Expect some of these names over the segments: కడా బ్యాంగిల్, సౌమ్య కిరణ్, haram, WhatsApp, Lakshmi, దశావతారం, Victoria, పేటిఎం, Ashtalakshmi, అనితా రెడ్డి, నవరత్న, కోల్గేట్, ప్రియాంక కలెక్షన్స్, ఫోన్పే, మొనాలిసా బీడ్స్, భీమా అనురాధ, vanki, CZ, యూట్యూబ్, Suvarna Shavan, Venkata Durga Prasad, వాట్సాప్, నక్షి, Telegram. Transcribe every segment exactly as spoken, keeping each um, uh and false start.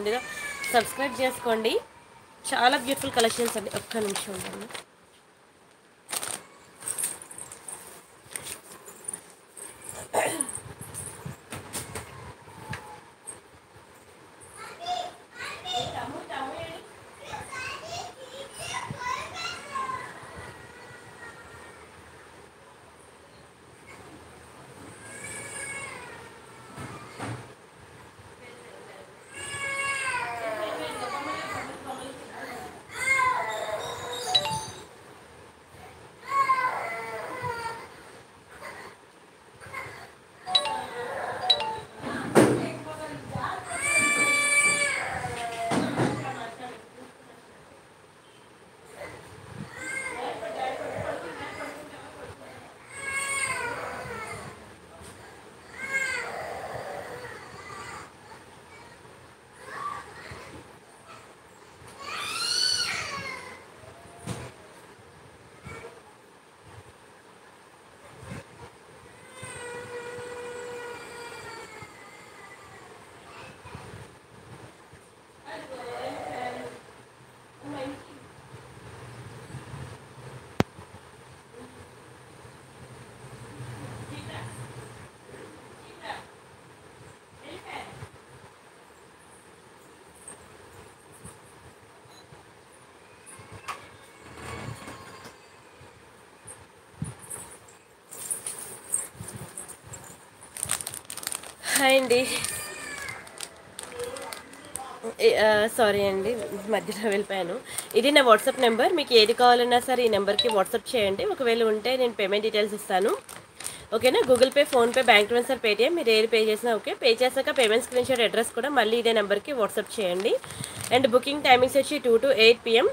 ముందుగా సబ్స్క్రైబ్ చేసుకోండి. చాలా బ్యూటిఫుల్ కలెక్షన్స్ అండి. ఒక్క నిమిషం ఉండండి. హాయ్ అండి, సారీ అండి మధ్యలో వెళ్ళిపోయాను. ఇది నా వాట్సాప్ నెంబర్. మీకు ఏది కావాలన్నా సరే ఈ నెంబర్కి వాట్సాప్ చేయండి. ఒకవేళ ఉంటే నేను పేమెంట్ డీటెయిల్స్ ఇస్తాను. ఓకేనా? Google Pay, ఫోన్పే, bank transfer, పేటిఎం, మీరు ఏది పే చేసినా ఓకే. పే చేశాక పేమెంట్ స్క్రీన్ షాట్ అడ్రస్ కూడా మళ్ళీ ఇదే నెంబర్కి వాట్సాప్ చేయండి. అండ్ బుకింగ్ టైమింగ్స్ వచ్చి టూ టు ఎయిట్ పిఎం.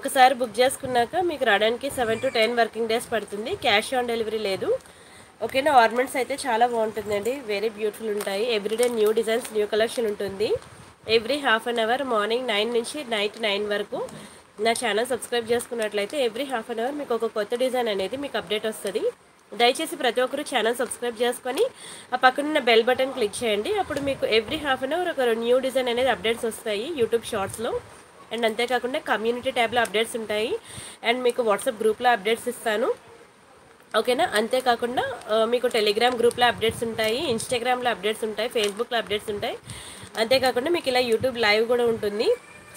ఒకసారి బుక్ చేసుకున్నాక మీకు రావడానికి seven to ten working days పడుతుంది. క్యాష్ ఆన్ డెలివరీ లేదు. ఓకేనా? ఆర్నమెంట్స్ అయితే చాలా బాగుంటుందండి. వెరీ బ్యూటిఫుల్ ఉంటాయి. Everyday new designs, new collection ఉంటుంది. Every half an hour morning nine నుంచి నైట్ నైన్ వరకు నా ఛానల్ సబ్స్క్రైబ్ చేసుకున్నట్లయితే ఎవ్రీ హాఫ్ అన్ అవర్ మీకు ఒక కొత్త డిజైన్ అనేది మీకు అప్డేట్ వస్తుంది. దయచేసి ప్రతి ఒక్కరు ఛానల్ సబ్స్క్రైబ్ చేసుకొని ఆ పక్కనున్న బెల్ బటన్ క్లిక్ చేయండి. అప్పుడు మీకు ఎవ్రీ హాఫ్ అన్ అవర్ ఒక న్యూ డిజైన్ అనేది అప్డేట్స్ వస్తాయి యూట్యూబ్ షార్ట్స్లో. అండ్ అంతేకాకుండా కమ్యూనిటీ ట్యాబ్లో అప్డేట్స్ ఉంటాయి. అండ్ మీకు వాట్సాప్ గ్రూప్లో అప్డేట్స్ ఇస్తాను. ఓకేనా? అంతేకాకుండా మీకు టెలిగ్రామ్ గ్రూప్లో అప్డేట్స్ ఉంటాయి, ఇన్స్టాగ్రామ్లో అప్డేట్స్ ఉంటాయి, ఫేస్బుక్లో అప్డేట్స్ ఉంటాయి. అంతేకాకుండా మీకు ఇలా యూట్యూబ్ లైవ్ కూడా ఉంటుంది.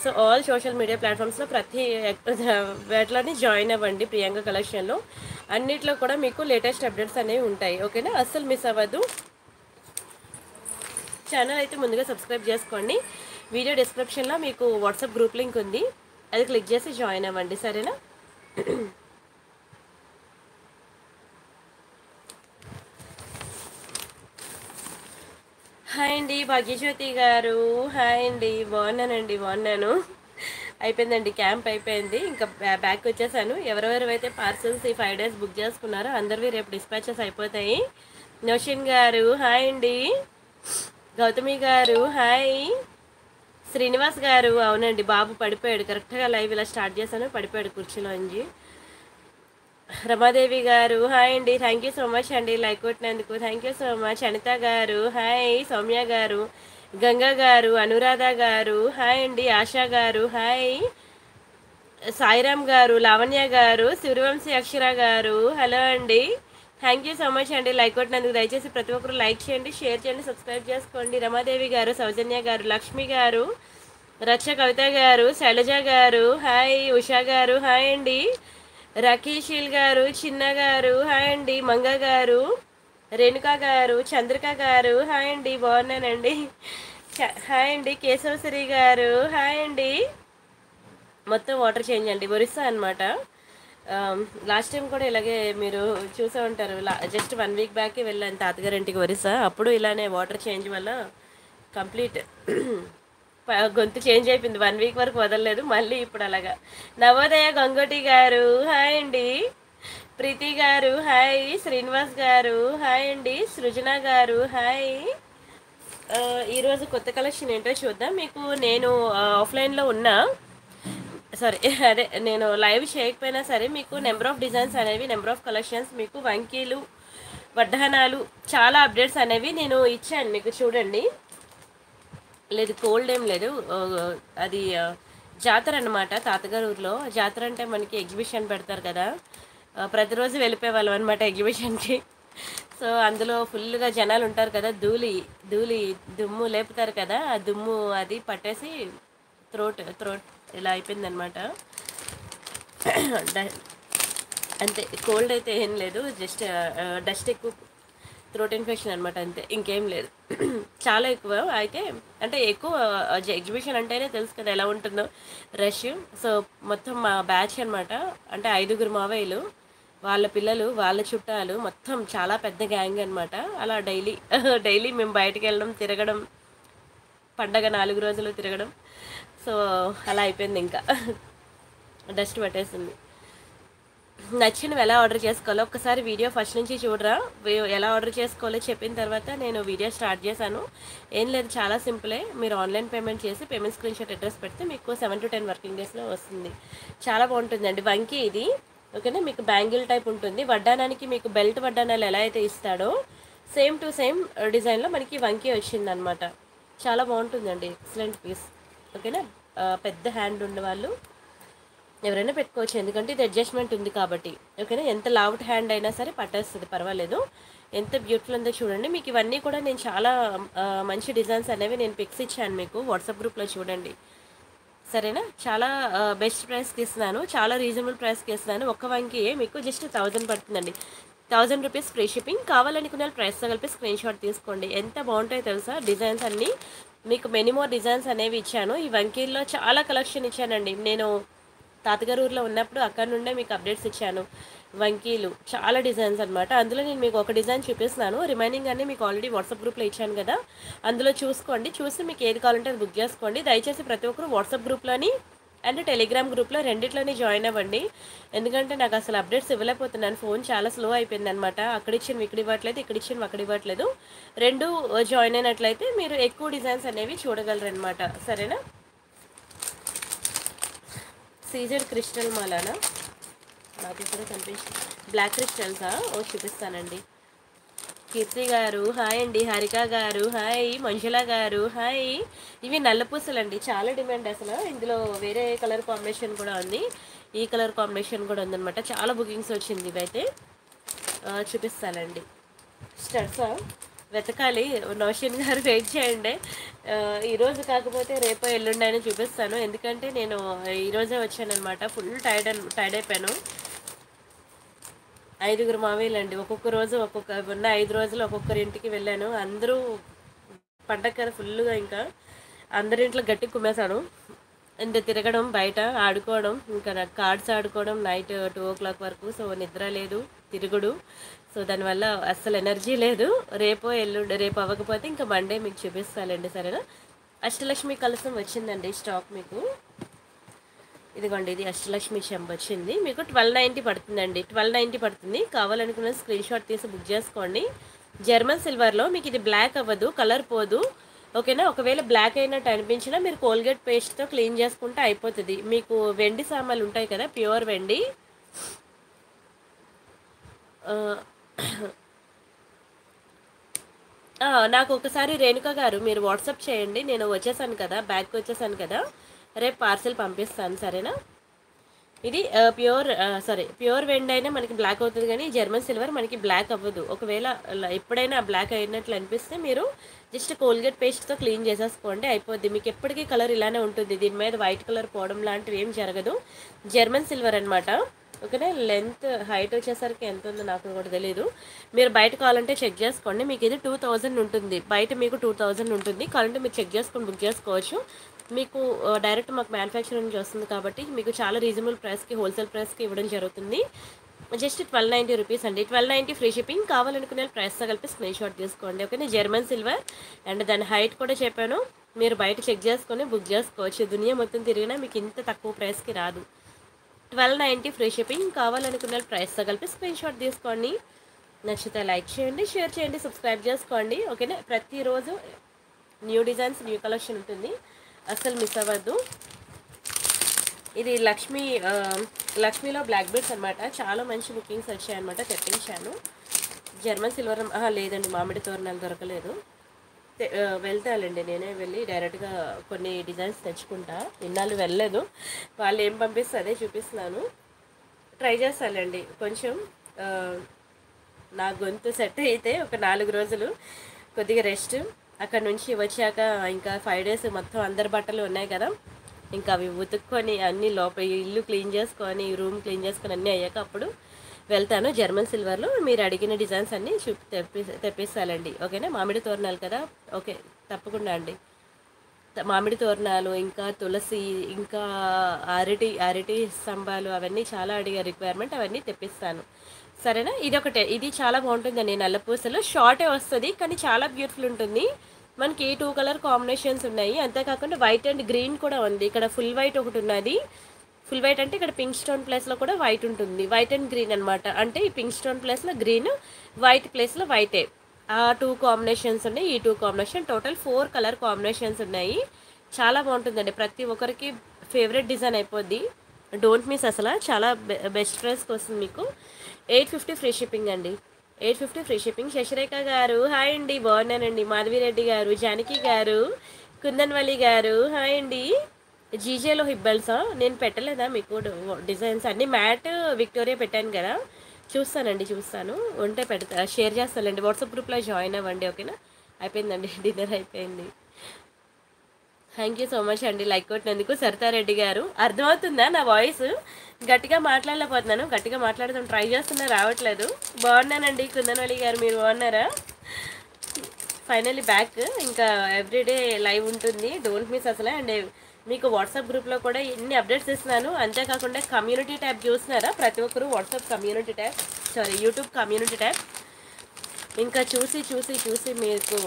సో ఆల్ సోషల్ మీడియా ప్లాట్ఫామ్స్లో ప్రతి వాటిలోని జాయిన్ అవ్వండి. ప్రియాంక కలెక్షన్లో అన్నిట్లో కూడా మీకు లేటెస్ట్ అప్డేట్స్ అనేవి ఉంటాయి. ఓకేనా? అస్సలు మిస్ అవ్వద్దు. ఛానల్ అయితే ముందుగా సబ్స్క్రైబ్ చేసుకోండి. వీడియో డిస్క్రిప్షన్లో మీకు వాట్సాప్ గ్రూప్ లింక్ ఉంది, అది క్లిక్ చేసి జాయిన్ అవ్వండి. సరేనా? హాయ్ అండి భాగ్యజ్యోతి గారు. హాయ్ అండి, బాగున్నానండి, బాగున్నాను. అయిపోయిందండి, క్యాంప్ అయిపోయింది. ఇంకా బ్యాక్ వచ్చేసాను. ఎవరెవరైతే పార్సల్స్ ఈ ఫైవ్ డేస్ బుక్ చేసుకున్నారో అందరివి రేపు డిస్పాచెస్ అయిపోతాయి. నోషన్ గారు హాయ్ అండి. గౌతమి గారు హాయ్. శ్రీనివాస్ గారు అవునండి, బాబు పడిపోయాడు. కరెక్ట్గా లైవ్ ఇలా స్టార్ట్ చేశాను, పడిపోయాడు కుర్చీలో నుంచి. రమాదేవి గారు హాయ్ అండి. థ్యాంక్ యూ సో మచ్ అండి లైక్ కొట్టినందుకు. Thank you so much. Anitha గారు హాయ్. సౌమ్య గారు, గంగా గారు, అనురాధ గారు హాయ్ అండి. ఆశా గారు హాయ్. సాయిరామ్ గారు, లావణ్య గారు, సూర్యవంశీ అక్షర గారు హలో అండి. థ్యాంక్ యూ సో మచ్ అండి లైక్ కొట్టినందుకు. దయచేసి ప్రతి ఒక్కరు లైక్ చేయండి, షేర్ చేయండి, సబ్స్క్రైబ్ చేసుకోండి. రమాదేవి గారు, సౌజన్య గారు, లక్ష్మి గారు, రక్ష కవిత గారు, శైలజ గారు హాయ్. ఉషా గారు హాయ్ అండి. రకీషీల్ గారు, చిన్న గారు హాయ్ అండి. మంగ గారు, రేణుక గారు, చంద్రిక గారు హాయ్ అండి, బాగున్నానండి. హాయ్ అండి. కేశవశ్రీ గారు హాయ్ అండి. మొత్తం వాటర్ చేంజ్ అండి, ఒరిస్సా అనమాట. లాస్ట్ టైం కూడా ఇలాగే మీరు చూసే ఉంటారు. జస్ట్ వన్ వీక్ బ్యాకే వెళ్ళాను తాతగారింటికి ఒరిస్సా. అప్పుడు ఇలానే వాటర్ చేంజ్ వల్ల కంప్లీట్ గొంతు చేంజ్ అయిపోయింది. వన్ వీక్ వరకు వదలలేదు, మళ్ళీ ఇప్పుడు అలాగా. నవోదయ గంగోటి గారు హాయ్ అండి. ప్రీతి గారు హాయ్. శ్రీనివాస్ గారు హాయ్ అండి. సృజన గారు హాయ్. ఈరోజు కొత్త కలెక్షన్ ఏంటో చూద్దాం. మీకు నేను ఆఫ్లైన్లో ఉన్నా, సారీ అదే నేను లైవ్ చేయకపోయినా సరే మీకు నెంబర్ ఆఫ్ డిజైన్స్ అనేవి, నెంబర్ ఆఫ్ కలెక్షన్స్, మీకు వంకీలు, వడ్డానాలు, చాలా అప్డేట్స్ అనేవి నేను ఇచ్చాను మీకు. చూడండి లేదు కోల్డ్ ఏం లేదు, అది జాతర అనమాట. తాతగారు ఊర్లో జాతర అంటే మనకి ఎగ్జిబిషన్ పెడతారు కదా, ప్రతిరోజు వెళ్ళిపోయేవాళ్ళం అనమాట ఎగ్జిబిషన్కి. సో అందులో ఫుల్గా జనాలు ఉంటారు కదా, ధూళి ధూళి దుమ్ము లేపుతారు కదా, ఆ దుమ్ము అది పట్టేసి త్రోట్ త్రోట్ ఇలా అయిపోయిందనమాట. అంతే, కోల్డ్ అయితే ఏం లేదు, జస్ట్ డస్ట్ ఎక్కువ, థ్రోట్ ఇన్ఫెక్షన్ అనమాట, అంతే, ఇంకేం లేదు. చాలా ఎక్కువ అయితే, అంటే ఎక్కువ ఎగ్జిబిషన్ అంటేనే తెలుసు కదా ఎలా ఉంటుందో రష్. సో మొత్తం మా బ్యాచ్ అనమాట, అంటే ఐదుగురు మావయ్యలు, వాళ్ళ పిల్లలు, వాళ్ళ చుట్టాలు, మొత్తం చాలా పెద్ద గ్యాంగ్ అనమాట. అలా డైలీ డైలీ మేము బయటకు వెళ్ళడం, తిరగడం, పండగ నాలుగు రోజులు తిరగడం. సో అలా అయిపోయింది, ఇంకా డస్ట్ పట్టేసింది. నచ్చినవి ఎలా ఆర్డర్ చేసుకోవాలో ఒకసారి వీడియో ఫస్ట్ నుంచి చూడరా, ఎలా ఆర్డర్ చేసుకోవాలో చెప్పిన తర్వాత నేను వీడియో స్టార్ట్ చేశాను. ఏం లేదు, చాలా సింపులే, మీరు ఆన్లైన్ పేమెంట్ చేసి పేమెంట్ స్క్రీన్ షాట్ అడ్రస్ పెడితే మీకు సెవెన్ టు టెన్ వర్కింగ్ డేస్లో వస్తుంది. చాలా బాగుంటుందండి వంకి ఇది, ఓకేనా. మీకు బ్యాంగిల్ టైప్ ఉంటుంది, వడ్డానానికి మీకు బెల్ట్ వడ్డానాలు ఎలా అయితే ఇస్తాడో సేమ్ టు సేమ్ డిజైన్లో మనకి వంకి వచ్చిందనమాట. చాలా బాగుంటుందండి, ఎక్సలెంట్ పీస్, ఓకేనా. పెద్ద హ్యాండ్ ఉండేవాళ్ళు ఎవరైనా పెట్టుకోవచ్చు, ఎందుకంటే ఇది అడ్జస్ట్మెంట్ ఉంది కాబట్టి, ఓకేనా. ఎంత లావుట్ హ్యాండ్ అయినా సరే పట్టేస్తుంది, పర్వాలేదు. ఎంత బ్యూటిఫుల్ ఉందో చూడండి. మీకు ఇవన్నీ కూడా నేను చాలా మంచి డిజైన్స్ అనేవి నేను పిక్స్ ఇచ్చాను మీకు వాట్సాప్ గ్రూప్లో, చూడండి సరేనా. చాలా బెస్ట్ ప్రైస్కి ఇస్తున్నాను, చాలా రీజనబుల్ ప్రైస్కి ఇస్తున్నాను. ఒక్క వంకి మీకు జస్ట్ థౌజండ్ పడుతుందండి, థౌజండ్ రూపీస్ ఫ్రీ షిప్పింగ్. కావాలనుకున్న ప్రైస్తో కలిపి స్క్రీన్ షాట్ తీసుకోండి. ఎంత బాగుంటాయో తెలుసా డిజైన్స్ అన్నీ, మీకు మెనిమో డిజైన్స్ అనేవి ఇచ్చాను. ఈ వంకీల్లో చాలా కలెక్షన్ ఇచ్చానండి నేను, తాతగారు ఊర్లో ఉన్నప్పుడు అక్కడ నుండే మీకు అప్డేట్స్ ఇచ్చాను. వంకీలు చాలా డిజైన్స్ అనమాట. అందులో నేను మీకు ఒక డిజైన్ చూపిస్తున్నాను, రిమైనింగ్ అన్నీ మీకు ఆల్రెడీ వాట్సాప్ గ్రూప్లో ఇచ్చాను కదా, అందులో చూసుకోండి. చూసి మీకు ఏది కావాలంటే అది బుక్ చేసుకోండి. దయచేసి ప్రతి ఒక్కరు వాట్సాప్ గ్రూప్లోని అండ్ టెలిగ్రామ్ గ్రూప్లో రెండిట్లోనే జాయిన్ అవ్వండి, ఎందుకంటే నాకు అసలు అప్డేట్స్ ఇవ్వలేకపోతున్నాను. ఫోన్ చాలా స్లో అయిపోయింది అనమాట, అక్కడ ఇచ్చినవి ఇక్కడ ఇవ్వట్లేదు, ఇక్కడ ఇచ్చినవి అక్కడ ఇవ్వట్లేదు. రెండు జాయిన్ అయినట్లయితే మీరు ఎక్కువ డిజైన్స్ అనేవి చూడగలరు అనమాట, సరేనా. సీజెడ్ క్రిస్టల్ మాలనా, నాకు ఇక్కడ కనిపిస్తుంది బ్లాక్ క్రిస్టల్సా, ఓ చూపిస్తానండి. కీర్తి గారు హాయ్ అండి, హారిక గారు హాయ్, మంజుల గారు హాయ్. ఇవి నల్ల పూసలండి, చాలా డిమాండ్ అసలు. ఇందులో వేరే కలర్ కాంబినేషన్ కూడా ఉంది, ఈ కలర్ కాంబినేషన్ కూడా ఉందన్నమాట. చాలా బుకింగ్స్ వచ్చింది, ఇవైతే చూపిస్తానండి. స్టడ్సా వెతకాలి, నౌషన్ గారు వెయిట్ చేయండి. ఈరోజు కాకపోతే రేపో ఎల్లుండి అయినా చూపిస్తాను, ఎందుకంటే నేను ఈరోజే వచ్చాను అనమాట. ఫుల్ టైర్డ్ టైర్డ్ అయిపోయాను. ఐదుగురు మావేలండి, ఒక్కొక్క రోజు ఒక్కొక్క, ఉన్న ఐదు రోజులు ఒక్కొక్కరి ఇంటికి వెళ్ళాను. అందరూ పండగ ఫుల్గా, ఇంకా అందరింట్లో గట్టి కుమ్మేశాను. ఇంత తిరగడం, బయట ఆడుకోవడం, ఇంకా నాకు కార్డ్స్ ఆడుకోవడం నైట్ టూ ఓ క్లాక్ వరకు. సో నిద్ర లేదు, తిరుగుడు, సో దానివల్ల అస్సలు ఎనర్జీ లేదు. రేపో ఎల్లుండి, రేపు అవ్వకపోతే ఇంకా మండే మీకు చూపిస్తానండి, సరేనా. అష్టలక్ష్మి కలసం వచ్చిందండి స్టాక్ మీకు, ఇదిగోండి. ఇది అష్టలక్ష్మి చెంబ వచ్చింది మీకు, ట్వెల్వ్ నైంటీ పడుతుందండి, ట్వెల్వ్ నైంటీ పడుతుంది. కావాలనుకున్న స్క్రీన్ షాట్ తీసి బుక్ చేసుకోండి. జర్మన్ సిల్వర్లో మీకు ఇది బ్లాక్ అవ్వదు, కలర్ పోదు, ఓకేనా. ఒకవేళ బ్లాక్ అయినట్టు అనిపించినా మీరు కోల్గేట్ పేస్ట్తో క్లీన్ చేసుకుంటే అయిపోతుంది. మీకు వెండి సామాన్లు ఉంటాయి కదా, ప్యూర్ వెండి, నాకు ఒకసారి రేణుక గారు మీరు వాట్సాప్ చేయండి. నేను వచ్చేసాను కదా, బ్యాగ్కి వచ్చేసాను కదా, రేపు పార్సెల్ పంపిస్తాను, సరేనా. ఇది ప్యూర్, సారీ ప్యూర్ వెండి అయినా మనకి బ్లాక్ అవుతుంది, కానీ జర్మన్ సిల్వర్ మనకి బ్లాక్ అవ్వదు. ఒకవేళ ఎప్పుడైనా బ్లాక్ అయినట్లు అనిపిస్తే మీరు జస్ట్ కోల్గేట్ పేస్ట్తో క్లీన్ చేసేసుకోండి, అయిపోద్ది. మీకు ఎప్పటికీ కలర్ ఇలానే ఉంటుంది, దీని మీద వైట్ కలర్ పోవడం లాంటివి ఏం జరగదు. జర్మన్ సిల్వర్ అనమాట, ఓకేనా. లెంత్ హైట్ వచ్చేసరికి ఎంత ఉందో నాకు కూడా తెలీదు, మీరు బయట కావాలంటే చెక్ చేసుకోండి. మీకు ఇది టూ థౌజండ్ ఉంటుంది, బయట మీకు టూ థౌజండ్ ఉంటుంది. కావాలంటే మీరు చెక్ చేసుకొని బుక్ చేసుకోవచ్చు. మీకు డైరెక్ట్ మాకు మ్యానుఫ్యాక్చరింగ్ నుంచి వస్తుంది కాబట్టి మీకు చాలా రీజనబుల్ ప్రైస్కి, హోల్సేల్ ప్రైస్కి ఇవ్వడం జరుగుతుంది. జస్ట్ ట్వెల్వ్ నైంటీ రూపీస్ అండి, ట్వెల్వ్ నైంటీ ఫ్రీ షిప్పింగ్. కావాలనుకునే ప్రైస్తో కలిపి స్క్రీన్ షాట్ తీసుకోండి, ఓకేనా. జర్మన్ సిల్వర్ అండ్ దాని హైట్ కూడా చెప్పాను, మీరు బయట చెక్ చేసుకొని బుక్ చేసుకోవచ్చు. దునియా మొత్తం తిరిగినా మీకు ఇంత తక్కువ ప్రైస్కి రాదు. Twelve ninety free shipping. కావాలనుకున్న ప్రైస్తో కలిపి స్క్రీన్ షాట్ తీసుకోండి. నచ్చితే లైక్ చేయండి, షేర్ చేయండి, సబ్స్క్రైబ్ చేసుకోండి, ఓకేనా. ప్రతిరోజు న్యూ డిజైన్స్, న్యూ కలెక్షన్ ఉంటుంది, అస్సలు మిస్ అవ్వద్దు. ఇది లక్ష్మీ లక్ష్మీలో బ్లాక్ బీడ్స్ అనమాట, చాలా మంచి బుకింగ్స్ వచ్చాయన్నమాట, తెప్పించాను. జర్మన్ సిల్వర్ లేదండి, మామిడి తోరణాలు దొరకలేదు. వెళ్తాలండి నేనే వెళ్ళి డైరెక్ట్గా కొన్ని డిజైన్స్ తెచ్చుకుంటా. ఇన్నాళ్ళు వెళ్ళలేదు, వాళ్ళు ఏం పంపిస్తే అదే చూపిస్తున్నాను, ట్రై చేస్తానండి. కొంచెం నా గొంతు సెట్ అయితే ఒక నాలుగు రోజులు కొద్దిగా రెస్ట్, అక్కడ నుంచి వచ్చాక ఇంకా ఫైవ్ డేస్ మొత్తం అందరి బట్టలు ఉన్నాయి కదా, ఇంకా అవి ఉతుక్కొని అన్నీ లోపల ఇల్లు క్లీన్ చేసుకొని రూమ్ క్లీన్ చేసుకొని అన్నీ అయ్యాక అప్పుడు వెళ్తాను. జర్మన్ సిల్వర్లో మీరు అడిగిన డిజైన్స్ అన్నీ చూపి తెప్పి తెప్పిస్తానండి. ఓకేనా? మామిడి తోరణాలు కదా, ఓకే తప్పకుండా అండి. మామిడి తోరణాలు, ఇంకా తులసి, ఇంకా అరటి అరటి స్తంభాలు అవన్నీ చాలా అడిగే రిక్వైర్మెంట్, అవన్నీ తెప్పిస్తాను. సరేనా? ఇది ఒకటే, ఇది చాలా బాగుంటుందండి. నల్ల పూసలు షార్టే వస్తుంది కానీ చాలా బ్యూటిఫుల్ ఉంటుంది. మనకి టూ కలర్ కాంబినేషన్స్ ఉన్నాయి, అంతేకాకుండా వైట్ అండ్ గ్రీన్ కూడా ఉంది. ఇక్కడ ఫుల్ వైట్ ఒకటి ఉన్నది, ఫుల్ వైట్ అంటే ఇక్కడ పింక్ స్టోన్ ప్లేస్లో కూడా వైట్ ఉంటుంది, వైట్ అండ్ గ్రీన్ అనమాట. అంటే ఈ పింక్ స్టోన్ ప్లేస్లో గ్రీన్, వైట్ ప్లేస్లో వైటే, ఆ టూ కాంబినేషన్స్ ఉన్నాయి. ఈ two combination total four colour combinations ఉన్నాయి. చాలా బాగుంటుందండి, ప్రతి ఒక్కరికి ఫేవరెట్ డిజైన్ అయిపోద్ది. డోంట్ మిస్, అసలు చాలా బెస్ట్ ప్రైస్కి వస్తుంది మీకు. ఎయిట్ ఫిఫ్టీ ఫ్రీ షిప్పింగ్ అండి, eight fifty free shipping. Sasirekha గారు హాయ్ అండి, బాగున్నానండి. మాధవిరెడ్డి గారు, జానకి గారు, కుందన్వల్లి గారు హాయ్ అండి. జీజేలో హిబ్బల్సా నేను పెట్టలేదా మీకు డిజైన్స్ అన్నీ? మ్యాట్ విక్టోరియా పెట్టాను కదా, చూస్తానండి, చూస్తాను ఉంటే పెడతా, షేర్ చేస్తానండి. వాట్సాప్ గ్రూప్లో జాయిన్ అవ్వండి. ఓకేనా? అయిపోయిందండి, డిన్నర్ అయిపోయింది. థ్యాంక్ యూ సో మచ్ అండి లైక్ కొట్టినందుకు. సరితారెడ్డి గారు, అర్థమవుతుందా నా వాయిస్? గట్టిగా మాట్లాడలేకపోతున్నాను, గట్టిగా మాట్లాడుతాను ట్రై చేస్తున్నా, రావట్లేదు. బాగున్నానండి కుందనవల్లి గారు, మీరు బాగున్నారా? ఫైనల్లీ బ్యాక్, ఇంకా ఎవ్రీడే లైవ్ ఉంటుంది, డోంట్ మిస్ అసలే. అండ్ మీకు వాట్సాప్ గ్రూప్లో కూడా ఎన్ని అప్డేట్స్ ఇస్తున్నాను. అంతేకాకుండా కమ్యూనిటీ ట్యాబ్ చూస్తున్నారా ప్రతి ఒక్కరు? వాట్సాప్ community tab, sorry యూట్యూబ్ community tab. ఇంకా చూసి చూసి చూసి మీకు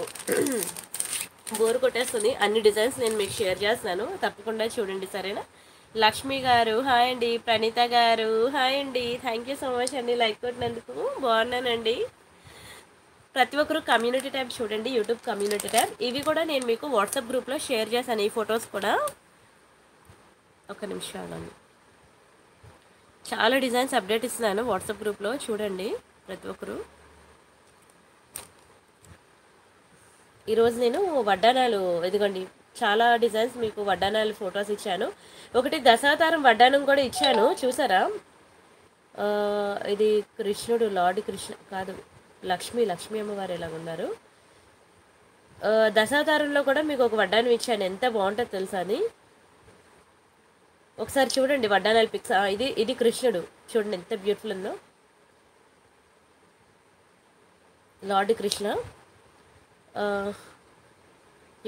బోర్ కొట్టేస్తుంది. అన్ని డిజైన్స్ నేను మీకు షేర్ చేస్తున్నాను, తప్పకుండా చూడండి. సరేనా? లక్ష్మి గారు హాయ్ అండి, ప్రణీత గారు హాయ్ అండి. థ్యాంక్ యూ సో మచ్ అండి లైక్ కొట్టినందుకు, బాగున్నానండి. ప్రతి ఒక్కరు కమ్యూనిటీ ట్యాబ్ చూడండి, యూట్యూబ్ కమ్యూనిటీ ట్యాబ్. ఇవి కూడా నేను మీకు వాట్సాప్ గ్రూప్లో షేర్ చేశాను, ఈ ఫొటోస్ కూడా. ఒక నిమిషం, చాలా డిజైన్స్ అప్డేట్ ఇస్తున్నాను వాట్సాప్ గ్రూప్లో, చూడండి ప్రతి ఒక్కరు. ఈరోజు నేను వడ్డానాలు, ఇదిగోండి చాలా డిజైన్స్ మీకు వడ్డానాలు ఫొటోస్ ఇచ్చాను. ఒకటి దశావతారం వడ్డానం కూడా ఇచ్చాను, చూసారా? ఇది కృష్ణుడు, లార్డ్ కృష్ణ కాదు, లక్ష్మి లక్ష్మీ అమ్మవారు ఎలా ఉన్నారు. దశావతారంలో కూడా మీకు ఒక వడ్డానం ఇచ్చాను, ఎంత బాగుంటుందో తెలుసా అది? ఒకసారి చూడండి వడ్డానాలు పిక్స్. ఇది ఇది కృష్ణుడు, చూడండి ఎంత బ్యూటిఫుల్ ఉందో, లార్డ్ కృష్ణ.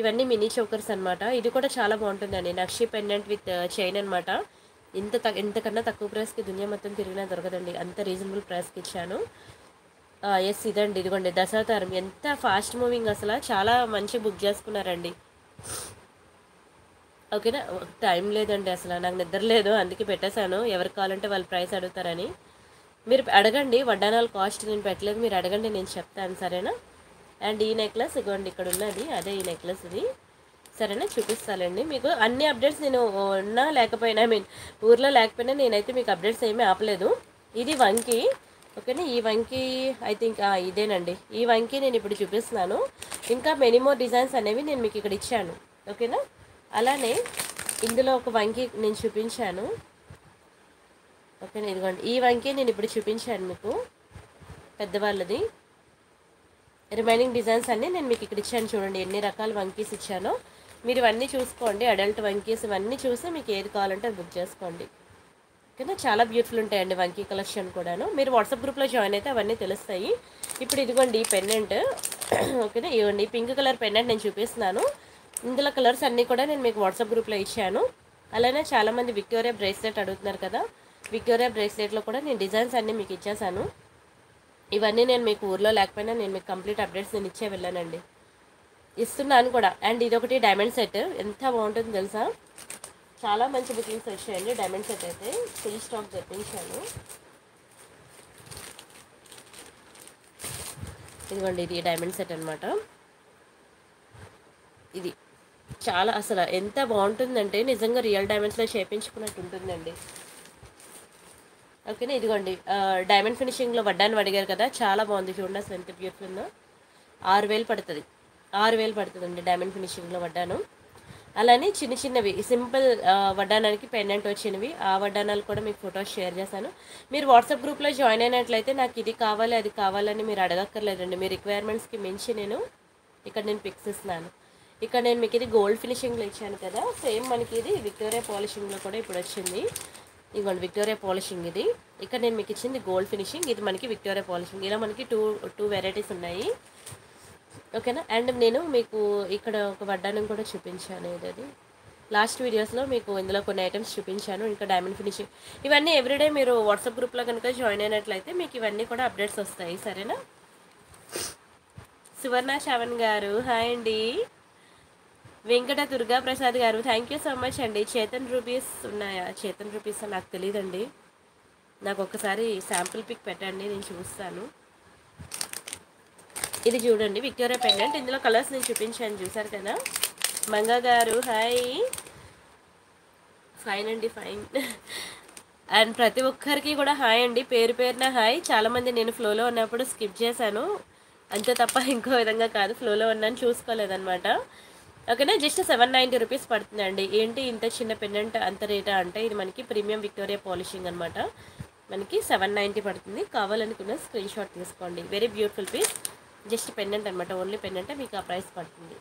ఇవన్నీ మినీ చౌకర్స్ అనమాట. ఇది కూడా చాలా బాగుంటుందండి, నక్షి పెండెంట్ విత్ చైన్ అనమాట. ఇంత ఇంతకన్నా తక్కువ ప్రైస్కి దునియా మొత్తం తిరిగినా దొరకదండి, అంత రీజనబుల్ ప్రైస్కి ఇచ్చాను. ఎస్ ఇదండి, ఇదిగోండి దశావతారం, ఎంత ఫాస్ట్ మూవింగ్ అసలు, చాలా మంచి బుక్ చేసుకున్నారండి. ఓకేనా? టైం లేదండి అసలు, నాకు నిద్ర లేదు అందుకే పెట్టేశాను, ఎవరు కావాలంటే వాళ్ళు ప్రైస్ అడుగుతారని. మీరు అడగండి, వడ్డానాల కాస్ట్ నేను పెట్టలేదు, మీరు అడగండి నేను చెప్తాను. సరేనా? అండ్ ఈ నెక్లెస్ ఇగోండి ఇక్కడ ఉన్నది, అదే ఈ నెక్లెస్ ఇది. సరేనా? చూపిస్తానండి మీకు అన్ని అప్డేట్స్. నేను ఉన్నా లేకపోయినా, ఐ మీన్ ఊర్లో లేకపోయినా, నేనైతే మీకు అప్డేట్స్ ఏమీ ఆపలేదు. ఇది వంకి, ఓకేనా? ఈ వంకి ఐ థింక్ ఇదేనండి, ఈ వంకి నేను ఇప్పుడు చూపిస్తున్నాను. ఇంకా మెనీ మోర్ డిజైన్స్ అనేవి నేను మీకు ఇక్కడ ఇచ్చాను. ఓకేనా? అలానే ఇందులో ఒక వంకి నేను చూపించాను. ఓకేనా? ఇదిగోండి ఈ వంకి నేను ఇప్పుడు చూపించాను మీకు, పెద్దవాళ్ళది. రిమైనింగ్ డిజైన్స్ అన్నీ నేను మీకు ఇక్కడ ఇచ్చాను, చూడండి ఎన్ని రకాల వంకీస్ ఇచ్చానో. మీరు ఇవన్నీ చూసుకోండి, అడల్ట్ వంకీస్ ఇవన్నీ చూసి మీకు ఏది కావాలంటే అది బుక్ చేసుకోండి. ఓకేనా? చాలా బ్యూటిఫుల్ ఉంటాయండి వంకీ కలెక్షన్ కూడాను. మీరు వాట్సాప్ గ్రూప్లో జాయిన్ అయితే అవన్నీ తెలుస్తాయి. ఇప్పుడు ఇదిగోండి ఈ పెండెంట్, ఓకేనా? ఇవ్వండి పింక్ కలర్ పెండెంట్ నేను చూపిస్తున్నాను. ఇందులో కలర్స్ అన్నీ కూడా నేను మీకు వాట్సాప్ గ్రూప్లో ఇచ్చాను. అలానే చాలామంది విక్టోరియా బ్రేస్లెట్ అడుగుతున్నారు కదా, విక్టోరియా బ్రేస్లెట్లో కూడా నేను డిజైన్స్ అన్నీ మీకు ఇచ్చేసాను. ఇవన్నీ నేను మీకు ఊర్లో లేకపోయినా నేను మీకు కంప్లీట్ అప్డేట్స్ నేను ఇచ్చే వెళ్ళానండి, ఇస్తున్నాను కూడా. అండ్ ఇదొకటి డైమండ్ సెట్, ఎంత బాగుంటుంది తెలుసా? చాలా మంచి బుకింగ్స్ వచ్చాయండి. డైమండ్ సెట్ అయితే ఫుల్ స్టాక్ తెప్పించాను. ఇదిగోండి ఇది డైమండ్ సెట్ అనమాట. ఇది చాలా అసలు ఎంత బాగుంటుందంటే నిజంగా రియల్ డైమండ్స్లో చేయించుకున్నట్టు ఉంటుందండి. ఓకేనా? ఇదిగోండి డైమండ్ ఫినిషింగ్లో వడ్డాను అడిగారు కదా, చాలా బాగుంది చూడండి అసలు ఎంత బ్యూటిఫుల్ ఉందో. ఆరు వేలు పడుతుంది six thousand పడుతుందండి డైమండ్ ఫినిషింగ్ లో వడ్డానం అలానే చిన్న చిన్నవి సింపుల్ వడ్డానానికి పెండెంట్ వచ్చినవి ఆ వడ్డానాలు కూడా మీకు ఫోటోస్ షేర్ చేశాను మీరు WhatsApp గ్రూప్ లో జాయిన్ అయినట్లయితే నాకు ఇది కావాలి అది కావాలని మీరు అడగక్కర్లేదండి మీ రిక్వైర్మెంట్స్ కి మించి నేను ఇక్కడ నేను పిక్స్ ఇస్తున్నాను ఇక్కడ నేను మీకు ఇది గోల్డ్ ఫినిషింగ్ లో ఇచ్చాను కదా సేమ్ మనకి ఇది విక్టోరియా పాలిషింగ్ లో కూడా ఇప్పుడు వచ్చింది ఇదిగోండి విక్టోరియా పాలిషింగ్ ఇది ఇక్కడ నేను మీకు ఇచ్చింది గోల్డ్ ఫినిషింగ్ ఇది మనకి విక్టోరియా పాలిషింగ్ ఇలా మనకి టూ టూ వెరైటీస్ ఉన్నాయి Okay, na? And nenu meeku ikkada oka vaddanam kuda chupinchanu idadi last videos lo meeku indulo konni items chupinchanu inka diamond finishing ivanni every day meeru WhatsApp group la ganaka join ayinatlayite meeku ivanni kuda updates vastayi sarena Suvarna Shavan garu hi andi Venkata Durga Prasad garu thank you so much andi Chetan rupees unnaya Chetan rupees naaku teliyadandi naaku oka sari sample pic pettandi nenu chustanu ఇది చూడండి Victoria pendant ఇందులో colours నేను చూపించాను చూసారు కదా మంగా గారు hi fine అండి fine and ప్రతి ఒక్కరికి కూడా హాయ్ అండి పేరు పేరున హాయ్ చాలా మంది నేను ఫ్లోలో ఉన్నప్పుడు స్కిప్ చేశాను అంతే తప్ప ఇంకో విధంగా కాదు ఫ్లోలో ఉన్నాను చూసుకోలేదన్నమాట ఓకేనా జస్ట్ సెవెన్ నైంటీ రూపీస్ పడుతుందండి ఏంటి ఇంత చిన్న పెండెంట్ అంత రేటా అంటే ఇది మనకి ప్రీమియం విక్టోరియా పాలిషింగ్ అన్నమాట మనకి సెవెన్ నైంటీ పడుతుంది కావాలనుకున్న స్క్రీన్ షాట్ తీసుకోండి very beautiful piece just pendant అన్నమాట ఓన్లీ పెండెంట్ మీకు ఆ ప్రైస్ పడుతుంది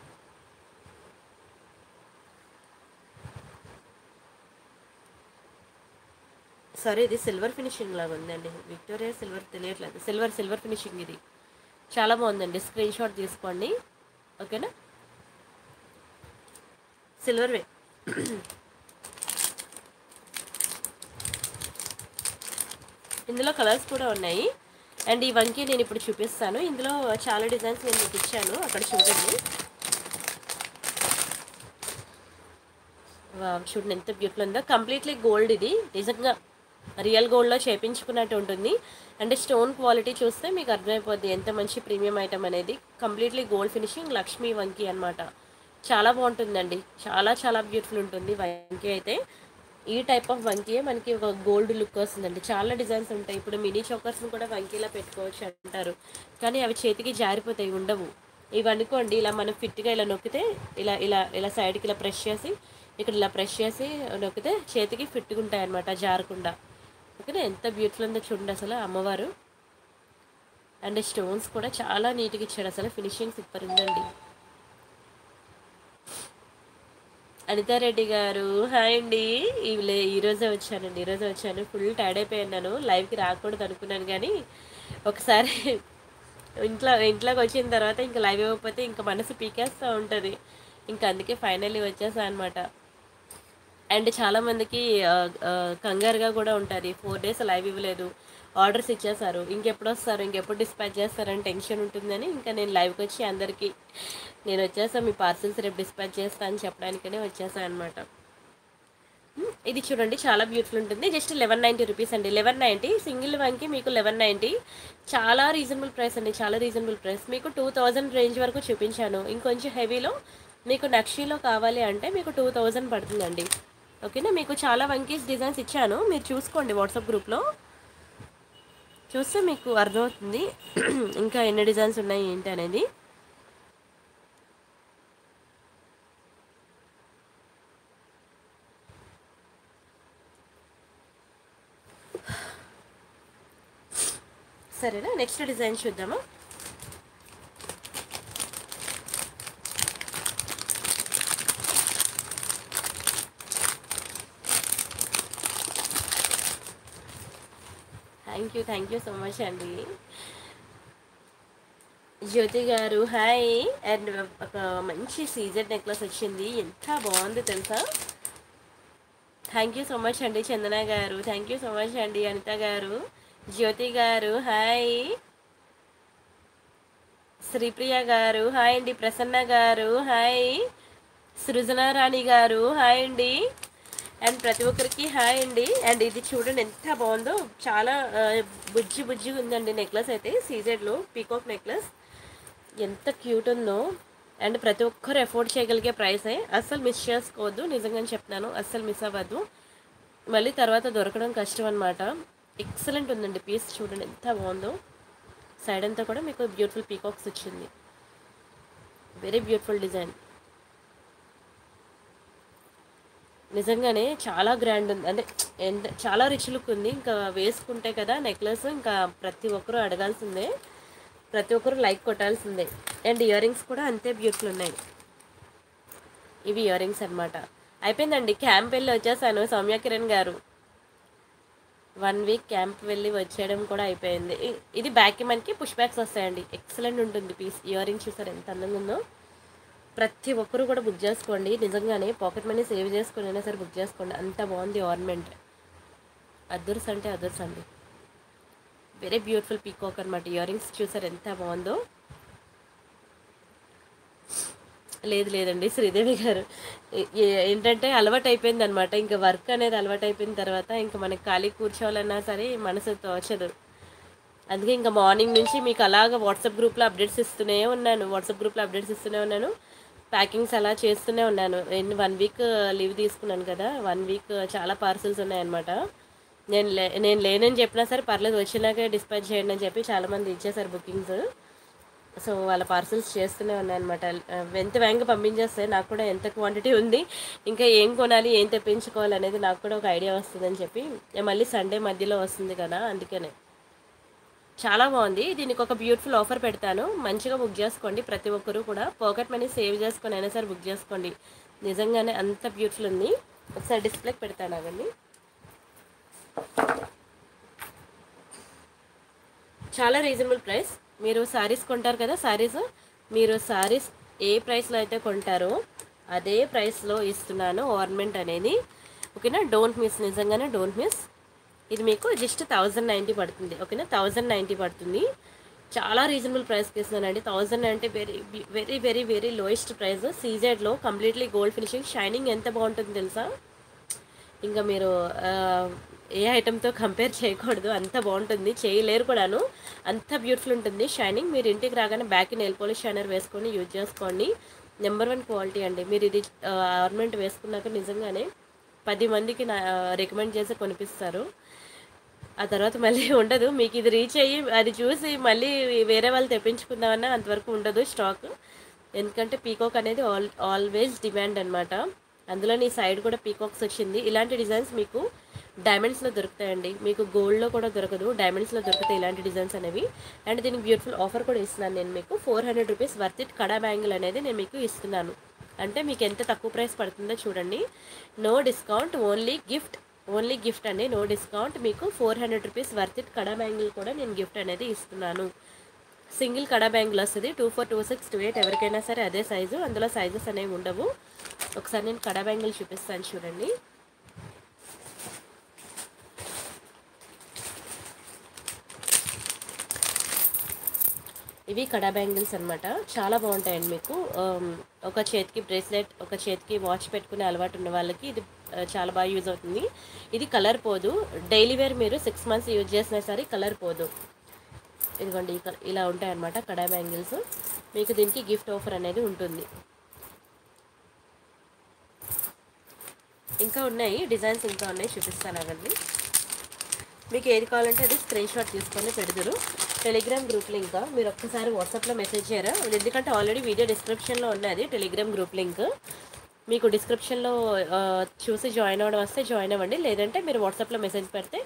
సారీ ఇది సిల్వర్ ఫినిషింగ్ లాగా ఉందండి విక్టోరియా సిల్వర్ తెలియట్లేదు సిల్వర్ సిల్వర్ ఫినిషింగ్ ఇది చాలా బాగుందండి స్క్రీన్ షాట్ తీసుకోండి ఓకేనా సిల్వర్ వే ఇందులో కలర్స్ కూడా ఉన్నాయి And ఈ వంకి నేను ఇప్పుడు చూపిస్తాను ఇందులో చాలా డిజైన్స్ నేను మీకు ఇచ్చాను అక్కడ చూడండి వావ్ చూడండి ఎంత బ్యూటిఫుల్ ఉందో కంప్లీట్లీ గోల్డ్ ఇది నిజంగా రియల్ గోల్డ్ లో చేపించుకున్నట్టు ఉంటుంది అంటే స్టోన్ క్వాలిటీ చూస్తే మీకు అర్థమైపోద్ది ఎంత మంచి ప్రీమియం ఐటమ్ అనేది కంప్లీట్లీ గోల్డ్ ఫినిషింగ్ లక్ష్మీ వంకి అన్నమాట చాలా బాగుంటుందండి చాలా చాలా బ్యూటిఫుల్ ఉంటుంది వంకి అయితే ఈ టైప్ ఆఫ్ వంకీ మనకి ఒక గోల్డ్ లుక్ వస్తుందండి చాలా డిజైన్స్ ఉంటాయి ఇప్పుడు మినీ చోకర్స్ని కూడా వంకీలా పెట్టుకోవచ్చు అంటారు కానీ అవి చేతికి జారిపోతాయి ఉండవు ఇవి అనుకోండి ఇలా మనం ఫిట్గా ఇలా నొక్కితే ఇలా ఇలా ఇలా సైడ్కి ఇలా ప్రెస్ చేసి ఇక్కడ ఇలా ప్రెస్ చేసి నొక్కితే చేతికి ఫిట్గా ఉంటాయి అన్నమాట జారకుండా ఓకేనా ఎంత బ్యూటిఫుల్ ఉందో చూడండి అసలు అమ్మవారు అండ్ స్టోన్స్ కూడా చాలా నీట్గా ఇచ్చాడు అసలు ఫినిషింగ్ సూపర్ ఉందండి అనితా రెడ్డి గారు హాయ్ అండి ఇవిలే ఈరోజే వచ్చానండి ఈరోజే వచ్చాను ఫుల్ టైర్డ్ అయిపోయాను లైవ్కి రాకూడదు అనుకున్నాను కానీ ఒకసారి ఇంట్లో ఇంట్లోకి వచ్చిన తర్వాత ఇంకా లైవ్ ఇవ్వకపోతే ఇంకా మనసు పీకేస్తూ ఉంటుంది ఇంకా అందుకే ఫైనల్లీ వచ్చేసాను అనమాట అండ్ చాలామందికి కంగారుగా కూడా ఉంటుంది ఫోర్ డేస్ లైవ్ ఇవ్వలేదు ఆర్డర్స్ ఇచ్చేసారు ఇంకెప్పుడు వస్తారు ఇంకెప్పుడు డిస్పాచ్ చేస్తారని టెన్షన్ ఉంటుందని ఇంకా నేను లైవ్కి వచ్చి అందరికీ నేను వచ్చేసా మీ పార్సల్స్ రేపు డిస్పాచ్ చేస్తా అని చెప్పడానికనే వచ్చేసాను అనమాట ఇది చూడండి చాలా బ్యూటిఫుల్ ఉంటుంది జస్ట్ లెవెన్ నైంటీ రూపీస్ అండి లెవెన్ నైంటీ సింగిల్ వన్కి మీకు లెవెన్ నైంటీ చాలా రీజనబుల్ ప్రైస్ అండి చాలా రీజనబుల్ ప్రైస్ మీకు టూ థౌజండ్ రేంజ్ వరకు చూపించాను ఇంకొంచెం హెవీలో మీకు నక్షీలో కావాలి అంటే మీకు టూ థౌజండ్ పడుతుందండి ఓకేనా మీకు చాలా వంకీస్ డిజైన్స్ ఇచ్చాను మీరు చూసుకోండి వాట్సాప్ గ్రూప్లో చూస్తే మీకు అర్థమవుతుంది ఇంకా ఎన్ని డిజైన్స్ ఉన్నాయి ఏంటి అనేది సరేనా నెక్స్ట్ డిజైన్ చూద్దామా thank you thank you so much అండి జ్యోతి గారు హాయ్ అండ్ ఒక మంచి సీజెడ్ నెక్లెస్ వచ్చింది ఎంత బాగుంది తెలుసా థ్యాంక్ యూ సో మచ్ అండి చందన గారు థ్యాంక్ యూ సో మచ్ అండి అనిత గారు జ్యోతి గారు హాయ్ శ్రీప్రియ గారు హాయ్ అండి ప్రసన్న గారు హాయ్ సృజనారాణి గారు హాయ్ అండి అండ్ ప్రతి ఒక్కరికి హాయ్ అండి అండ్ ఇది చూడండి ఎంత బాగుందో చాలా బుజ్జి బుజ్జి ఉందండి నెక్లెస్ అయితే సీజెడ్లో పీకాక్ నెక్లెస్ ఎంత క్యూట్ ఉందో అండ్ ప్రతి ఒక్కరు ఎఫోర్డ్ చేయగలిగే ప్రైసే అస్సలు మిస్ చేసుకోవద్దు నిజంగా చెప్తాను అస్సలు మిస్ అవ్వద్దు మళ్ళీ తర్వాత దొరకడం కష్టం అనమాట ఎక్సలెంట్ ఉందండి పీస్ చూడండి ఎంత బాగుందో సైడ్ అంతా కూడా మీకు బ్యూటిఫుల్ పీకాక్స్ వచ్చింది very beautiful design. నిజంగానే చాలా గ్రాండ్ ఉంది అంటే చాలా రిచ్ లుక్ ఉంది. ఇంకా వేసుకుంటే కదా నెక్లెస్ ఇంకా ప్రతి ఒక్కరు అడగాల్సిందే, ప్రతి ఒక్కరు లైక్ కొట్టాల్సిందే. అండ్ ఇయర్ రింగ్స్ కూడా అంతే బ్యూటిఫుల్ ఉన్నాయి. ఇవి ఇయర్ రింగ్స్ అనమాట. అయిపోయిందండి క్యాంప్ వెళ్ళి వచ్చేసాను. సౌమ్య కిరణ్ గారు వన్ వీక్ క్యాంప్ వెళ్ళి వచ్చేయడం కూడా అయిపోయింది. ఇది బ్యాక్కి మనకి పుష్ బ్యాక్స్ వస్తాయండి. ఎక్సలెంట్ ఉంటుంది పీస్. ఇయర్ రింగ్స్ చూసారు ఎంత అందంగా ఉందో. ప్రతి ఒక్కరు కూడా బుక్ చేసుకోండి. నిజంగానే పాకెట్ మనీ సేవ్ చేసుకుని అయినా సరే బుక్ చేసుకోండి, అంత బాగుంది ఆర్నమెంట్. అదర్స్ అంటే అదర్స్ అండి. వెరీ బ్యూటిఫుల్ పీకాక్ అనమాట. ఇయర్ రింగ్స్ చూసారు ఎంత బాగుందో. లేదు లేదండి శ్రీదేవి గారు, ఏంటంటే అలవాటు అయిపోయింది అనమాట. ఇంకా వర్క్ అనేది అలవాటు అయిపోయిన తర్వాత ఇంకా మనకి ఖాళీ కూర్చోవాలన్నా సరే మనసు తోచదు. అందుకే ఇంకా మార్నింగ్ నుంచి మీకు అలాగ వాట్సాప్ గ్రూప్లో అప్డేట్స్ ఇస్తూనే ఉన్నాను. వాట్సాప్ గ్రూప్లో అప్డేట్స్ ఇస్తూనే ఉన్నాను ప్యాకింగ్స్ అలా చేస్తూనే ఉన్నాను. నేను వన్ వీక్ లీవ్ తీసుకున్నాను కదా, వన్ వీక్ చాలా పార్సల్స్ ఉన్నాయన్నమాట. నేను లే నేను లేనని చెప్పినా సరే పర్లేదు వచ్చినాకే డిస్పాచ్ చేయండి అని చెప్పి చాలామంది ఇచ్చేసారు బుకింగ్స్. సో వాళ్ళ పార్సల్స్ చేస్తూనే ఉన్నాయన్నమాట. ఎంత వేగంగా పంపించేస్తే నాకు కూడా ఎంత క్వాంటిటీ ఉంది, ఇంకా ఏం కొనాలి, ఏం తెప్పించుకోవాలి అనేది నాకు కూడా ఒక ఐడియా వస్తుందని చెప్పి. మళ్ళీ సండే మధ్యలో వస్తుంది కదా అందుకనే. చాలా బాగుంది. దీనికి ఒక బ్యూటిఫుల్ ఆఫర్ పెడతాను, మంచిగా బుక్ చేసుకోండి ప్రతి ఒక్కరూ కూడా. పాకెట్ మనీ సేవ్ చేసుకొని అయినా సరే బుక్ చేసుకోండి. నిజంగానే అంత బ్యూటిఫుల్ ఉంది. ఒకసారి డిస్ప్లేకి పెడతాను అవన్నీ. చాలా రీజనబుల్ ప్రైస్. మీరు శారీస్ కొంటారు కదా, శారీస్ మీరు శారీస్ ఏ ప్రైస్లో అయితే కొంటారో అదే ప్రైస్లో ఇస్తున్నాను ఆర్నమెంట్ అనేది. ఓకేనా? డోంట్ మిస్, నిజంగానే డోంట్ మిస్. ఇది మీకు జస్ట్ థౌజండ్ నైంటీ పడుతుంది. ఓకేనా? థౌజండ్ నైంటీ పడుతుంది. చాలా రీజనబుల్ ప్రైస్కి ఇస్తున్నానండి. థౌజండ్ అంటే very very very very lowest price. సీజెడ్లో కంప్లీట్లీ గోల్డ్ ఫినిషింగ్, షైనింగ్ ఎంత బాగుంటుంది తెలుసా. ఇంకా మీరు ఏ ఐటెంతో కంపేర్ చేయకూడదు, అంత బాగుంటుంది. చేయలేరు కూడాను, అంత బ్యూటిఫుల్ ఉంటుంది షైనింగ్. మీరు ఇంటికి రాగానే బ్యాక్ నెయిల్ పాలిష్ షైనర్ వేసుకొని యూజ్ చేసుకోండి. నెంబర్ వన్ క్వాలిటీ అండి. మీరు ఇది ఆర్నమెంట్ వేసుకున్నాక నిజంగానే పది మందికి నా రికమెండ్ చేసి కొనిపిస్తారు. ఆ తర్వాత మళ్ళీ ఉండదు మీకు. ఇది రీచ్ అయ్యి అది చూసి మళ్ళీ వేరే వాళ్ళు తెప్పించుకుందామన్నా అంతవరకు ఉండదు స్టాక్. ఎందుకంటే పీకాక్ అనేది ఆల్ ఆల్వేజ్ డిమాండ్ అనమాట. అందులో నీ సైడ్ కూడా పీకాక్స్ వచ్చింది. ఇలాంటి డిజైన్స్ మీకు డైమండ్స్లో దొరుకుతాయండి. మీకు గోల్డ్లో కూడా దొరకదు, డైమండ్స్లో దొరుకుతాయి ఇలాంటి డిజైన్స్ అనేవి. అండ్ దీనికి బ్యూటిఫుల్ ఆఫర్ కూడా ఇస్తున్నాను నేను మీకు. Four hundred rupees worth it కడా బ్యాంగిల్ అనేది నేను మీకు ఇస్తున్నాను. అంటే మీకు ఎంత తక్కువ ప్రైస్ పడుతుందో చూడండి. No discount, only gift, only gift అండి. No discount. మీకు four hundred rupees worth it కడా బ్యాంగిల్ కూడా నేను గిఫ్ట్ అనేది ఇస్తున్నాను. సింగిల్ కడా బ్యాంగిల్ వస్తుంది. Two four two six two eight ఎవరికైనా సరే అదే సైజు. అందులో సైజెస్ అనేవి ఉండవు. ఒకసారి నేను కడా బ్యాంగిల్ చూపిస్తాను చూడండి. ఇవి కడా బ్యాంగిల్స్ అనమాట. చాలా బాగుంటాయండి మీకు. ఒక చేతికి బ్రేస్లెట్, ఒక చేతికి వాచ్ పెట్టుకునే అలవాటు ఉన్న వాళ్ళకి ఇది చాలా బాగా యూజ్ అవుతుంది. ఇది కలర్ పోదు. డైలీ వేర్ మీరు సిక్స్ మంత్స్ యూజ్ చేసినా సరే కలర్ పోదు. ఇదిగోండి ఇలా ఉంటాయన్నమాట కడా బ్యాంగిల్స్. మీకు దీనికి గిఫ్ట్ ఆఫర్ అనేది ఉంటుంది. ఇంకా ఉన్నాయి డిజైన్స్, ఇంకా ఉన్నాయి చూపిస్తాను అవన్నీ. మీకు ఏది కావాలంటే అది స్క్రీన్ షాట్ తీసుకొని పెడతారు. టెలిగ్రామ్ గ్రూప్ లింక్ మీరు ఒక్కసారి వాట్సాప్లో మెసేజ్ చేయరా, ఎందుకంటే ఆల్రెడీ వీడియో డిస్క్రిప్షన్లో ఉన్నది టెలిగ్రామ్ గ్రూప్ లింక్. మీకు డిస్క్రిప్షన్లో చూసి జాయిన్ అవ్వడం వస్తే జాయిన్ అవ్వండి, లేదంటే మీరు వాట్సాప్లో మెసేజ్ పెడితే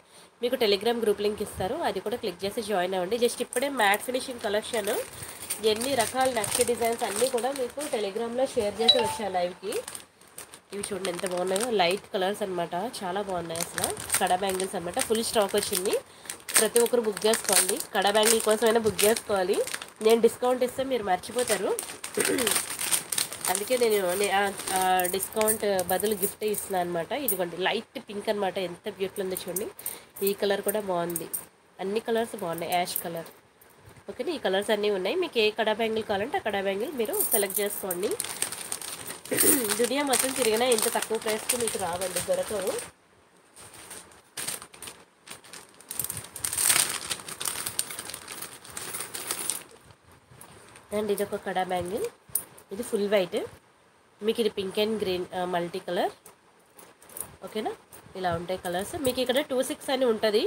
మీకు టెలిగ్రామ్ గ్రూప్ లింక్ ఇస్తారు, అది కూడా క్లిక్ చేసి జాయిన్ అవ్వండి. జస్ట్ ఇప్పుడే మ్యాట్ ఫినిషింగ్ కలెక్షన్ ఎన్ని రకాల నక్ష డిజైన్స్ అన్నీ కూడా మీకు టెలిగ్రామ్లో షేర్ చేసి వచ్చాను లైవ్కి. ఇవి చూడండి ఎంత బాగున్నాయో. లైట్ కలర్స్ అనమాట, చాలా బాగున్నాయి. అసలు కడా బ్యాంగిల్స్ అనమాట. ఫుల్ స్టాక్ వచ్చింది. ప్రతి ఒక్కరు బుక్ చేసుకోండి. కడా బ్యాంగిల్ కోసమైనా బుక్ చేసుకోవాలి. నేను డిస్కౌంట్ ఇస్తే మీరు మర్చిపోతారు, అందుకే నేను డిస్కౌంట్ బదులు గిఫ్ట్ ఇస్తున్నాను అనమాట. ఇదిగోండి లైట్ పింక్ అనమాట. ఎంత బ్యూటిఫుల్ ఉందో చూడండి. ఈ కలర్ కూడా బాగుంది. అన్ని కలర్స్ బాగున్నాయి. Ash colour. ఓకేనా? ఈ కలర్స్ అన్నీ ఉన్నాయి. మీకు ఏ కడా బ్యాంగిల్ కావాలంటే ఆ కడా బ్యాంగిల్ మీరు సెలెక్ట్ చేసుకోండి. దునియా మొత్తం తిరిగినా ఇంత తక్కువ ప్రైస్కి మీకు రావండి, దొరకవు. అండ్ ఇది ఒక కడా బ్యాంగిల్. ఇది ఫుల్ వైట్. మీకు ఇది pink and green multi colour. ఓకేనా? ఇలా ఉంటాయి కలర్స్. మీకు ఇక్కడ టూ సిక్స్ అని ఉంటుంది.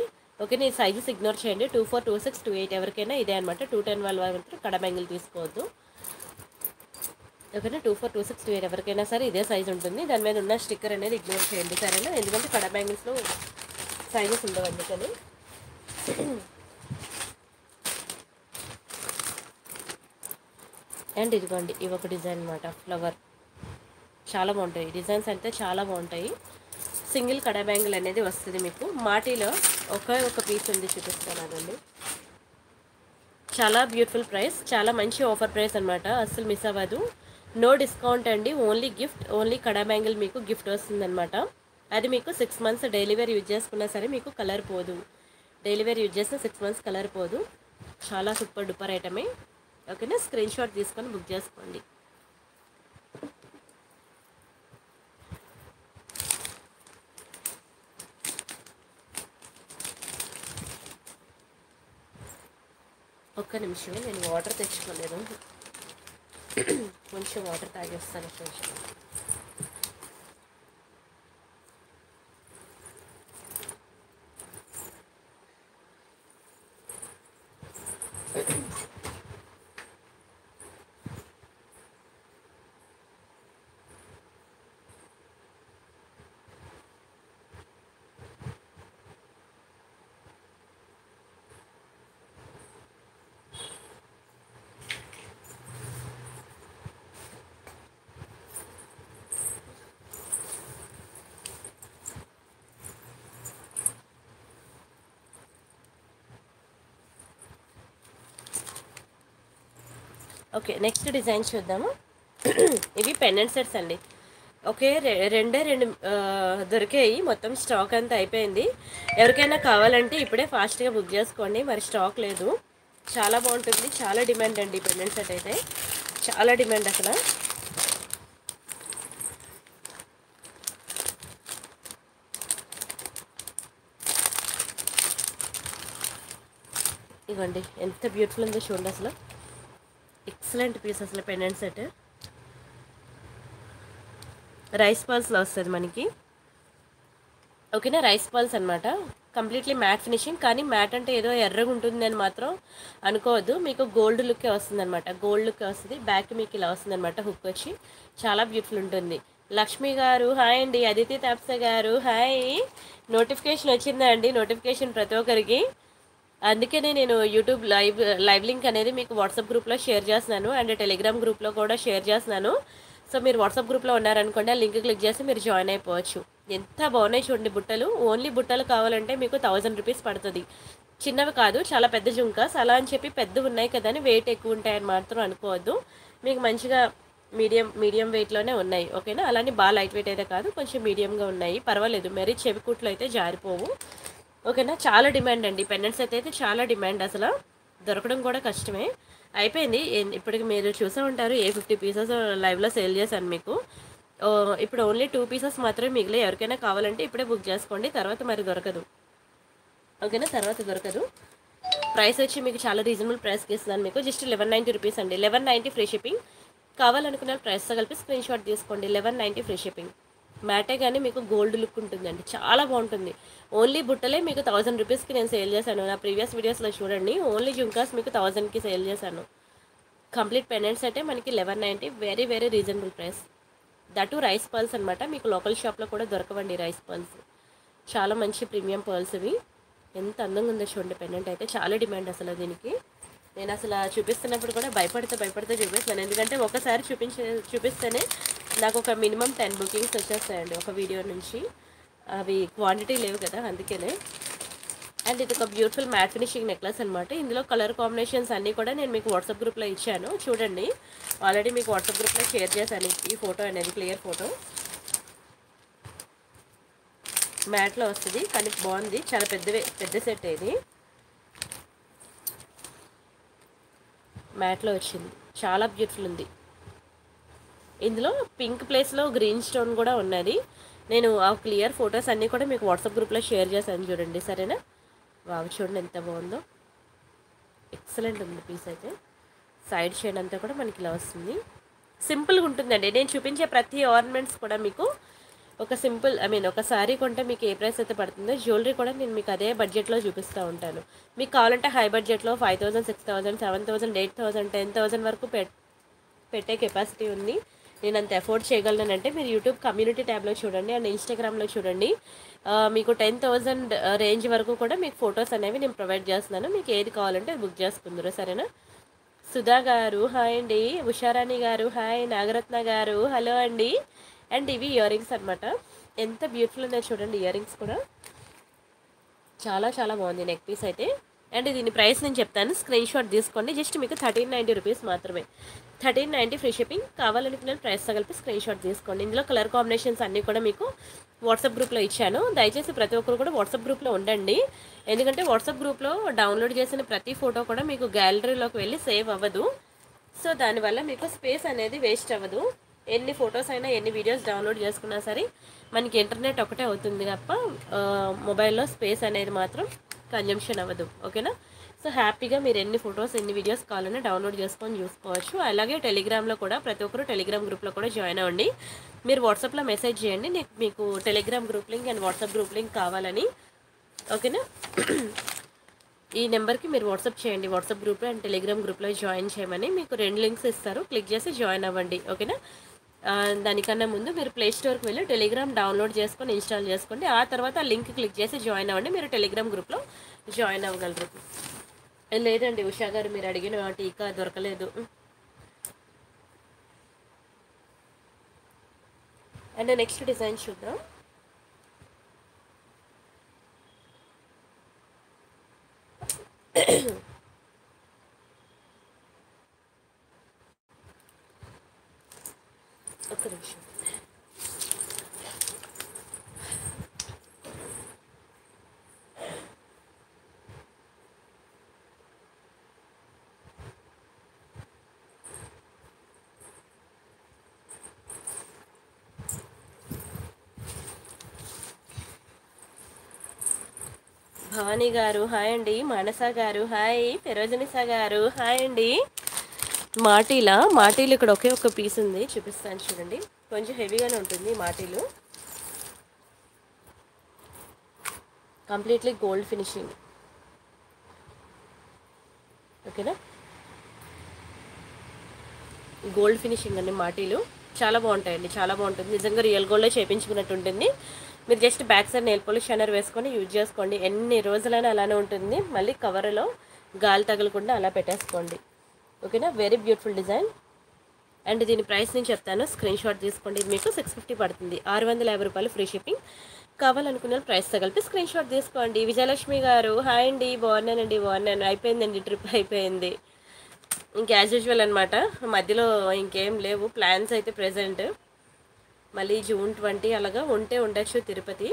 ఓకేనా? ఈ సైజెస్ ఇగ్నోర్ చేయండి. Two four two six two eight ఎవరికైనా ఇదే అనమాట. టూ టెన్ వాళ్ళ మాత్రం కడా బ్యాంగిల్ తీసుకోవద్దు. ఓకేనా. Two four two six two eight ఎవరికైనా సరే ఇదే సైజ్ ఉంటుంది. దాని మీద ఉన్న స్టిక్కర్ అనేది ఇగ్నోర్ చేయండి సరేనా, ఎందుకంటే కడ బ్యాంగిల్స్లో సైజెస్ ఉండవు అందుకని. అండ్ ఇదిగోండి ఇవి ఒక డిజైన్ అనమాట, ఫ్లవర్ చాలా బాగుంటాయి డిజైన్స్ అయితే చాలా బాగుంటాయి. సింగిల్ కడ బ్యాంగిల్ అనేది వస్తుంది మీకు. మాటిలో ఒకే ఒక పీస్ ఉంది చూపిస్తాను అదండి. చాలా బ్యూటిఫుల్ ప్రైస్, చాలా మంచి ఆఫర్ ప్రైస్ అనమాట, అస్సలు మిస్ అవ్వదు. నో డిస్కౌంట్ అండి, ఓన్లీ గిఫ్ట్, ఓన్లీ కడా బ్యాంగిల్ మీకు గిఫ్ట్ వస్తుందన్నమాట. అది మీకు six months daily wear use చేసుకున్నా సరే మీకు కలర్ పోదు, డైలీ వేర్ యూజ్ చేసిన సిక్స్ మంత్స్ కలర్ పోదు. చాలా సూపర్ డూపర్ ఐటమే ఓకేనా. స్క్రీన్ షాట్ తీసుకొని బుక్ చేసుకోండి. ఒక్క నిమిషం నేను వాటర్ తెచ్చుకోలేదు, కొంచెం వాటర్ తాగేస్తాను. ఓకే నెక్స్ట్ డిజైన్ చూద్దాము. ఇవి పెండెంట్ సెట్స్ అండి. ఓకే రెండే రెండు దొరికాయి, మొత్తం స్టాక్ అంతా అయిపోయింది. ఎవరికైనా కావాలంటే ఇప్పుడే ఫాస్ట్గా బుక్ చేసుకోండి, మరి స్టాక్ లేదు. చాలా బాగుంటుంది, చాలా డిమాండ్ అండి పెండెంట్ సెట్ అయితే, చాలా డిమాండ్ అసలు. ఇవ్వండి ఎంత బ్యూటిఫుల్ ఉందో చూడండి అసలు, ఎక్సలెంట్ పీస్ అసలు. పెండెంట్ సెట్ రైస్ పర్ల్స్లో వస్తుంది మనకి ఓకేనా, రైస్ పర్ల్స్ అనమాట. కంప్లీట్లీ మ్యాట్ ఫినిషింగ్, కానీ మ్యాట్ అంటే ఏదో ఎర్రగా ఉంటుంది అని మాత్రం అనుకోవద్దు, మీకు గోల్డ్ లుక్కే వస్తుంది అనమాట, గోల్డ్ లుక్కే వస్తుంది. బ్యాక్ మీకు ఇలా వస్తుంది అనమాట హుక్ వచ్చి, చాలా బ్యూటిఫుల్ ఉంటుంది. లక్ష్మి గారు హాయ్ అండి, అదితి తాప్సా గారు హాయ్. నోటిఫికేషన్ వచ్చిందా అండి? నోటిఫికేషన్ ప్రతి ఒక్కరికి, అందుకనే నేను యూట్యూబ్ లైవ్ లైవ్ లింక్ అనేది మీకు వాట్సాప్ గ్రూప్లో షేర్ చేస్తున్నాను, అండ్ టెలిగ్రామ్ గ్రూప్లో కూడా షేర్ చేస్తున్నాను. సో మీరు వాట్సాప్ గ్రూప్లో ఉన్నారనుకోండి, ఆ లింక్ క్లిక్ చేసి మీరు జాయిన్ అయిపోవచ్చు. ఎంత బాగున్నాయి చూడండి బుట్టలు. ఓన్లీ బుట్టలు కావాలంటే మీకు థౌజండ్ రూపీస్ పడుతుంది. చిన్నవి కాదు, చాలా పెద్ద జుంకాస్, అలా అని చెప్పి పెద్దవి ఉన్నాయి కదా అని వెయిట్ ఎక్కువ ఉంటాయని మాత్రం అనుకోవద్దు. మీకు మంచిగా మీడియం మీడియం వెయిట్లోనే ఉన్నాయి ఓకేనా. అలానే బాగా లైట్ వెయిట్ అయితే కాదు, కొంచెం మీడియంగా ఉన్నాయి పర్వాలేదు, మరీ చెవి కుట్లు అయితే జారిపోవు ఓకేనా. చాలా డిమాండ్ అండి పెండెంట్స్ అయితే, అయితే చాలా డిమాండ్ అసలు, దొరకడం కూడా కష్టమే. అయిపోయింది ఇప్పటికి, మీరు చూసే ఉంటారు ఏ ఫిఫ్టీ పీసెస్ లైవ్లో సేల్ చేశాను మీకు. ఇప్పుడు ఓన్లీ టూ పీసెస్ మాత్రమే మిగిలి, ఎవరికైనా కావాలంటే ఇప్పుడే బుక్ చేసుకోండి, తర్వాత మరి దొరకదు ఓకేనా, తర్వాత దొరకదు. ప్రైస్ వచ్చి మీకు చాలా రీజనబుల్ ప్రైస్కి ఇస్తున్నాను మీకు, జస్ట్ లెవెన్ నైంటీ రూపీస్ అండి, లెవెన్ నైంటీ ఫ్రీ షిప్పింగ్. కావాలనుకున్న ప్రైస్తో కలిపి స్క్రీన్ షాట్ తీసుకోండి, లెవెన్ నైంటీ ఫ్రీ షిప్పింగ్. మ్యాటే కానీ మీకు గోల్డ్ లుక్ ఉంటుందండి, చాలా బాగుంటుంది. ఓన్లీ బుట్టలే మీకు థౌజండ్ రూపీస్కి నేను సేల్ చేశాను, నా ప్రీవియస్ వీడియోస్లో చూడండి. ఓన్లీ జుంకాస్ మీకు థౌజండ్కి సేల్ చేశాను. కంప్లీట్ పెండెంట్స్ అయితే మనకి eleven ninety, very very reasonable price. That rice pearls అనమాట, మీకు లోకల్ షాప్లో కూడా దొరకవండి రైస్ పర్ల్స్, చాలా మంచి ప్రీమియం పర్ల్స్ ఇవి. ఎంత అందంగా ఉందో చూడండి పెండెంట్ అయితే, చాలా డిమాండ్ అసలు దీనికి. నేను అసలు చూపిస్తున్నప్పుడు కూడా భయపడితే భయపడితే చూపిస్తాను, ఎందుకంటే ఒకసారి చూపించే చూపిస్తేనే నాకు ఒక మినిమం టెన్ బుకింగ్స్ వచ్చేస్తాయండి ఒక వీడియో నుంచి, అవి క్వాంటిటీ లేవు కదా అందుకనే. అండ్ ఇది ఒక బ్యూటిఫుల్ మ్యాట్ ఫినిషింగ్ నెక్లెస్ అనమాట. ఇందులో కలర్ కాంబినేషన్స్ అన్నీ కూడా నేను మీకు వాట్సాప్ గ్రూప్లో ఇచ్చాను చూడండి, ఆల్రెడీ మీకు వాట్సాప్ గ్రూప్లో షేర్ చేశాను ఈ ఫోటో అనేది, క్లియర్ ఫోటో. మ్యాట్లో వస్తుంది కానీ బాగుంది, చాలా పెద్దవే పెద్ద సెట్ ఇది, మ్యాట్లో వచ్చింది, చాలా బ్యూటిఫుల్ ఉంది. ఇందులో పింక్ ప్లేస్లో గ్రీన్ స్టోన్ కూడా ఉన్నది, నేను ఆ క్లియర్ ఫొటోస్ అన్నీ కూడా మీకు వాట్సాప్ గ్రూప్లో షేర్ చేశాను చూడండి సరేనా. వావ్ చూడండి ఎంత బాగుందో, ఎక్సలెంట్ ఉంది పీస్ అయితే. సైడ్ షేడ్ అంతా కూడా మనకి ఇలా వస్తుంది, సింపుల్గా ఉంటుందండి. నేను చూపించే ప్రతి ఆర్నమెంట్స్ కూడా మీకు ఒక సింపుల్, ఐ మీన్ ఒక శారీ కొంటే మీకు ఏ ప్రైస్ అయితే పడుతుందో, జ్యువెలరీ కూడా నేను మీకు అదే బడ్జెట్లో చూపిస్తూ ఉంటాను. మీకు కావాలంటే హై బడ్జెట్లో five thousand, six thousand, seven thousand, eight thousand, ten thousand వరకు పెట్ పెట్టే కెపాసిటీ ఉంది. నేను అంత ఎఫోర్డ్ చేయగలనంటే మీరు యూట్యూబ్ కమ్యూనిటీ ట్యాబ్లో చూడండి అండ్ ఇన్స్టాగ్రామ్లో చూడండి. మీకు టెన్ థౌజండ్ రేంజ్ వరకు కూడా మీకు ఫొటోస్ అనేవి నేను ప్రొవైడ్ చేస్తున్నాను. మీకు ఏది కావాలంటే అది బుక్ చేసుకుందరు, సరేనా? సుధా గారు హాయ్ అండి, ఉషారాణి గారు హాయ్, నాగరత్న గారు హలో అండి. అండ్ ఇవి ఇయర్ రింగ్స్ అనమాట, ఎంత బ్యూటిఫుల్ ఉందో చూడండి. ఇయర్ రింగ్స్ కూడా చాలా చాలా బాగుంది నెక్ పీస్ అయితే. అండ్ దీని ప్రైస్ నేను చెప్తాను, స్క్రీన్ షాట్ తీసుకోండి. జస్ట్ మీకు థర్టీన్ నైంటీ రూపీస్ మాత్రమే, థర్టీన్ నైంటీ ఫ్రీ షిప్పింగ్. కావాలనుకున్న ప్రైస్ తగిలిపి స్క్రీన్ షాట్ తీసుకోండి. ఇందులో కలర్ కాంబినేషన్స్ అన్నీ కూడా మీకు వాట్సాప్ గ్రూప్లో ఇచ్చాను. దయచేసి ప్రతి ఒక్కరు కూడా వాట్సాప్ గ్రూప్లో ఉండండి, ఎందుకంటే వాట్సాప్ గ్రూప్లో డౌన్లోడ్ చేసిన ప్రతి ఫోటో కూడా మీకు గ్యాలరీలోకి వెళ్ళి సేవ్ అవ్వదు. సో దానివల్ల మీకు స్పేస్ అనేది వేస్ట్ అవ్వదు. ఎన్ని ఫొటోస్ అయినా ఎన్ని వీడియోస్ డౌన్లోడ్ చేసుకున్నా సరే మనకి ఇంటర్నెట్ ఒకటే అవుతుంది తప్ప మొబైల్లో స్పేస్ అనేది మాత్రం కన్జంప్షన్ అవ్వదు, ఓకేనా? సో హ్యాపీగా మీరు ఎన్ని ఫొటోస్ ఎన్ని వీడియోస్ కావాలన్నా డౌన్లోడ్ చేసుకొని చూసుకోవచ్చు. అలాగే టెలిగ్రామ్లో కూడా ప్రతి ఒక్కరు టెలిగ్రామ్ గ్రూప్లో కూడా జాయిన్ అవ్వండి. మీరు వాట్సాప్లో మెసేజ్ చేయండి నేను మీకు Telegram group link and వాట్సాప్ group link కావాలని, ఓకేనా? ఈ నెంబర్కి మీరు వాట్సాప్ చేయండి, వాట్సాప్ గ్రూప్లో అండ్ టెలిగ్రామ్ గ్రూప్లో జాయిన్ చేయమని. మీకు రెండు లింక్స్ ఇస్తారు, క్లిక్ చేసి జాయిన్ అవ్వండి, ఓకేనా? దానికన్నా ముందు మీరు ప్లేస్టోర్కి వెళ్ళి టెలిగ్రామ్ డౌన్లోడ్ చేసుకొని ఇన్స్టాల్ చేసుకోండి. ఆ తర్వాత ఆ లింక్ క్లిక్ చేసి జాయిన్ అవ్వండి, మీరు టెలిగ్రామ్ గ్రూప్లో జాయిన్ అవ్వగలరు. లేదండి ఉషా గారు, మీరు అడిగిన టీకా దొరకలేదు. అండ్ నెక్స్ట్ డిజైన్ చూద్దాం. ఒక్క నిమిషం. భవానీ గారు హాయ్ అండి, మానసా గారు హాయ్, ఫిరోజనిసా గారు హాయ్ అండి. మాటీలా మాటీలు ఇక్కడ ఒకే ఒక పీస్ ఉంది, చూపిస్తాను చూడండి. కొంచెం హెవీగానే ఉంటుంది మాటీలు, కంప్లీట్లీ గోల్డ్ ఫినిషింగ్, ఓకేనా? గోల్డ్ ఫినిషింగ్ అండి మాటీలు, చాలా బాగుంటాయండి, చాలా బాగుంటుంది. నిజంగా రియల్ గోల్డ్లో చేయించుకున్నట్టు ఉంటుంది. మీరు just back side nail polish shiner వేసుకొని యూజ్ చేసుకోండి, ఎన్ని రోజులైనా అలానే ఉంటుంది. మళ్ళీ కవర్లో గాలి తగలకుండా అలా పెట్టేసుకోండి, ఓకేనా? Very beautiful design. అండ్ దీని ప్రైస్ నేను చెప్తాను, స్క్రీన్ షాట్ తీసుకోండి. మీకు సిక్స్ ఫిఫ్టీ పడుతుంది, ఆరు వందల యాభై రూపాయలు ఫ్రీ షిప్పింగ్. కావాలనుకున్న ప్రైస్ తగిలిపి స్క్రీన్ షాట్ తీసుకోండి. విజయలక్ష్మి గారు హాయ్ అండి, బాగున్నానండి, బాగున్నాను. అయిపోయిందండి ట్రిప్, అయిపోయింది. ఇంక యాజ్ యూజువల్ అనమాట, మధ్యలో ఇంకేం లేవు ప్లాన్స్ అయితే ప్రెజెంట్. మళ్ళీ జూన్ ట్వంటీ అలాగా ఉంటే ఉండొచ్చు తిరుపతి.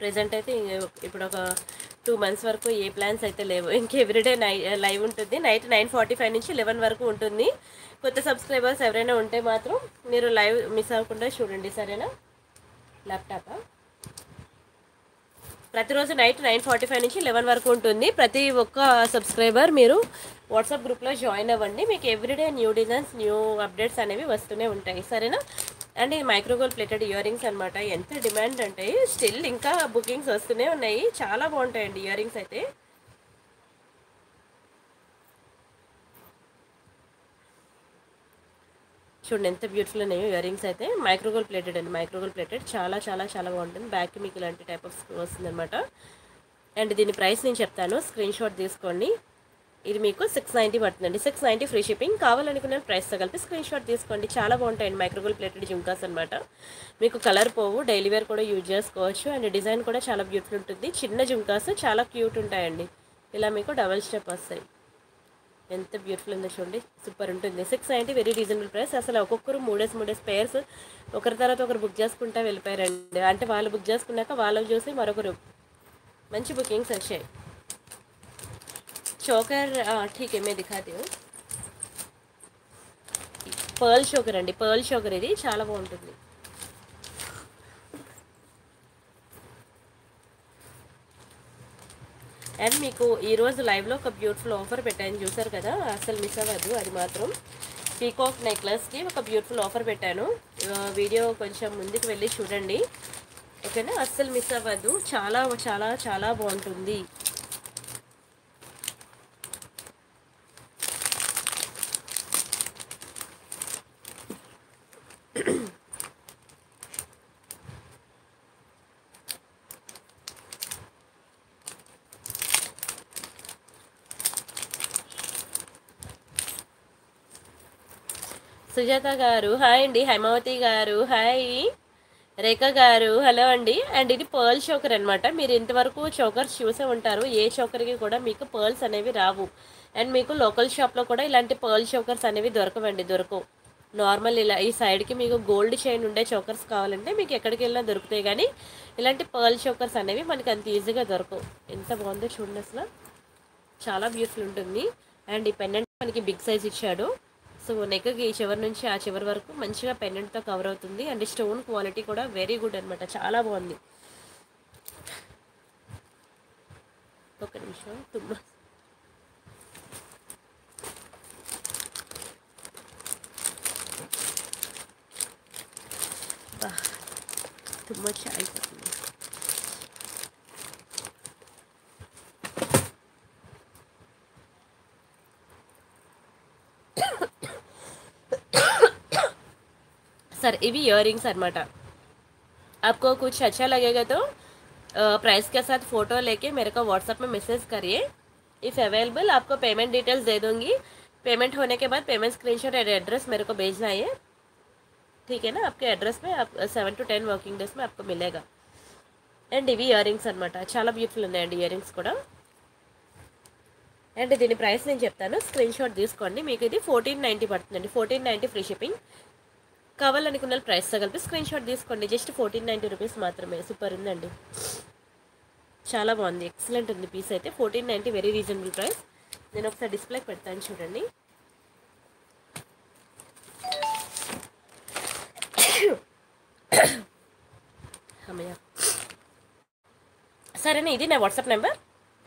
ప్రెజెంట్ అయితే ఇప్పుడు ఒక టూ మంత్స్ వరకు ఏ ప్లాన్స్ అయితే లేవు. ఇంక ఎవ్రీడే నై లైవ్ ఉంటుంది, నైట్ నైన్ ఫార్టీ ఫైవ్ నుంచి లెవెన్ వరకు ఉంటుంది. కొత్త సబ్స్క్రైబర్స్ ఎవరైనా ఉంటే మాత్రం మీరు లైవ్ మిస్ అవ్వకుండా చూడండి, సరేనా? ల్యాప్టాపా? ప్రతిరోజు నైట్ నైన్ ఫార్టీ ఫైవ్ నుంచి లెవెన్ వరకు ఉంటుంది. ప్రతి ఒక్క సబ్స్క్రైబర్ మీరు వాట్సాప్ గ్రూప్లో జాయిన్ అవ్వండి. మీకు everyday new designs new updates అనేవి వస్తూనే ఉంటాయి, సరేనా? అండ్ ఇది మైక్రోగోల్డ్ ప్లేటెడ్ ఇయర్ రింగ్స్ అనమాట. ఎంత డిమాండ్ అంటే స్టిల్ ఇంకా బుకింగ్స్ వస్తూనే ఉన్నాయి, చాలా బాగుంటాయండి ఇయర్ రింగ్స్ అయితే. చూడండి ఎంత బ్యూటిఫుల్ ఉన్నాయి ఇయర్ రింగ్స్ అయితే. మైక్రోగోల్డ్ ప్లేటెడ్ అండి, మైక్రోగోల్డ్ ప్లేటెడ్ చాలా చాలా చాలా బాగుంటుంది. బ్యాక్ మీకు ఇలాంటి టైప్ ఆఫ్ వస్తుంది అనమాట. అండ్ దీని ప్రైస్ నేను చెప్తాను, స్క్రీన్ షాట్ తీసుకోండి. ఇది మీకు సిక్స్ నైంటీ పడుతుందండి, సిక్స్ నైంటీ ఫ్రీ షిప్పింగ్. కావాలనుకున్న ప్రైస్తో కలిపి స్క్రీన్ షాట్ తీసుకోండి. చాలా బాగుంటాయండి మైక్రోగోల్డ్ ప్లేటెడ్ జుంకాస్ అనమాట. మీకు కలర్ పోవు, డైలీ వేర్ కూడా యూజ్ చేసుకోవచ్చు. అండ్ డిజైన్ కూడా చాలా బ్యూటిఫుల్ ఉంటుంది. చిన్న జుంకాస్ చాలా క్యూట్ ఉంటాయండి, ఇలా మీకు డబల్ స్టెప్ వస్తాయి. ఎంత బ్యూటిఫుల్ ఉందో చూడండి, సూపర్ ఉంటుంది. Six ninety very reasonable price. అసలు ఒక్కొక్కరు మూడేస్ మూడేస్ పేర్స్ ఒకరి తర్వాత ఒకరు బుక్ చేసుకుంటా వెళ్ళిపోయారండి. అంటే వాళ్ళు బుక్ చేసుకున్నాక వాళ్ళని చూసి మరొకరు మంచి బుకింగ్స్ వచ్చాయి. चोकर ठीक है मैं दिखाती हूँ. पर्ल चोकर अंडी, पर्ल चोकर इधर चाला बागुंटुंदी. అండ్ మీకు ఈరోజు లైవ్లో ఒక బ్యూటిఫుల్ ఆఫర్ పెట్టాను చూసారు కదా, అసలు మిస్ అవ్వద్దు. అది మాత్రం పీకాక్ నెక్లెస్కి ఒక బ్యూటిఫుల్ ఆఫర్ పెట్టాను, వీడియో కొంచెం ముందుకు వెళ్ళి చూడండి, ఓకేనా? అస్సలు మిస్ అవ్వద్దు, చాలా చాలా చాలా బాగుంటుంది. సుజాత గారు హాయ్ అండి, హైమావతి గారు హాయ్, రేఖ గారు హలో అండి. అండ్ ఇది పర్ల్ చోకర్ అనమాట. మీరు ఇంతవరకు చోకర్స్ చూసే ఉంటారు, ఏ చోకర్కి కూడా మీకు పర్ల్స్ అనేవి రావు. అండ్ మీకు లోకల్ షాప్లో కూడా ఇలాంటి పర్ల్ చోకర్స్ అనేవి దొరకవండి, దొరకవు. నార్మల్ ఇలా ఈ సైడ్కి మీకు గోల్డ్ చైన్ ఉండే చోకర్స్ కావాలంటే మీకు ఎక్కడికి వెళ్ళినా దొరుకుతాయి, కానీ ఇలాంటి పర్ల్ చోకర్స్ అనేవి మనకి అంత ఈజీగా దొరకవు. ఎంత బాగుందో చూడండి, అసలు చాలా బ్యూటిఫుల్ ఉంటుంది. అండ్ ఈ పెండెంట్ మనకి బిగ్ సైజ్ ఇచ్చాడు. సో నెక్కి ఈ చివరి నుంచి ఆ చివరి వరకు మంచిగా పెండెంట్తో కవర్ అవుతుంది. అండ్ స్టోన్ క్వాలిటీ కూడా వెరీ గుడ్ అనమాట, చాలా బాగుంది. ఒక నిమిషం తుమ్మ. తుమ్మ అయిపోతుంది. सर ये भी इयर रिंग्स अनमाट. आपको कुछ अच्छा लगेगा तो प्राइस के साथ फ़ोटो लेके मेरे को व्हाट्सएप में मैसेज करिए. इफ़ अवेलेबल आपको पेमेंट डिटेल्स दे दूँगी. पेमेंट होने के बाद पेमेंट स्क्रीनशॉट एंड एड्रेस मेरे को भेजना है, ठीक है ना. आपके एड्रेस में आप seven to ten working days में आपको मिलेगा. एंड ये भी इयर रिंग्स अनमाट, चाला ब्यूटिफुल है इयर रिंग्स कूडा. అండ్ దీని ప్రైస్ నేను చెప్తాను, స్క్రీన్ షాట్ తీసుకోండి. మీకు ఇది ఫోర్టీన్ నైంటీ పడుతుందండి, ఫోర్టీన్ నైంటీ ఫ్రీ షిప్పింగ్. కావాలనుకున్న ప్రైస్తో కలిపి స్క్రీన్ షాట్ తీసుకోండి. జస్ట్ ఫోర్టీన్ నైంటీ రూపీస్ మాత్రమే. సూపర్ ఉందండి, చాలా బాగుంది, ఎక్సలెంట్ ఉంది పీస్ అయితే. Fourteen ninety very reasonable price. నేను ఒకసారి డిస్ప్లేకి పెడతాను చూడండి. అమ్మయ్య సరేనా, ఇది నా వాట్సాప్ నెంబర్,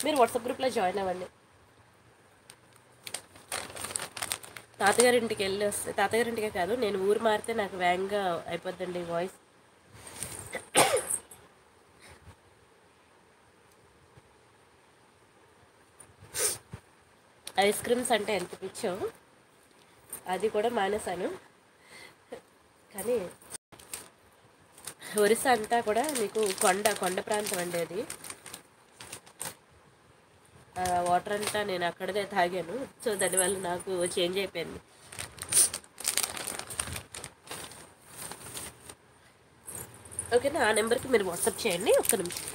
మీరు వాట్సాప్ గ్రూప్లో జాయిన్ అవ్వండి. తాతగారింటికి వెళ్ళి వస్తే, తాతగారింటికే కాదు నేను ఊరు మారితే నాకు వ్యాంగ్గా అయిపోద్దండి వాయిస్. ఐస్ క్రీమ్స్ అంటే ఎంత పిచ్చో అది కూడా మానేశాను. కానీ ఒరిస్సా అంతా కూడా మీకు కొండ కొండ ప్రాంతం అండి అది. వాటర్ అంతా నేను అక్కడదే తాగాను, సో దానివల్ల నాకు చేంజ్ అయిపోయింది. ఓకేనా, ఆ నెంబర్కి మీరు వాట్సాప్ చేయండి. ఒక్క నిమిషం.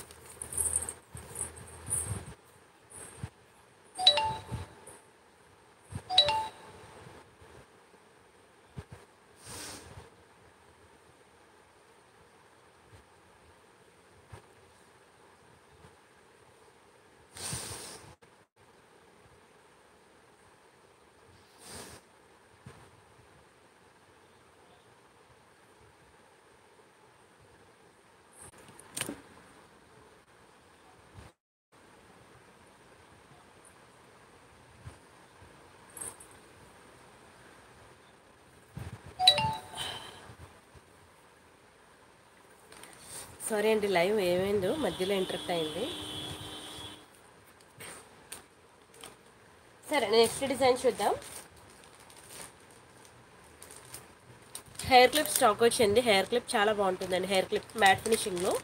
సారీ అండి, లైవ్ ఏమైందో మధ్యలో ఇంటరప్ట్ అయింది. సరే నెక్స్ట్ డిజైన్ చూద్దాం. హెయిర్ క్లిప్ స్టాక్ వచ్చింది. హెయిర్ క్లిప్ చాలా బాగుంటుందండి. హెయిర్ క్లిప్ మ్యాట్ ఫినిషింగ్లో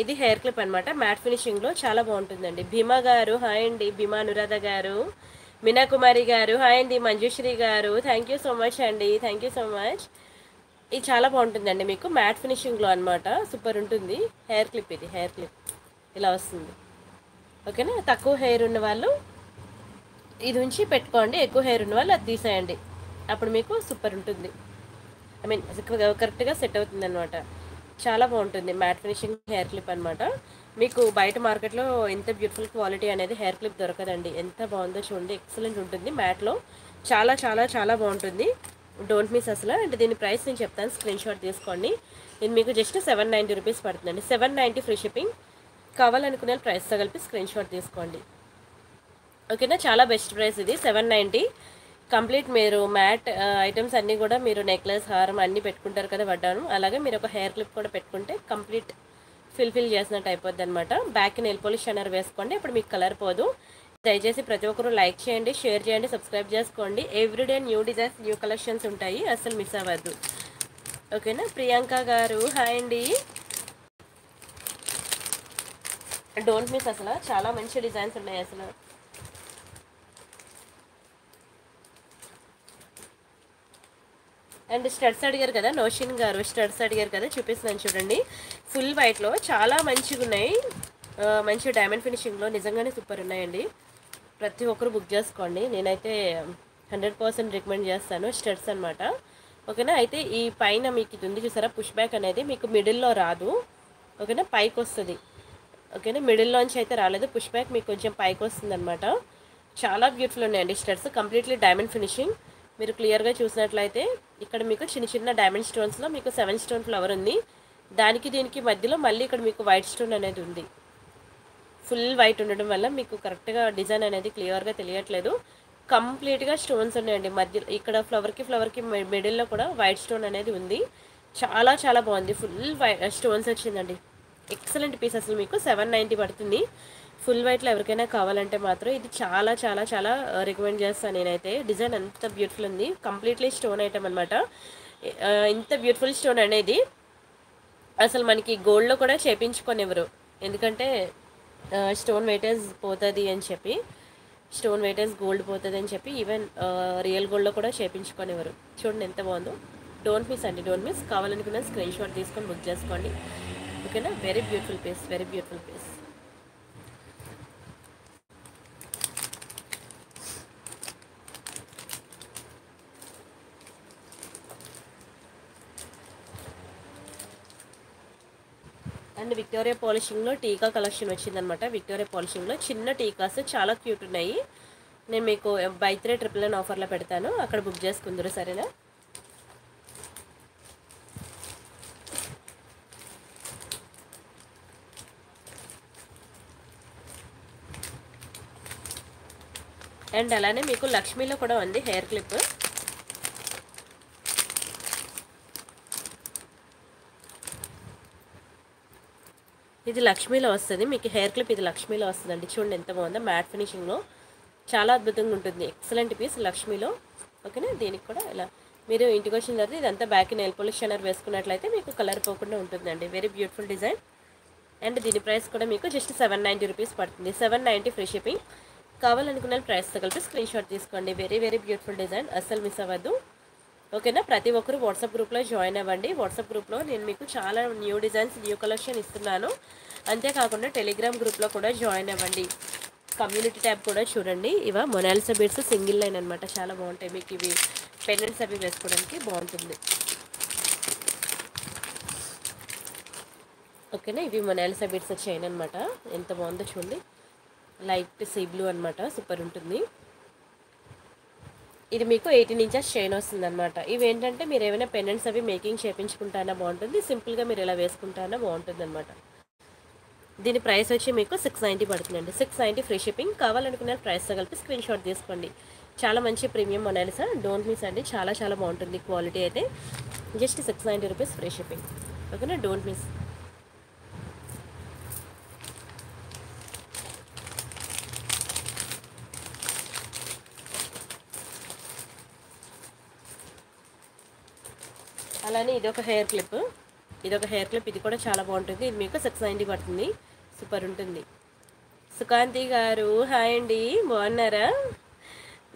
ఇది హెయిర్ క్లిప్ అనమాట, మ్యాట్ ఫినిషింగ్లో చాలా బాగుంటుందండి. భీమా గారు హాయ్ అండి, భీమా అనురాధ గారు, మీనా కుమారి గారు హాయ్ అండి, మంజుశ్రీ గారు థ్యాంక్ యూ సో మచ్ అండి, థ్యాంక్ యూ సో మచ్. ఇది చాలా బాగుంటుందండి మీకు మ్యాట్ ఫినిషింగ్లో అనమాట, సూపర్ ఉంటుంది. హెయిర్ క్లిప్ ఇది, హెయిర్ క్లిప్ ఇలా వస్తుంది. ఓకేనా, తక్కువ హెయిర్ ఉన్న వాళ్ళు ఇది ఉంచి పెట్టుకోండి, ఎక్కువ హెయిర్ ఉన్న వాళ్ళు అది తీసేయండి, అప్పుడు మీకు సూపర్ ఉంటుంది. ఐ మీన్ కరెక్ట్గా సెట్ అవుతుంది అనమాట, చాలా బాగుంటుంది. మ్యాట్ ఫినిషింగ్ హెయిర్ క్లిప్ అనమాట. మీకు బయట మార్కెట్లో ఎంత బ్యూటిఫుల్ క్వాలిటీ అనేది హెయిర్ క్లిప్ దొరకదండి. ఎంత బాగుందో చూడండి, ఎక్సలెంట్ ఉంటుంది మ్యాట్లో, చాలా చాలా చాలా బాగుంటుంది. డోంట్ మిస్ అసలు. అంటే దీని ప్రైస్ నేను చెప్తాను, స్క్రీన్ షాట్ తీసుకోండి. ఇది మీకు జస్ట్ సెవెన్ నైంటీ రూపీస్ పడుతుందండి, సెవెన్ నైంటీ ఫ్రీ షిప్పింగ్. కావాలనుకునే ప్రైస్తో కలిపి స్క్రీన్ షాట్ తీసుకోండి. ఓకేనా, చాలా బెస్ట్ ప్రైస్ ఇది సెవెన్ నైంటీ కంప్లీట్. మీరు మ్యాట్ ఐటమ్స్ అన్నీ కూడా మీరు నెక్లెస్ హారం అన్నీ పెట్టుకుంటారు కదా వడ్డాను, అలాగే మీరు ఒక హెయిర్ క్లిప్ కూడా పెట్టుకుంటే కంప్లీట్ ఫిల్ఫిల్ చేసినట్టు అయిపోద్ది అనమాట. బ్యాక్ నెయిల్ పాలిష్ షైనర్ వేసుకోండి, అప్పుడు మీకు కలర్ పోదు. దయచేసి ప్రతి ఒక్కరు లైక్ చేయండి, షేర్ చేయండి, సబ్స్క్రైబ్ చేసుకోండి. Everyday new designs new collections ఉంటాయి, అస్సలు మిస్ అవ్వద్దు. Okay na Priyanka garu, hi andi. Don't miss asala, chala manchi designs unnayi asala. And studs adigaru kada Noshin garu, studs adigaru kada chupisthanu chudandi. Full white lo chala manchi unnayi. Uh, manchi diamond finishing lo nijangane super unnayandi. Prati okkaru book chesukondi. Nenaithe one hundred percent recommend chestanu studs anamata. Okay na aithe ee paina meeku undi chusara push back anedi meeku middle lo raadu. Okay na pike ostadi. Okay na middle lo nunchi aithe raaledu push back meeku konచెం pike ostund anamata. Chaala beautiful unnayandi studs completely diamond finishing. Meeru clear ga chusinatlayite ikkada meeku chinna chinna diamond stones lo meeku seven stone flower undi. Daniki deeniki madhyalo malli ikkada meeku white stone anedi undi. Full white उन्नड़ वाला मेरे को correct का design आने दी clear का तलिया टलेदो complete का stones अन्य आने मध्य इकड़ा flower की flower की middle ला कोड़ा white stone आने दी उन्दी चाला चाला बंदी full white stones अच्छे नंदी excellent piece असल मेरे को seven ninety पड़ती नी full white ला वरके ना कावल अंटे मात्रो इधर चाला चाला चाला recommend जस्ट आने नहीं थे design अंतर beautiful नंदी completely stone आइटम अन्माटा इंतर beautiful stone आने दी असल मान की gold ला कोड़ा चेपिंच को नेवरो इन्दकंटे Uh, stone weightage పోతది అని చెప్పి stone weightage gold పోతది అని చెప్పి even uh, real gold లో కూడా చేపించుకొనేవారు చూడండి ఎంత బాగుందో don't miss అండి don't miss కావాలనుకున్న స్క్రీన్ షాట్ తీసుకొని బుక్ చేసుకోండి ఓకేనా very beautiful piece very beautiful piece And Victoria polishing lo టీకా కలెక్షన్ వచ్చింది అన్నమాట Victoria polishing లో చిన్న టీకాస్ చాలా క్యూట్ ఉన్నాయి నేను మీకు buy three triple nine offer లో పెడతాను అక్కడ బుక్ చేసుకుందరు సరేనా అండ్ అలానే మీకు లక్ష్మిలో కూడా ఉంది హెయిర్ క్లిప్ ఇది లక్ష్మీలో వస్తుంది మీకు హెయిర్ క్లిప్ ఇది లక్ష్మీలో వస్తుందండి చూడండి ఎంత బాగుందో మ్యాట్ ఫినిషింగ్లో చాలా అద్భుతంగా ఉంటుంది ఎక్సలెంట్ పీస్ లక్ష్మీలో ఓకేనా దీనికి కూడా ఇలా మీరు ఇంటికి వచ్చిన తర్వాత ఇదంతా బ్యాక్ నెయిల్ పాలిష్ షైనర్ వేసుకున్నట్లయితే మీకు కలర్ పోకుండా ఉంటుందండి వెరీ బ్యూటిఫుల్ డిజైన్ అండ్ దీని ప్రైస్ కూడా మీకు జస్ట్ సెవెన్ నైంటీ రూపీస్ పడుతుంది సెవెన్ నైంటీ ఫ్రీ షిప్పింగ్ కావాలనుకున్న ప్రైస్తో కలిపి స్క్రీన్ షాట్ తీసుకోండి వెరీ వెరీ బ్యూటిఫుల్ డిజైన్ అస్సలు మిస్ అవ్వద్దు ఓకేనా ప్రతి ఒక్కరు వాట్సాప్ గ్రూప్లో జాయిన్ అవ్వండి వాట్సాప్ గ్రూప్లో నేను మీకు చాలా న్యూ డిజైన్స్ న్యూ కలెక్షన్ ఇస్తున్నాను అంతేకాకుండా టెలిగ్రామ్ గ్రూప్లో కూడా జాయిన్ అవ్వండి కమ్యూనిటీ ట్యాబ్ కూడా చూడండి ఇవ మొనాలిసా బీడ్స్ సింగిల్ లైన్ అనమాట చాలా బాగుంటాయి మీకు ఇవి పెండెంట్స్ అవి వేసుకోవడానికి బాగుంటుంది ఓకేనా ఇవి మొనాలిసా బీడ్స్ చైన్ అనమాట ఎంత బాగుందో చూడండి లైట్ సీ బ్లూ అనమాట సూపర్ ఉంటుంది ఇది మీకు ఎయిటీన్ ఇంచెస్ చైన్ వస్తుందన్నమాట ఇవేంటంటే మీరు ఏమైనా పెండెంట్స్ అవి మేకింగ్ చేయించుకుంటానా బాగుంటుంది సింపుల్గా మీరు ఇలా వేసుకుంటానా బాగుంటుంది అనమాట దీని ప్రైస్ వచ్చి మీకు సిక్స్ నైంటీ పడుతుందండి సిక్స్ నైంటీ ఫ్రీ షిప్పింగ్ కావాలనుకున్న ప్రైస్తో కలిపి స్క్రీన్ షాట్ తీసుకోండి చాలా మంచి ప్రీమియం మొనాలిసా డోంట్ మిస్ అండి చాలా చాలా బాగుంటుంది క్వాలిటీ అయితే just six ninety rupees free shipping ఓకేనా డోంట్ మిస్ అలానే ఇదొక హెయిర్ క్లిప్ ఇదొక హెయిర్ క్లిప్ ఇది కూడా చాలా బాగుంటుంది ఇది మీకు సిక్స్ నైంటీ పడుతుంది సూపర్ ఉంటుంది సుకాంతి గారు హాయ్ అండి బాగున్నారా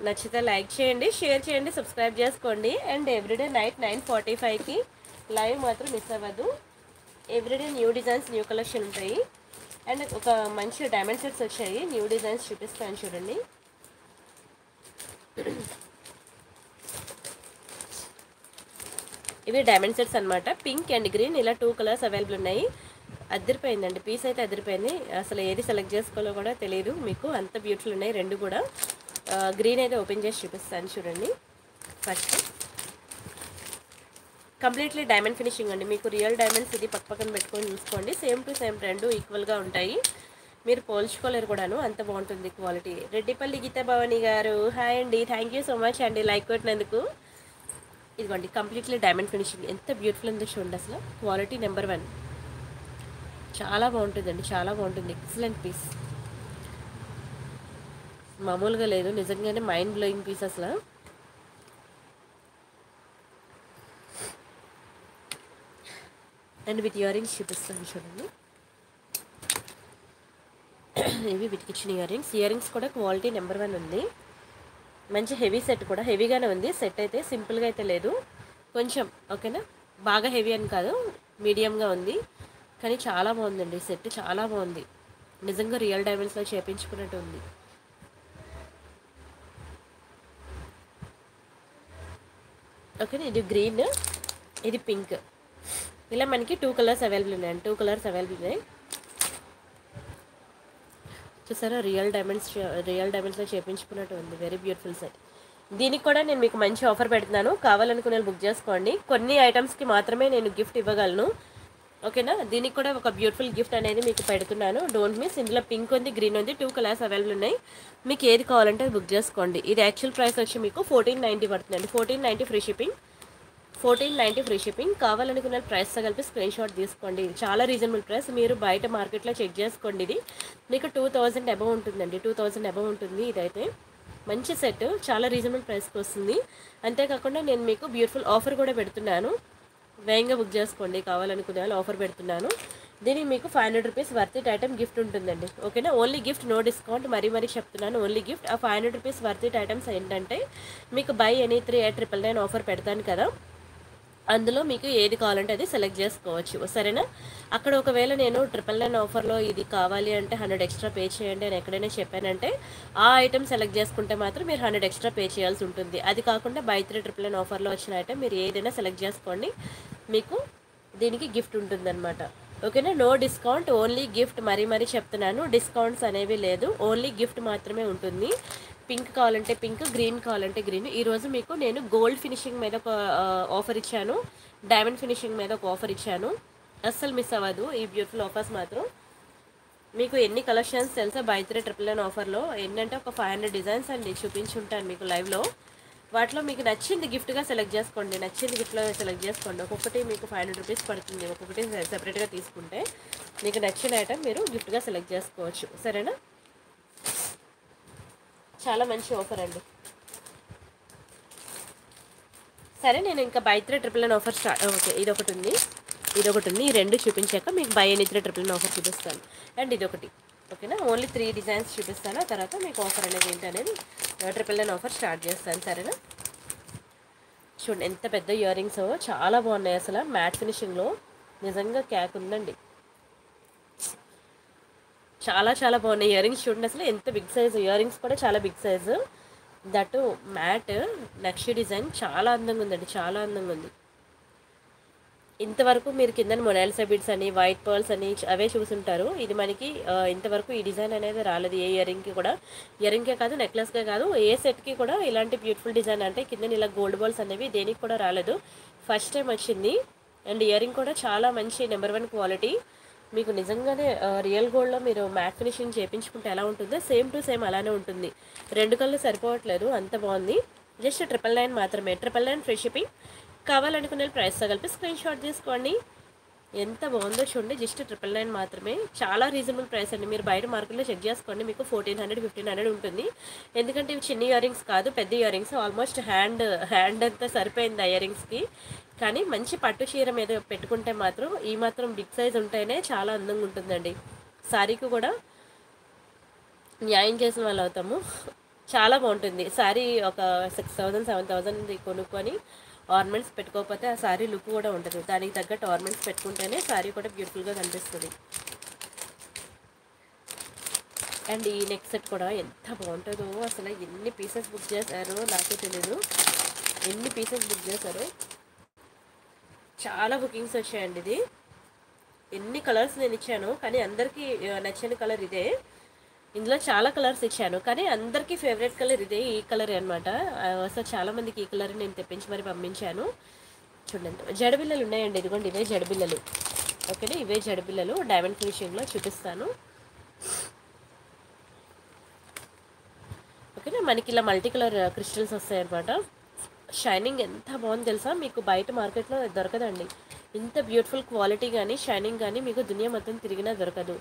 నచ్చితే లైక్ చేయండి షేర్ చేయండి సబ్స్క్రైబ్ చేసుకోండి and everyday night nine forty ఫైవ్కి లైవ్ మాత్రం మిస్ అవ్వదు everyday new designs new collection ఉంటాయి అండ్ ఒక మంచి డైమండ్ సెట్స్ వచ్చాయి న్యూ డిజైన్స్ చూపిస్తాను చూడండి ఇవి డైమండ్ సెట్స్ అనమాట పింక్ అండ్ గ్రీన్ ఇలా టూ కలర్స్ అవైలబుల్ ఉన్నాయి అదిరిపోయిందండి పీస్ అయితే అదిరిపోయింది అసలు ఏది సెలెక్ట్ చేసుకోవాలో కూడా తెలియదు మీకు అంత బ్యూటిఫుల్ ఉన్నాయి రెండు కూడా గ్రీన్ అయితే ఓపెన్ చేసి చూపిస్తాను చూడండి ఫస్ట్ కంప్లీట్లీ డైమండ్ ఫినిషింగ్ అండి మీకు రియల్ డైమండ్స్ ఇది పక్క పక్కన పెట్టుకొని చూసుకోండి సేమ్ టు సేమ్ రెండు ఈక్వల్గా ఉంటాయి మీరు పోల్చుకోలేరు కూడాను అంత బాగుంటుంది క్వాలిటీ రెడ్డిపల్లి గీతా భవానీ గారు హాయ్ అండి థ్యాంక్ యూ సో మచ్ అండి లైక్ కొట్టినందుకు ఇదిగోండి కంప్లీట్లీ డైమండ్ ఫినిషింగ్ ఎంత బ్యూటిఫుల్ ఉందో చూడండి అసలు క్వాలిటీ నెంబర్ వన్ చాలా బాగుంటుందండి చాలా బాగుంటుంది ఎక్సలెంట్ పీస్ మామూలుగా లేదు నిజంగానే మైండ్ బ్లోయింగ్ పీస్ అసలు And with earrings చూపిస్తాను చూడండి. ఇవి బిట్కిచ్చిన ఇయరింగ్స్ ఇయరింగ్స్ కూడా క్వాలిటీ నెంబర్ వన్ ఉంది. మంచి హెవీ సెట్ కూడా, హెవీగానే ఉంది సెట్ అయితే, సింపుల్గా అయితే లేదు కొంచెం, ఓకేనా. బాగా హెవీ అని కాదు, మీడియంగా ఉంది, కానీ చాలా బాగుందండి సెట్, చాలా బాగుంది నిజంగా. రియల్ డైమండ్స్లో చేపించుకున్నట్టు ఉంది. ఓకేనా, ఇది గ్రీన్, ఇది పింక్. ఇలా మనకి టూ కలర్స్ అవైలబుల్ ఉన్నాయి, టూ కలర్స్ అవైలబుల్ ఉన్నాయి. చూసారా, రియల్ డైమండ్స్ రియల్ డైమండ్స్లో చేయించుకున్నట్టు ఉంది. Very beautiful set. దీనికి కూడా నేను మీకు మంచి ఆఫర్ పెడుతున్నాను, కావాలనుకునే బుక్ చేసుకోండి. కొన్ని ఐటమ్స్కి మాత్రమే నేను గిఫ్ట్ ఇవ్వగలను, ఓకేనా. దీనికి కూడా ఒక బ్యూటిఫుల్ గిఫ్ట్ అనేది మీకు పెడుతున్నాను, డోంట్ మిస్. ఇందులో పింక్ ఉంది, గ్రీన్ ఉంది, టూ కలర్స్ అవైలబుల్ ఉన్నాయి. మీకు ఏది కావాలంటే బుక్ చేసుకోండి. ఇది యాక్చువల్ ప్రైస్ వచ్చి మీకు ఫోర్టీన్ నైంటీ పడుతుందండి, fourteen ninety free shipping, fourteen ninety free shipping. కావాలనుకున్న ప్రైస్తో కలిపి స్క్రీన్ షాట్ తీసుకోండి, చాలా రీజనబుల్ ప్రైస్. మీరు బయట మార్కెట్లో చెక్ చేసుకోండి, ఇది మీకు టూ థౌజండ్ అబవ్ ఉంటుందండి, టూ థౌజండ్ అబవ్ ఉంటుంది. ఇదైతే మంచి సెట్, చాలా రీజనబుల్ ప్రైస్కి వస్తుంది. అంతేకాకుండా నేను మీకు బ్యూటిఫుల్ ఆఫర్ కూడా పెడుతున్నాను, వేగంగా బుక్ చేసుకోండి కావాలనుకునే వాళ్ళు. ఆఫర్ పెడుతున్నాను, దీనికి మీకు five hundred rupees worth it item gift ఉంటుందండి, ఓకేనా. ఓన్లీ గిఫ్ట్, నో డిస్కౌంట్, మరీ మరీ చెప్తున్నాను, ఓన్లీ గిఫ్ట్. ఆ five hundred rupees worth it items ఏంటంటే మీకు by any three eight triple nine offer పెడతాను కదా, అందులో మీకు ఏది కావాలంటే అది సెలెక్ట్ చేసుకోవచ్చు, సరేనా. అక్కడ ఒకవేళ నేను ట్రిపుల్ నైన్ ఆఫర్లో ఇది కావాలి అంటే హండ్రెడ్ ఎక్స్ట్రా పే చేయండి అని ఎక్కడైనా చెప్పానంటే ఆ ఐటమ్ సెలెక్ట్ చేసుకుంటే మాత్రం మీరు హండ్రెడ్ ఎక్స్ట్రా పే చేయాల్సి ఉంటుంది. అది కాకుండా బై త్రీ ట్రిపుల్ నైన్ ఆఫర్లో వచ్చిన ఐటమ్ మీరు ఏదైనా సెలెక్ట్ చేసుకోండి, మీకు దీనికి గిఫ్ట్ ఉంటుందన్నమాట, ఓకేనా. నో డిస్కౌంట్, ఓన్లీ గిఫ్ట్, మరీ మరీ చెప్తున్నాను, డిస్కౌంట్స్ అనేవి లేదు, ఓన్లీ గిఫ్ట్ మాత్రమే ఉంటుంది. పింక్ కావాలంటే పింక్, గ్రీన్ కావాలంటే గ్రీన్. ఈరోజు మీకు నేను గోల్డ్ ఫినిషింగ్ మీద ఒక ఆఫర్ ఇచ్చాను, డైమండ్ ఫినిషింగ్ మీద ఒక ఆఫర్ ఇచ్చాను, అస్సలు మిస్ అవ్వదు ఈ బ్యూటిఫుల్ ఆఫర్స్ మాత్రం. మీకు ఎన్ని కలెక్షన్స్ తెలుసా బై త్రీ ట్రిపుల్ నైన్ ఆఫర్లో ఏంటంటే ఒక ఫైవ్ హండ్రెడ్ డిజైన్స్ అండి, చూపించుంటాను మీకు లైవ్లో. వాటిలో మీకు నచ్చింది గిఫ్ట్గా సెలెక్ట్ చేసుకోండి, నచ్చింది గిఫ్ట్లో సెలెక్ట్ చేసుకోండి. ఒక్కొక్కటి మీకు ఫైవ్ హండ్రెడ్ రూపీస్ పడుతుంది, ఒక్కొక్కటి సెపరేట్గా తీసుకుంటే. మీకు నచ్చిన ఐటమ్ మీరు గిఫ్ట్గా సెలెక్ట్ చేసుకోవచ్చు, సరేనా. చాలా మంచి ఆఫర్ అండి. సరే, నేను ఇంకా buy three triple nine offer start, okay ఇదొకటి ఉంది, ఇదొకటి ఉంది. ఈ రెండు చూపించాక మీకు by any three triple nine offer చూపిస్తాను. అండ్ ఇదొకటి, ఓకేనా. ఓన్లీ త్రీ డిజైన్స్ చూపిస్తాను, ఆ తర్వాత మీకు ఆఫర్ అనేది ఏంటనేది ట్రిపుల్ నైన్ ఆఫర్ స్టార్ట్ చేస్తాను, సరేనా. చూడండి ఎంత పెద్ద ఇయర్ రింగ్స్, చాలా బాగున్నాయి అసలు. మ్యాట్ ఫినిషింగ్లో నిజంగా క్యాక్ ఉందండి, చాలా చాలా బాగున్నాయి ఇయర్ రింగ్స్. చూడండి అసలు ఎంత బిగ్ సైజు ఇయర్ రింగ్స్ కూడా, చాలా బిగ్ సైజు. దట్ మ్యాట్ నక్షి డిజైన్ చాలా అందంగా ఉందండి, చాలా అందంగా ఉంది. ఇంతవరకు మీరు కింద మొనాలిసా బిడ్స్ అని, వైట్ పర్ల్స్ అని అవే చూసుంటారు. ఇది మనకి ఇంతవరకు ఈ డిజైన్ అనేది రాలేదు ఏ ఇయర్ రింగ్కి కూడా, ఇయర్ రింగ్కే కాదు, నెక్లెస్కే కాదు, ఏ సెట్కి కూడా ఇలాంటి బ్యూటిఫుల్ డిజైన్ అంటే కింద ఇలా గోల్డ్ బాల్స్ అనేవి దేనికి కూడా రాలేదు, ఫస్ట్ టైం వచ్చింది. అండ్ ఇయర్ రింగ్ కూడా చాలా మంచి నెంబర్ వన్ క్వాలిటీ. మీకు నిజంగానే రియల్ గోల్డ్లో మీరు మ్యాట్ ఫినిషింగ్ చేయించుకుంటే ఎలా ఉంటుందో సేమ్ టు సేమ్ అలానే ఉంటుంది. రెండు కళ్ళు సరిపోవట్లేదు, అంత బాగుంది. జస్ట్ ట్రిపుల్ నైన్ మాత్రమే, ట్రిపుల్ నైన్ ఫ్రీ షిప్పింగ్. కావాలనుకునే ప్రైస్తో కలిపి స్క్రీన్ షాట్ తీసుకోండి. ఎంత బాగుందో చూడండి, జస్ట్ ట్రిపుల్ నైన్ మాత్రమే, చాలా రీజనబుల్ ప్రైస్ అండి. మీరు బయట మార్కెట్లో చెక్ చేసుకోండి, మీకు ఫోర్టీన్ హండ్రెడ్ ఫిఫ్టీన్ హండ్రెడ్ ఉంటుంది. ఎందుకంటే ఇవి చిన్న ఇయర్ రింగ్స్ కాదు, పెద్ద earrings. Almost hand hand అంతా సరిపోయింది ఆ ఇయర్ రింగ్స్కి. కానీ మంచి పట్టు చీర మీద పెట్టుకుంటే మాత్రం ఈ మాత్రం బిగ్ సైజ్ ఉంటేనే చాలా అందంగా ఉంటుందండి. శారీకి కూడా న్యాయం చేసిన వాళ్ళు అవుతాము, చాలా బాగుంటుంది. శారీ ఒక సిక్స్ థౌజండ్ సెవెన్ థౌజండ్ కొనుక్కొని ఆర్నమెంట్స్ పెట్టుకోకపోతే ఆ శారీ లుక్ కూడా ఉంటుంది, దానికి తగ్గట్టు ఆర్నమెంట్స్ పెట్టుకుంటేనే శారీ కూడా బ్యూటిఫుల్గా కనిపిస్తుంది. అండ్ ఈ నెక్ సెట్ కూడా ఎంత బాగుంటుందో అసలు, ఎన్ని పీసెస్ బుక్ చేశారో నాకే తెలీదు, ఎన్ని పీసెస్ బుక్ చేశారో. చాలా బుకింగ్స్ వచ్చాయండి. ఇది ఎన్ని కలర్స్ నేను ఇచ్చాను కానీ అందరికీ నచ్చిన కలర్ ఇదే. ఇందులో చాలా కలర్స్ ఇచ్చాను కానీ అందరికీ ఫేవరెట్ కలర్ ఇదే, ఈ కలర్ అనమాట. అసలు చాలామందికి ఈ కలర్ నేను తెప్పించి మరి పంపించాను. చూడండి, జడబిల్లలు ఉన్నాయండి, ఇదిగోండి ఇవే జడబిల్లలు, ఓకేనా. ఇవే జడబిల్లలు డైమండ్ ఫినిషింగ్లో చూపిస్తాను, ఓకేనా. మనకి ఇలా మల్టీ కలర్ క్రిస్టల్స్ వస్తాయన్నమాట. షైనింగ్ ఎంత బాగుంది తెలుసా, మీకు బయట మార్కెట్లో దొరకదండి ఇంత బ్యూటిఫుల్ క్వాలిటీ కానీ షైనింగ్ కానీ. మీకు దునియా మొత్తం తిరిగినా దొరకదు.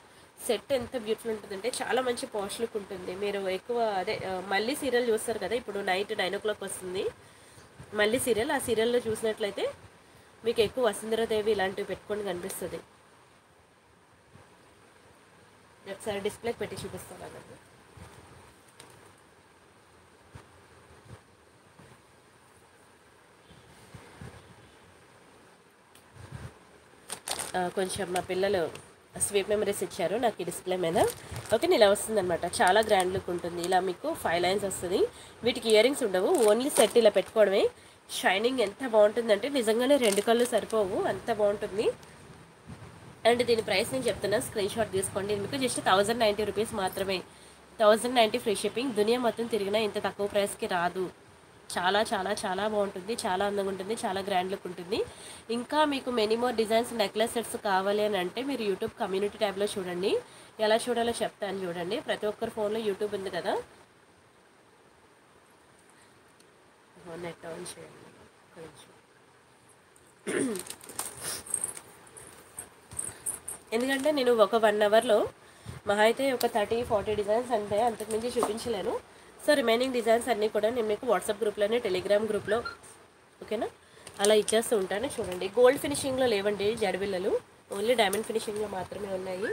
సెట్ ఎంత బ్యూటిఫుల్ ఉంటుందంటే చాలా మంచి పాష్ లుక్ ఉంటుంది. మీరు ఎక్కువ అదే మళ్ళీ సీరియల్ చూస్తారు కదా, ఇప్పుడు నైట్ నైన్ ఓ క్లాక్ వస్తుంది మళ్ళీ సీరియల్. ఆ సీరియల్లో చూసినట్లయితే మీకు ఎక్కువ వసుంధరాదేవి ఇలాంటివి పెట్టుకొని కనిపిస్తుంది. ఒకసారి డిస్ప్లేకి పెట్టి చూపిస్తాను అండి. కొంచెం మా పిల్లలు స్వీప్ మెమరీస్ ఇచ్చారు నాకు ఈ డిస్ప్లే మీద. ఓకే, ఇలా వస్తుందన్నమాట. చాలా గ్రాండ్ లుక్ ఉంటుంది. ఇలా మీకు ఫైవ్ లైన్స్ వస్తుంది. వీటికి ఇయర్ రింగ్స్ ఉండవు, ఓన్లీ సెట్ ఇలా పెట్టుకోవడమే. షైనింగ్ ఎంత బాగుంటుందంటే నిజంగానే రెండు కళ్ళు సరిపోవు, అంత బాగుంటుంది. అండ్ దీని ప్రైస్ నేను చెప్తున్నా, స్క్రీన్ షాట్ తీసుకోండి. మీకు జస్ట్ థౌజండ్ నైంటీ రూపీస్ మాత్రమే, థౌజండ్ నైంటీ ఫ్రీ షిప్పింగ్. దునియా మొత్తం తిరిగినా ఇంత తక్కువ ప్రైస్కి రాదు. చాలా చాలా చాలా బాగుంటుంది, చాలా అందంగా ఉంటుంది, చాలా గ్రాండ్ లుక్ ఉంటుంది. ఇంకా మీకు many more designs necklace sets కావాలి అని అంటే మీరు యూట్యూబ్ కమ్యూనిటీ ట్యాబ్లో చూడండి. ఎలా చూడాలో చెప్తాను చూడండి. ప్రతి ఒక్కరి ఫోన్లో యూట్యూబ్ ఉంది కదా. నెట్ ఆన్ చేయండి. ఎందుకంటే నేను ఒక వన్ అవర్లో మహా అయితే ఒక థర్టీ ఫార్టీ డిజైన్స్ అంటే అంతకుమించి చూపించలేను. సో రిమైనింగ్ డిజైన్స్ అన్నీ కూడా నేను మీకు వాట్సాప్ గ్రూప్లోనే, టెలిగ్రామ్ గ్రూప్లో ఓకేనా అలా ఇచ్చేస్తూ ఉంటాను. చూడండి, గోల్డ్ ఫినిషింగ్లో లేవండి జడబిళ్ళలు, ఓన్లీ డైమండ్ ఫినిషింగ్లో మాత్రమే ఉన్నాయి.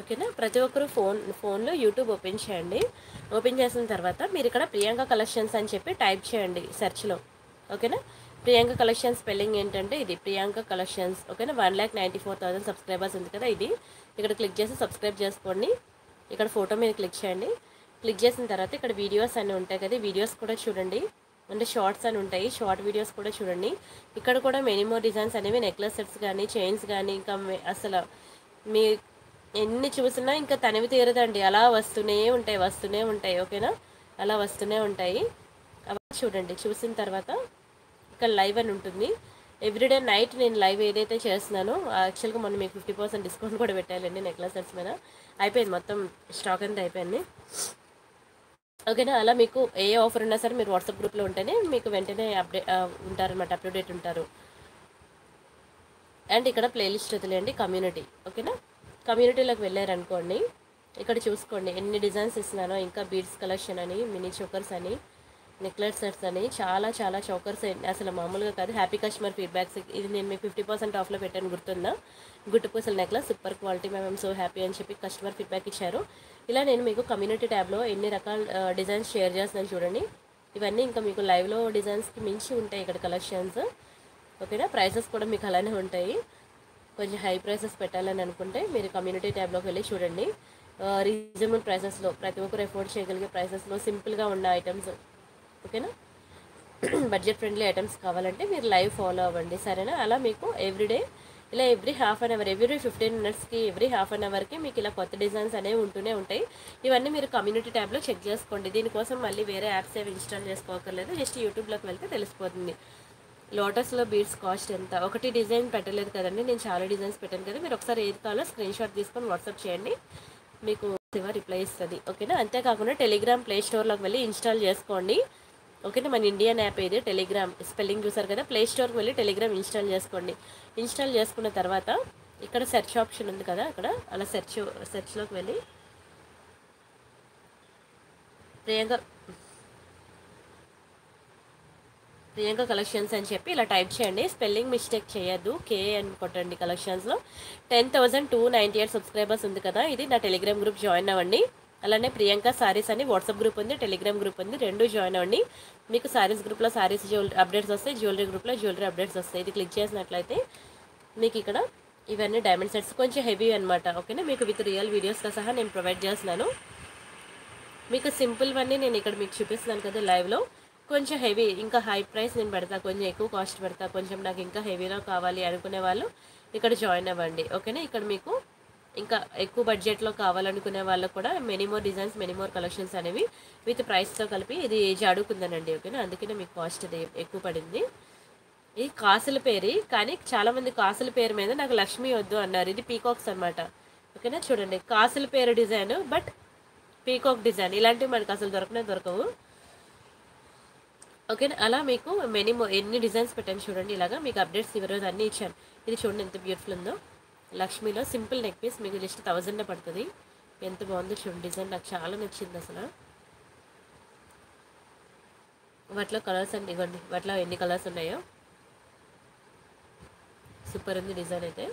ఓకేనా, ప్రతి ఒక్కరు ఫోన్ ఫోన్లో యూట్యూబ్ ఓపెన్ చేయండి. ఓపెన్ చేసిన తర్వాత మీరు ఇక్కడ ప్రియాంక కలెక్షన్స్ అని చెప్పి టైప్ చేయండి సెర్చ్లో. ఓకేనా, ప్రియాంక కలెక్షన్స్ స్పెల్లింగ్ ఏంటంటే ఇది, ప్రియాంక కలెక్షన్స్. ఓకేనా, one lakh ninety four thousand subscribers ఉంది కదా ఇది. ఇక్కడ క్లిక్ చేసి సబ్స్క్రైబ్ చేసుకోండి. ఇక్కడ ఫోటో మీద క్లిక్ చేయండి. క్లిక్ చేసిన తర్వాత ఇక్కడ వీడియోస్ అన్నీ ఉంటాయి కదా, వీడియోస్ కూడా చూడండి. అంటే షార్ట్స్ అని ఉంటాయి, షార్ట్ వీడియోస్ కూడా చూడండి. ఇక్కడ కూడా మెనీమోర్ డిజైన్స్ అనేవి నెక్లెస్ సెట్స్ కానీ, చైన్స్ కానీ, ఇంకా అసలు మీ ఎన్ని చూసినా ఇంకా తనివి తీరదండి. అలా వస్తూనే ఉంటాయి వస్తూనే ఉంటాయి ఓకేనా, అలా వస్తూనే ఉంటాయి. అవి చూడండి. చూసిన తర్వాత ఇక్కడ లైవ్ అని ఉంటుంది. ఎవ్రీడే నైట్ నేను లైవ్ ఏదైతే చేస్తున్నానో, యాక్చువల్గా మొన్న మీకు ఫిఫ్టీ పర్సెంట్ డిస్కౌంట్ కూడా పెట్టాలండి నెక్లెస్ సెట్స్ మీద. అయిపోయింది, మొత్తం స్టాక్ అంతా అయిపోయింది ఓకేనా. అలా మీకు ఏ ఆఫర్ ఉన్నా సరే మీరు వాట్సాప్ గ్రూప్లో ఉంటేనే మీకు వెంటనే అప్డేట్ ఉంటారనమాట, అప్ టు డేట్ ఉంటారు. అండ్ ఇక్కడ ప్లేలిస్ట్ వదిలేయండి, కమ్యూనిటీ. ఓకేనా, కమ్యూనిటీలోకి వెళ్ళారనుకోండి, ఇక్కడ చూసుకోండి ఎన్ని డిజైన్స్ ఇస్తున్నానో. ఇంకా బీడ్స్ కలెక్షన్ అని, మినీ చోకర్స్ అని, నెక్లెస్ సెట్స్ అని, చాలా చాలా చోకర్స్ అసలు మామూలుగా కాదు. హ్యాపీ కస్టమర్ ఫీడ్బ్యాక్స్ ఇది నేను మీకు ఫిఫ్టీ పర్సెంట్ ఆఫ్లో పెట్టాను గుర్తుందా. గుట్టుపూసలు నెక్లెస్ సూపర్ క్వాలిటీ, మేము సో హ్యాపీ అని చెప్పి కస్టమర్ ఫీడ్బ్యాక్ ఇచ్చారు. ఇలా నేను మీకు కమ్యూనిటీ ట్యాబ్లో ఎన్ని రకాల డిజైన్స్ షేర్ చేస్తున్నాను చూడండి. ఇవన్నీ ఇంకా మీకు లైవ్లో డిజైన్స్కి మించి ఉంటాయి ఇక్కడ కలెక్షన్స్. ఓకేనా, ప్రైసెస్ కూడా మీకు అలానే ఉంటాయి. కొంచెం హై ప్రైసెస్ పెట్టాలని అనుకుంటే మీరు కమ్యూనిటీ ట్యాబ్లోకి వెళ్ళి చూడండి. రీజనబుల్ ప్రైసెస్లో, ప్రతి ఒక్కరు ఎఫోర్డ్ చేయగలిగే ప్రైసెస్లో, సింపుల్గా ఉన్న ఐటమ్స్ ఓకేనా, బడ్జెట్ ఫ్రెండ్లీ ఐటమ్స్ కావాలంటే మీరు లైవ్ ఫాలో అవ్వండి సరేనా. అలా మీకు ఎవ్రీడే ఇలా every half an hour, every fifteen మినిట్స్కి, ఎవ్రీ హాఫ్ అన్ అవర్కి మీకు ఇలా కొత్త డిజైన్స్ అనేవి ఉంటూనే ఉంటాయి. ఇవన్నీ మీరు కమ్యూనిటీ ట్యాబ్లో చెక్ చేసుకోండి. దీనికోసం మళ్ళీ వేరే యాప్స్ ఏవి ఇన్స్టాల్ చేసుకోకర్లేదు, జస్ట్ యూట్యూబ్లోకి వెళ్తే తెలిసిపోతుంది. లోటస్లో బీడ్స్ కాస్ట్ ఎంత? ఒకటి డిజైన్ పెట్టలేదు కదండి, నేను చాలా డిజైన్స్ పెట్టాను కదా. మీరు ఒకసారి ఏది కావాలో స్క్రీన్ షాట్ తీసుకొని వాట్సాప్ చేయండి, మీకు శివ రిప్లై ఇస్తుంది ఓకేనా. అంతేకాకుండా టెలిగ్రామ్ ప్లే స్టోర్లోకి వెళ్ళి ఇన్స్టాల్ చేసుకోండి ఓకేనా. మన ఇండియన్ యాప్ ఇది టెలిగ్రామ్, స్పెల్లింగ్ చూసారు కదా. ప్లే స్టోర్కి వెళ్ళి టెలిగ్రామ్ ఇన్స్టాల్ చేసుకోండి. ఇన్స్టాల్ చేసుకున్న తర్వాత ఇక్కడ సెర్చ్ ఆప్షన్ ఉంది కదా, అక్కడ అలా సెర్చ్ సెర్చ్లోకి వెళ్ళి ప్రియాంక ప్రియాంక కలెక్షన్స్ అని చెప్పి ఇలా టైప్ చేయండి. స్పెల్లింగ్ మిస్టేక్ చేయద్దు, కే అని కొట్టండి. కలెక్షన్స్లో ten thousand two ninety eight subscribers ఉంది కదా ఇది. నా టెలిగ్రామ్ గ్రూప్ జాయిన్ అవ్వండి. అలానే ప్రియాంక శారీస్ అని వాట్సాప్ గ్రూప్ ఉంది, టెలిగ్రామ్ గ్రూప్ ఉంది, రెండు జాయిన్ అవ్వండి. మీకు శారీస్ గ్రూప్లో శారీస్ జ్యువెలరీ అప్డేట్స్ వస్తాయి, జ్యువెలరీ గ్రూప్లో జ్యువెలరీ అప్డేట్స్ వస్తాయి. ఇది క్లిక్ చేసినట్లయితే మీకు ఇక్కడ ఇవన్నీ డైమండ్ సెట్స్ కొంచెం హెవీ అనమాట ఓకేనా. మీకు విత్ రియల్ వీడియోస్తో సహా నేను ప్రొవైడ్ చేస్తున్నాను. మీకు సింపుల్వన్నీ నేను ఇక్కడ మీకు చూపిస్తున్నాను కదా లైవ్లో. కొంచెం హెవీ, ఇంకా హై ప్రైస్ నేను పెడతా, కొంచెం ఎక్కువ కాస్ట్ పెడతా, కొంచెం నాకు ఇంకా హెవీలో కావాలి అనుకునే వాళ్ళు ఇక్కడ జాయిన్ అవ్వండి ఓకేనా. ఇక్కడ మీకు ఇంకా ఎక్కువ బడ్జెట్లో కావాలనుకునే వాళ్ళకు కూడా మెనీమోర్ డిజైన్స్, మెనీమోర్ కలెక్షన్స్ అనేవి విత్ ప్రైస్తో కలిపి ఇది జాడుకుందనండి ఓకేనా. అందుకనే మీకు కాస్ట్ ఎక్కువ పడింది. ఈ కాసుల పేరు కానీ చాలా మంది కాసుల పేరు మీద నాకు లక్ష్మి వద్దు అన్నారు. ఇది పీకాక్స్ అన్నమాట. ఓకేనా, చూడండి కాసుల పేరు డిజైన్ బట్ పీకాక్ డిజైన్ ఇలాంటివి మనకు అసలు దొరకనే దొరకవు. ఓకేనా, అలా మీకు మెనీ ఎన్ని డిజైన్స్ పెట్టాను చూడండి. ఇలాగా మీకు అప్డేట్స్ ఈరోజు అన్నీ ఇచ్చాను. ఇది చూడండి ఎంత బ్యూటిఫుల్ ఉందో. లక్ష్మీలో సింపుల్ నెక్ పీస్ మీకు జస్ట్ థౌజండ్ పడుతుంది. ఎంత బాగుందో చూడండి డిజైన్, నాకు చాలా నచ్చింది అసలు. వాటిలో కలర్స్ అండి, ఇవ్వండి వాటిలో ఎన్ని కలర్స్ ఉన్నాయో. సూపర్ ఉంది డిజైన్ అయితే.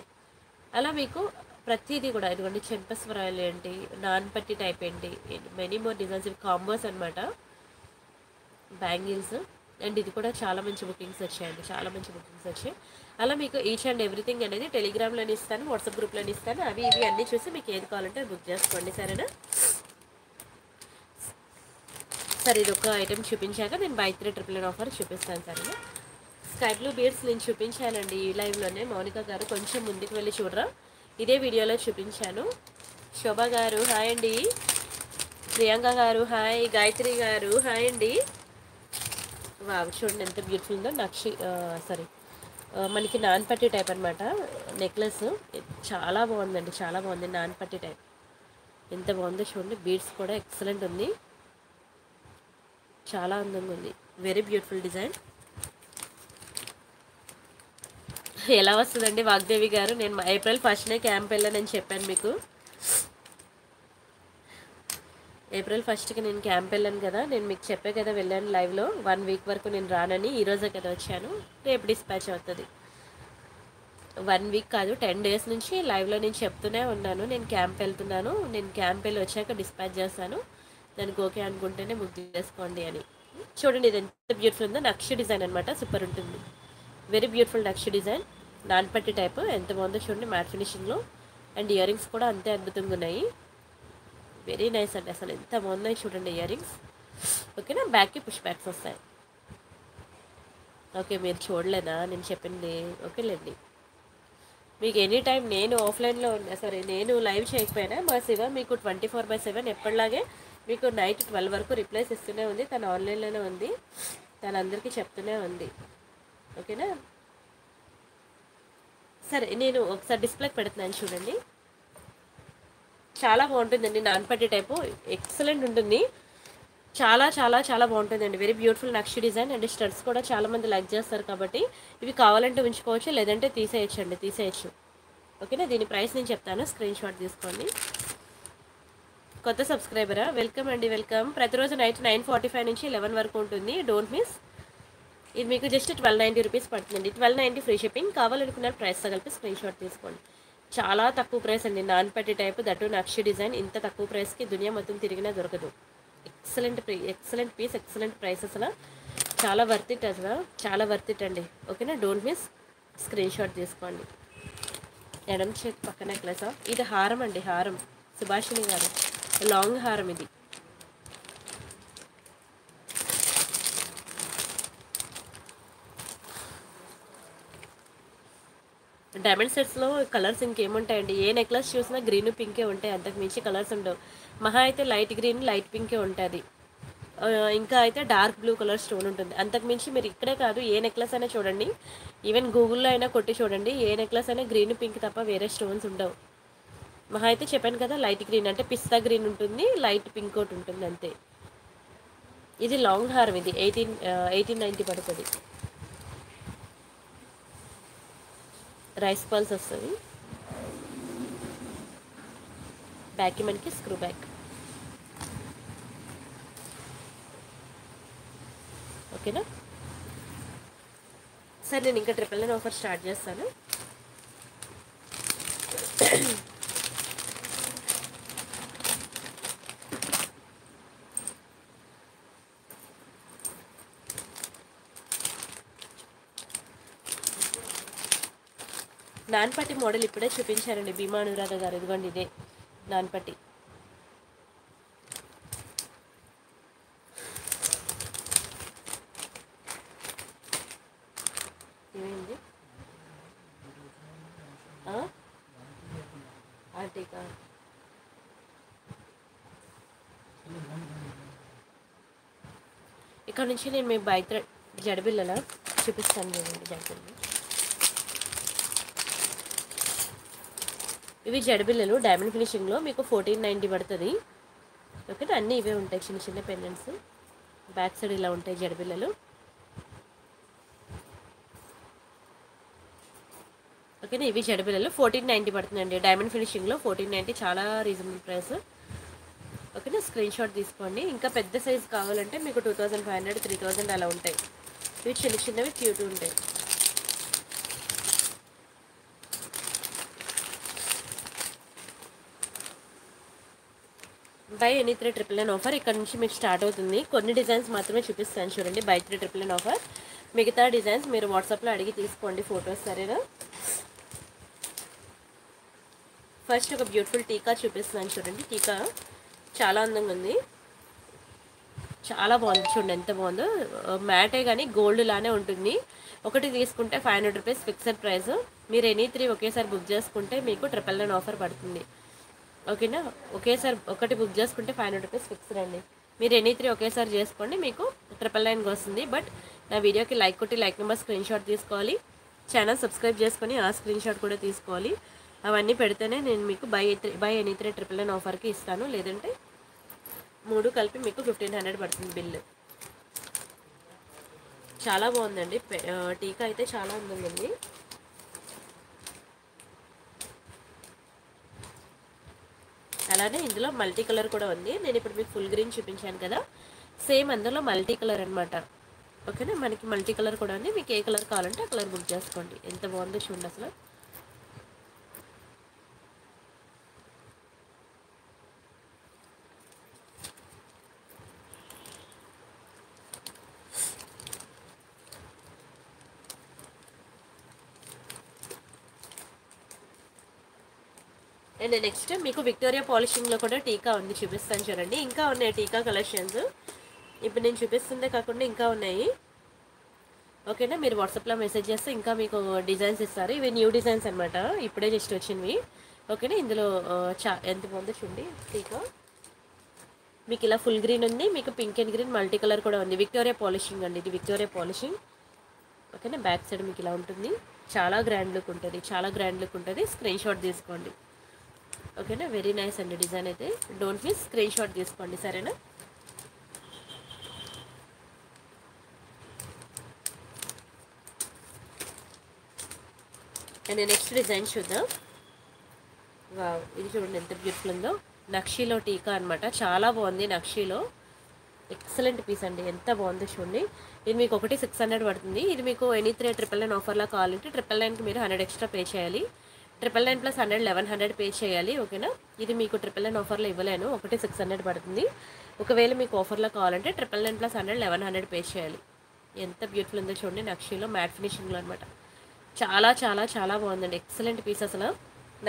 అలా మీకు ప్రతిదీ కూడా ఇదిగోండి చెంపస్వరాయలు ఏంటి, నాన్ పట్టి టైప్ ఏంటి, మెనీ మోర్ డిజైన్స్. ఇవి కాంబోస్ అనమాట, బ్యాంగిల్స్. అండ్ ఇది కూడా చాలా మంచి బుకింగ్స్ వచ్చాయండి, చాలా మంచి బుకింగ్స్ వచ్చాయి. అలా మీకు ఈచ్ అండ్ ఎవ్రీథింగ్ అనేది టెలిగ్రామ్లోనే ఇస్తాను, వాట్సాప్ గ్రూప్లోనే ఇస్తాను. అవి ఇవి అన్నీ చూసి మీకు ఏది కావాలంటే బుక్ చేసుకోండి, సరేనా? సరే, ఇది ఒక ఐటెం చూపించాక నేను buy three triple nine offer చూపిస్తాను, సరేనా? స్కై బ్లూ బీడ్స్ నేను చూపించానండి ఈ లైవ్లోనే. మౌనిక గారు కొంచెం ముందుకు వెళ్ళి చూడరా, ఇదే వీడియోలో చూపించాను. శోభా గారు హాయ్ అండి, ప్రియాంక గారు హాయ్, గాయత్రి గారు హాయ్ అండి. వావ్ చూడండి ఎంత బ్యూటిఫుల్ ఉందో. నక్షి సారీ మనకి నాన్ పట్టి టైప్ అనమాట నెక్లెస్, చాలా బాగుందండి, చాలా బాగుంది. నాన్ పట్టి టైప్ ఎంత బాగుందో చూడండి. బీడ్స్ కూడా ఎక్సలెంట్ ఉంది, చాలా అందంగా ఉంది. Very beautiful design. ఎలా వస్తుందండి వాగ్దేవి గారు? నేను ఏప్రిల్ ఫస్ట్నే క్యాంప్ వెళ్ళానని చెప్పాను మీకు. ఏప్రిల్ ఫస్ట్కి నేను క్యాంప్ వెళ్ళాను కదా, నేను మీకు చెప్పే కదా వెళ్ళాను లైవ్లో. వన్ వీక్ వరకు నేను రానని, ఈరోజే కదా వచ్చాను. రేపు డిస్పాచ్ అవుతుంది. వన్ వీక్ కాదు, టెన్ డేస్ నుంచి లైవ్లో నేను చెప్తూనే ఉన్నాను. నేను క్యాంప్ వెళ్తున్నాను, నేను క్యాంప్ వెళ్ళి వచ్చాక డిస్పాచ్ చేస్తాను, దానికి ఓకే అనుకుంటేనే బుక్ చేసుకోండి అని. చూడండి ఇది ఎంత బ్యూటిఫుల్ ఉందో. నక్షి డిజైన్ అనమాట, సూపర్ ఉంటుంది. వెరీ బ్యూటిఫుల్ నక్షి డిజైన్, నాన్పట్టి టైప్. ఎంత బాగుందో చూడండి మ్యాట్ ఫినిషింగ్లో. అండ్ ఇయర్ రింగ్స్ కూడా అంతే అద్భుతంగా ఉన్నాయి. వెరీ నైస్ అండి, అసలు ఎంత బాగున్నాయి చూడండి ఇయర్ రింగ్స్. ఓకేనా, బ్యాక్కి పుష్ బ్యాక్స్ వస్తాయి. ఓకే, మీరు చూడలేదా నేను చెప్పింది? ఓకే లేండి, మీకు ఎనీ టైం నేను ఆఫ్లైన్లో ఉన్నా సరే, నేను లైవ్ చేయకపోయినా మా శివ మీకు ట్వంటీ ఫోర్ బై సెవెన్ ఎప్పటిలాగే మీకు నైట్ ట్వెల్వ్ వరకు రిప్లైస్ ఇస్తూనే ఉంది. తను ఆన్లైన్లోనే ఉంది, తను అందరికీ చెప్తూనే ఉంది. ఓకేనా, సరే నేను ఒకసారి డిస్ప్లేకి పెడుతున్నాను చూడండి. చాలా బాగుంటుందండి, నాన్పట్టి టైపు ఎక్సలెంట్ ఉంటుంది. చాలా చాలా చాలా బాగుంటుందండి. వెరీ బ్యూటిఫుల్ నక్షి డిజైన్. అండ్ స్టడ్స్ కూడా చాలామంది లైక్ చేస్తారు కాబట్టి ఇవి కావాలంటే ఉంచుకోవచ్చు, లేదంటే తీసేయచ్చండి, తీసేయచ్చు. ఓకేనా, దీని ప్రైస్ నేను చెప్తాను, స్క్రీన్ షాట్ తీసుకోండి. కొత్త సబ్స్క్రైబరా? వెల్కమ్ అండి, వెల్కమ్. ప్రతిరోజు నైట్ నైన్ ఫార్టీ ఫైవ్ నుంచి లెవెన్ వరకు ఉంటుంది, డోంట్ మిస్. ఇది మీకు జస్ట్ ట్వెల్వ్ నైంటీ రూపీస్ పడుతుందండి, ట్వెల్వ్ నైంటీ ఫ్రీ షిప్పింగ్. కావాలనుకున్నారు ప్రైస్ తగిలిపి స్క్రీన్ షాట్ తీసుకోండి. చాలా తక్కువ ప్రైస్ అండి, నాన్ పట్టి టైప్, దట్టు నక్షి డిజైన్. ఇంత తక్కువ ప్రైస్కి దునియా మొత్తం తిరిగినా దొరకదు. Excellent excellent piece, excellent price, అసలు చాలా వర్త్ ఇట్, అసలు చాలా వర్త్ ఇట్ అండి. ఓకేనా, డోంట్ మిస్, స్క్రీన్ షాట్ తీసుకోండి. ఎడం చేతి పక్క నెక్లెస్, ఇది హారం అండి, హారం సుభాషిణి గారు, లాంగ్ హారం ఇది. డైమండ్ సెట్స్లో కలర్స్ ఇంకేముంటాయండి? ఏ నెక్లెస్ చూసినా గ్రీన్ పింకే ఉంటాయి, అంతకు మించి కలర్స్ ఉండవు. మహా అయితే లైట్ గ్రీన్ లైట్ పింకే ఉంటుంది, ఇంకా అయితే డార్క్ బ్లూ కలర్ స్టోన్ ఉంటుంది, అంతకు మించి. మీరు ఇక్కడే కాదు ఏ నెక్లెస్ అయినా చూడండి, ఈవెన్ గూగుల్లో అయినా కొట్టి చూడండి, ఏ నెక్లెస్ అయినా గ్రీన్ పింక్ తప్ప వేరే స్టోన్స్ ఉండవు. మహా అయితే చెప్పాను కదా లైట్ గ్రీన్ అంటే పిస్తా గ్రీన్ ఉంటుంది, లైట్ పింక్ ఒకటి ఉంటుంది, అంతే. ఇది లాంగ్ హారం, ఇది ఎయిటీన్ ఎయిటీన్ నైంటీ పడుతుంది. రైస్ పాల్స్ వస్తుంది, బ్యాక్ మనకి స్క్రూ బ్యాక్. ఓకేనా, సరే నేను ఇంకా ట్రిపుల్ నైన్ ఆఫర్ స్టార్ట్ చేస్తాను. నాన్పట్టి మోడల్ ఇప్పుడే చూపించారండి భీమా అనురాధ గారు, ఇదిగోండి ఇదే నాన్పట్టి. ఏమైంది ఆర్టీకా? ఇక్కడ నుంచి నేను మీ బైక్ జడబిల్లలా చూపిస్తాను జడబిల్లు. ఇవి జడబిల్లలు డైమండ్ ఫినిషింగ్లో మీకు ఫోర్టీన్ నైంటీ పడుతుంది. ఓకే, అన్నీ ఇవే ఉంటాయి, చిన్న చిన్న పెండెంట్స్. బ్యాక్ సైడ్ ఇలా ఉంటాయి జడబిల్లలు. ఓకేనా, ఇవి జడబిల్లలు ఫోర్టీన్ నైంటీ పడుతుందండి. డైమండ్ ఫినిషింగ్లో ఫోర్టీన్ నైంటీ చాలా రీజనబుల్ ప్రైస్. ఓకేనా, స్క్రీన్ షాట్ తీసుకోండి. ఇంకా పెద్ద సైజు కావాలంటే మీకు two thousand five hundred three thousand అలా ఉంటాయి. ఇవి చిన్న చిన్నవి క్యూట్ ఉంటాయి. Buy any three triple nine offer ఇక్కడ నుంచి మీకు స్టార్ట్ అవుతుంది. కొన్ని డిజైన్స్ మాత్రమే చూపిస్తాను చూడండి, buy three triple nine offer. మిగతా డిజైన్స్ మీరు వాట్సాప్లో అడిగి తీసుకోండి ఫొటోస్, సరేనా? ఫస్ట్ ఒక బ్యూటిఫుల్ టీకా చూపిస్తున్నాను చూడండి. టీకా చాలా అందంగా ఉంది, చాలా బాగుంది చూడండి, ఎంత బాగుందో. మ్యాటే కానీ గోల్డ్ లానే ఉంటుంది. ఒకటి తీసుకుంటే five hundred rupees fixed price. మీరు ఎనీ త్రీ ఒకేసారి బుక్ చేసుకుంటే మీకు ట్రిపుల్ నైన్ ఆఫర్ పడుతుంది. ఓకేనా, ఒకేసారి ఒకటి బుక్ చేసుకుంటే ఫైవ్ హండ్రెడ్ రూపీస్ ఫిక్స్డ్ అండి. మీరు ఎనీ త్రీ ఒకేసారి చేసుకోండి, మీకు ట్రిపుల్ నైన్కి వస్తుంది. బట్ నా వీడియోకి లైక్ కొట్టి లైక్ నెంబర్ స్క్రీన్ షాట్ తీసుకోవాలి. ఛానల్ సబ్స్క్రైబ్ చేసుకొని ఆ స్క్రీన్ షాట్ కూడా తీసుకోవాలి. అవన్నీ పెడితేనే నేను మీకు buy buy any three triple nine ఆఫర్కి ఇస్తాను. లేదంటే మూడు కలిపి మీకు ఫిఫ్టీన్ హండ్రెడ్ పడుతుంది బిల్లు. చాలా బాగుందండి, టీకా అయితే చాలా ఉందండి. అలానే ఇందులో మల్టీ కలర్ కూడా ఉంది. నేను ఇప్పుడు మీకు ఫుల్ గ్రీన్ చూపించాను కదా, సేమ్ అందులో మల్టీ కలర్ అనమాట. ఓకేనా, మనకి మల్టీ కలర్ కూడా ఉంది. మీకు ఏ కలర్ కావాలంటే ఆ కలర్ బుక్ చేసుకోండి. ఎంత బాగుందో చూడండి అసలు. అండ్ నెక్స్ట్ మీకు విక్టోరియా పాలిషింగ్లో కూడా టీకా ఉంది, చూపిస్తాను చూడండి. ఇంకా ఉన్నాయి టీకా కలెక్షన్స్. ఇప్పుడు నేను చూపిస్తుందే కాకుండా ఇంకా ఉన్నాయి. ఓకేనా, మీరు వాట్సాప్లో మెసేజ్ చేస్తే ఇంకా మీకు డిజైన్స్ ఇస్తారు. ఇవి న్యూ డిజైన్స్ అనమాట, ఇప్పుడే జస్ట్ వచ్చినవి. ఓకేనా, ఇందులో చా ఎంత బాగుందో చూడండి టీకా. మీకు ఇలా ఫుల్ గ్రీన్ ఉంది, మీకు pink and green multi colour కూడా ఉంది. విక్టోరియా పాలిషింగ్ అండి ఇది, విక్టోరియా పాలిషింగ్. ఓకేనా, బ్యాక్ సైడ్ మీకు ఇలా ఉంటుంది. చాలా గ్రాండ్ లుక్ ఉంటుంది, చాలా గ్రాండ్ లుక్ ఉంటుంది. స్క్రీన్ షాట్ తీసుకోండి. ఓకేనా, వెరీ నైస్ అండి డిజైన్ అయితే. డోంట్ మిస్, స్క్రీన్ షాట్ తీసుకోండి, సరేనా? అండ్ నెక్స్ట్ డిజైన్ చూద్దాం. వావ్, ఇది చూడండి ఎంత బ్యూటిఫుల్ ఉందో. నక్షీలో టీకా అనమాట, చాలా బాగుంది. నక్షీలో ఎక్సలెంట్ పీస్ అండి, ఎంత బాగుందో చూడండి. ఇది మీకు ఒకటి సిక్స్ హండ్రెడ్ పడుతుంది. ఇది మీకు ఎనీ త్రీ ట్రిపుల్ నైన్ ఆఫర్లా కావాలంటే ట్రిపుల్ నైన్కి మీరు హండ్రెడ్ ఎక్స్ట్రా పే చేయాలి. Triple nine plus hundred eleven hundred pay చేయాలి. ఓకేనా, ఇది మీకు ట్రిపుల్ నైన్ ఆఫర్లో ఇవ్వలేను, ఒకటి సిక్స్ హండ్రెడ్ పడుతుంది. ఒకవేళ మీకు ఆఫర్లో కావాలంటే triple nine plus hundred eleven hundred pay చేయాలి. ఎంత బ్యూటిఫుల్ ఉందో చూడండి, నక్షీలో మ్యాట్ ఫినిషింగ్లో అనమాట. చాలా చాలా చాలా బాగుందండి, ఎక్సలెంట్ పీస్ అసలు.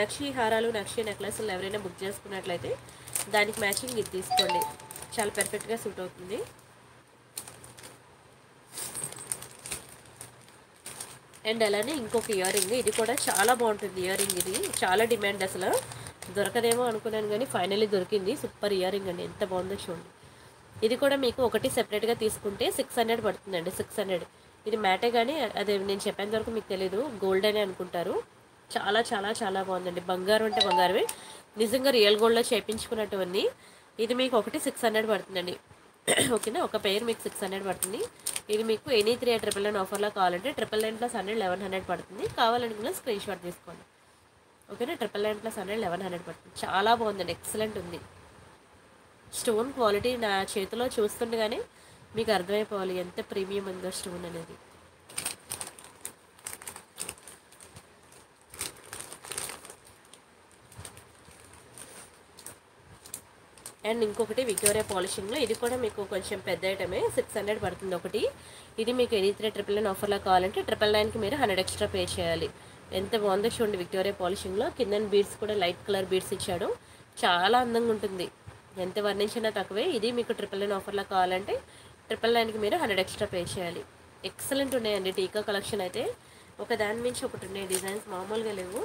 నక్షీ హారాలు, నక్షీ నెక్లెస్లు ఎవరైనా బుక్ చేసుకున్నట్లయితే దానికి మ్యాచింగ్ ఇది తీసుకోండి, చాలా పర్ఫెక్ట్గా సూట్ అవుతుంది. అండ్ అలానే ఇంకొక ఇయర్ రింగ్, ఇది కూడా చాలా బాగుంటుంది. ఇయర్ రింగ్ ఇది చాలా డిమాండ్, అసలు దొరకదేమో అనుకున్నాను కానీ ఫైనల్లీ దొరికింది. సూపర్ ఇయర్ రింగ్ అండి, ఎంత బాగుందో చూడండి. ఇది కూడా మీకు ఒకటి సెపరేట్గా తీసుకుంటే సిక్స్ హండ్రెడ్ పడుతుందండి, సిక్స్ హండ్రెడ్. ఇది మ్యాటే కానీ అదే నేను చెప్పేంత వరకు మీకు తెలియదు, గోల్డ్ అనే అనుకుంటారు. చాలా చాలా చాలా బాగుందండి, బంగారం అంటే బంగారమే, నిజంగా రియల్ గోల్డ్లో చేయించుకున్నటువంటి. ఇది మీకు ఒకటి సిక్స్ హండ్రెడ్ పడుతుందండి. ఓకేనా, ఒక పేర్ మీకు సిక్స్ హండ్రెడ్ పడుతుంది. ఇది మీకు ఎనీ త్రీ ట్రిపుల్ నైన్ ఆఫర్లో కావాలంటే triple nine plus hundred eleven hundred పడుతుంది. కావాలనుకున్న స్క్రీన్ షాట్ తీసుకోండి. ఓకేనా, triple nine plus hundred eleven hundred పడుతుంది. చాలా బాగుందండి, ఎక్సలెంట్ ఉంది. స్టోన్ క్వాలిటీ నా చేతిలో చూస్తుండగానే మీకు అర్థమైపోవాలి ఎంత ప్రీమియం ఉందో స్టోన్ అనేది. అండ్ ఇంకొకటి విక్టోరియా పాలిషింగ్లో, ఇది కూడా మీకు కొంచెం పెద్ద ఐటమే, సిక్స్ హండ్రెడ్ పడుతుంది ఒకటి. ఇది మీకు ఎనీ త్రీ ట్రిపుల్ నైన్ ఆఫర్లో కావాలంటే ట్రిపుల్ నైన్కి మీరు హండ్రెడ్ ఎక్స్ట్రా పే చేయాలి. ఎంత బాగుందో చూడండి విక్టోరియా పాలిషింగ్లో. కింద బీడ్స్ కూడా లైట్ కలర్ బీడ్స్ ఇచ్చాడు, చాలా అందంగా ఉంటుంది, ఎంత వర్ణించినా తక్కువే. ఇది మీకు ట్రిపుల్ నైన్ ఆఫర్లో కావాలంటే ట్రిపుల్ నైన్కి మీరు హండ్రెడ్ ఎక్స్ట్రా పే చేయాలి. ఎక్సలెంట్ ఉన్నాయండి టీకా కలెక్షన్ అయితే, ఒక దాని మించి ఒకటి ఉన్నాయి డిజైన్స్, మామూలుగా లేవు.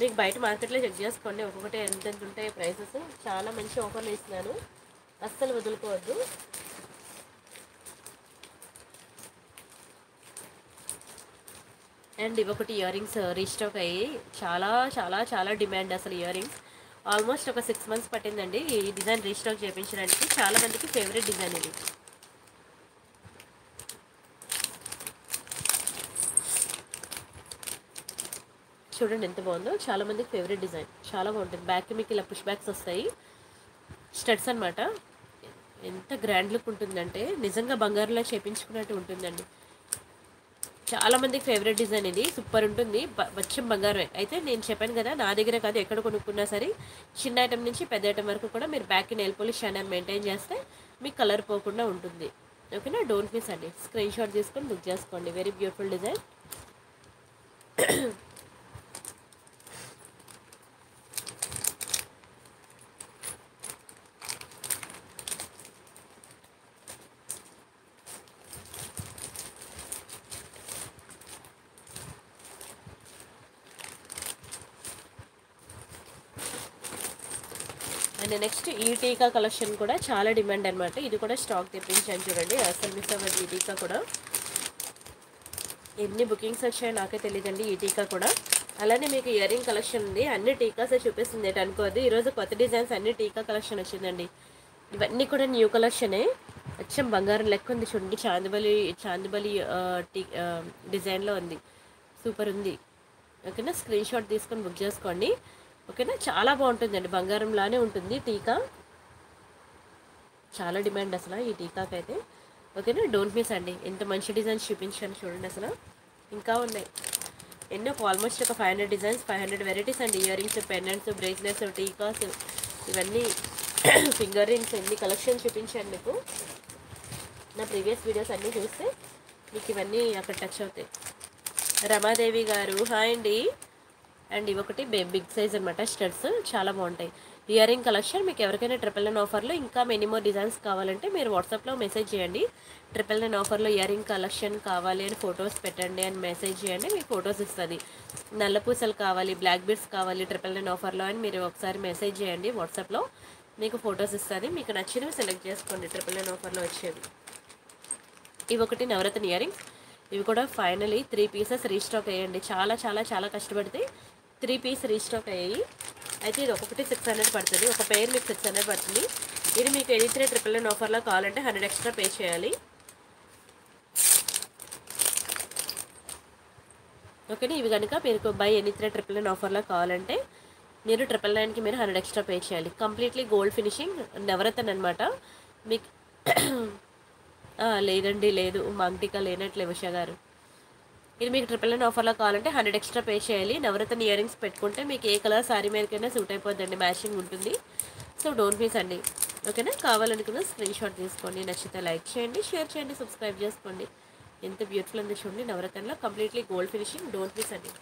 మీకు బయట మార్కెట్లో చెక్ చేసుకోండి, ఒక్కొక్కటి ఎంతెంత ఉంటాయి ప్రైసెస్. చాలా మంచి ఆఫర్లు ఇస్తున్నాను, అస్సలు వదులుకోవద్దు. అండ్ ఇవొకటి ఇయర్ రింగ్స్ రీస్టాక్ అయ్యి చాలా చాలా చాలా డిమాండ్ అసలు. ఇయర్ రింగ్స్ ఆల్మోస్ట్ ఒక సిక్స్ మంత్స్ పట్టిందండి ఈ డిజైన్ రీస్టాక్ చేయించడానికి. చాలామందికి ఫేవరెట్ డిజైన్ ఇది. చూడండి ఎంత బాగుందో, చాలామందికి ఫేవరెట్ డిజైన్, చాలా బాగుంటుంది. బ్యాక్ మీకు ఇలా పుష్ బ్యాక్స్ వస్తాయి, స్టడ్స్ అనమాట. ఎంత గ్రాండ్ లుక్ ఉంటుందంటే నిజంగా బంగారులా చేపించుకున్నట్టు ఉంటుందండి. చాలామందికి ఫేవరెట్ డిజైన్ ఇది, సూపర్ ఉంటుంది. బచ్చం బంగారమే. అయితే నేను చెప్పాను కదా, నా దగ్గర కాదు ఎక్కడ కొనుక్కున్నా సరే చిన్న ఐటెం నుంచి పెద్ద ఐటెం వరకు కూడా మీరు back nail polish channel maintain చేస్తే మీకు కలర్ పోకుండా ఉంటుంది. ఓకేనా, డోంట్ మిస్ అండి. స్క్రీన్ షాట్ తీసుకొని బుక్ చేసుకోండి. Very beautiful design. And next ఈ టీకా కలెక్షన్ కూడా చాలా డిమాండ్ అనమాట. ఇది కూడా స్టాక్ తెప్పించాను చూడండి, అసలు మిస్ అవ్వదు. ఈ టీకా కూడా ఎన్ని బుకింగ్స్ వచ్చాయో నాకే తెలియదండి. ఈ టీకా కూడా అలానే మీకు ఇయర్ రింగ్ కలెక్షన్ ఉంది. అన్ని టీకాసే చూపిస్తుంది ఏంటి అనుకోవద్దు. ఈరోజు కొత్త డిజైన్స్ అన్ని టీకా కలెక్షన్ వచ్చిందండి. ఇవన్నీ కూడా న్యూ కలెక్షనే. అచ్చం బంగారం లెక్క ఉంది చూడండి. చాందిబలి చాందిబలి టీ డిజైన్లో ఉంది, సూపర్ ఉంది. ఓకేనా, స్క్రీన్ షాట్ తీసుకొని బుక్ చేసుకోండి. ఓకేనా, చాలా బాగుంటుందండి, బంగారంలానే ఉంటుంది టీకా. చాలా డిమాండ్ అసలు ఈ టీకాకైతే. ఓకేనా, డోంట్ మిస్ అండి. ఎంత మంచి డిజైన్స్ చూపించాను చూడండి అసలు. ఇంకా ఉన్నాయి ఎన్నో, ఆల్మోస్ట్ ఒక five hundred designs, five hundred varieties అండి. ఇయర్ రింగ్స్, పెండెంట్స్, బ్రేస్లెట్స్, టీకాస్, ఇవన్నీ ఫింగర్ రింగ్స్, ఎన్ని కలెక్షన్ చూపించాను మీకు. నా ప్రీవియస్ వీడియోస్ అన్నీ చూస్తే మీకు ఇవన్నీ అక్కడ టచ్ అవుతాయి. రమాదేవి గారు హాయ్ అండి. అండ్ ఇవొకటి బిగ్ సైజ్ అనమాట, స్టడ్స్ చాలా బాగుంటాయి. ఇయర్ రింగ్ కలెక్షన్ మీకు ఎవరికైనా ట్రిపుల్ నైన్ ఆఫర్లో ఇంకా మెనిమో డిజైన్స్ కావాలంటే మీరు వాట్సాప్లో మెసేజ్ చేయండి. ట్రిపుల్ నైన్ ఆఫర్లో ఇయర్ రింగ్ కలెక్షన్ కావాలి అని ఫొటోస్ పెట్టండి అని మెసేజ్ చేయండి, మీకు ఫొటోస్ ఇస్తుంది. నల్లపూసలు కావాలి, బ్లాక్ బీడ్స్ కావాలి ట్రిపుల్ నైన్ ఆఫర్లో అని మీరు ఒకసారి మెసేజ్ చేయండి వాట్సాప్లో, మీకు ఫొటోస్ ఇస్తుంది. మీకు నచ్చినవి సెలెక్ట్ చేసుకోండి ట్రిపుల్ నైన్ ఆఫర్లో వచ్చేవి. ఇవొకటి నవరత్న ఇయర్ రింగ్స్. ఇవి కూడా ఫైనలీ త్రీ పీసెస్ రీస్టాక్ అయ్యండి. చాలా చాలా చాలా కష్టపడితే త్రీ పీస్ రీస్టాక్ అయ్యాయి. అయితే ఇది ఒక్కొక్కటి సిక్స్ హండ్రెడ్ పడుతుంది, ఒక పేర్ మీకు సిక్స్ హండ్రెడ్ పడుతుంది. ఇది మీకు ఎడిత్రీ ట్రిపుల్ నైన్ ఆఫర్లో కావాలంటే హండ్రెడ్ ఎక్స్ట్రా పే చేయాలి. ఓకేనా, ఇవి కనుక మీకు బై ఎడిత్రీ ట్రిపుల్ నైన్ ఆఫర్లో కావాలంటే మీరు ట్రిపుల్ నైన్కి మీరు హండ్రెడ్ ఎక్స్ట్రా పే చేయాలి. కంప్లీట్లీ గోల్డ్ ఫినిషింగ్ నవరత్న అనమాట మీకు. లేదండి, లేదు మాంటికా లేనట్లే ఉషా గారు. ఇది మీకు ట్రిపుల్ నైన్ ఆఫర్లో కావాలంటే హండ్రెడ్ ఎక్స్ట్రా పే చేయాలి. నవరత్న ఇయర్ రింగ్స్ పెట్టుకుంటే మీకు ఏ కలర్ శారీ మీదకైనా సూట్ అయిపోద్దండి, మ్యాచింగ్ ఉంటుంది. సో డోంట్ మిస్ అండి. ఓకేనా, కావాలనుకున్న స్క్రీన్ షాట్ తీసుకోండి. నచ్చితే లైక్ చేయండి, షేర్ చేయండి, సబ్స్క్రైబ్ చేసుకోండి. ఎంత బ్యూటిఫుల్ ఉంది చూడండి. నవరత్నలో completely gold finishing, don't miss అండి.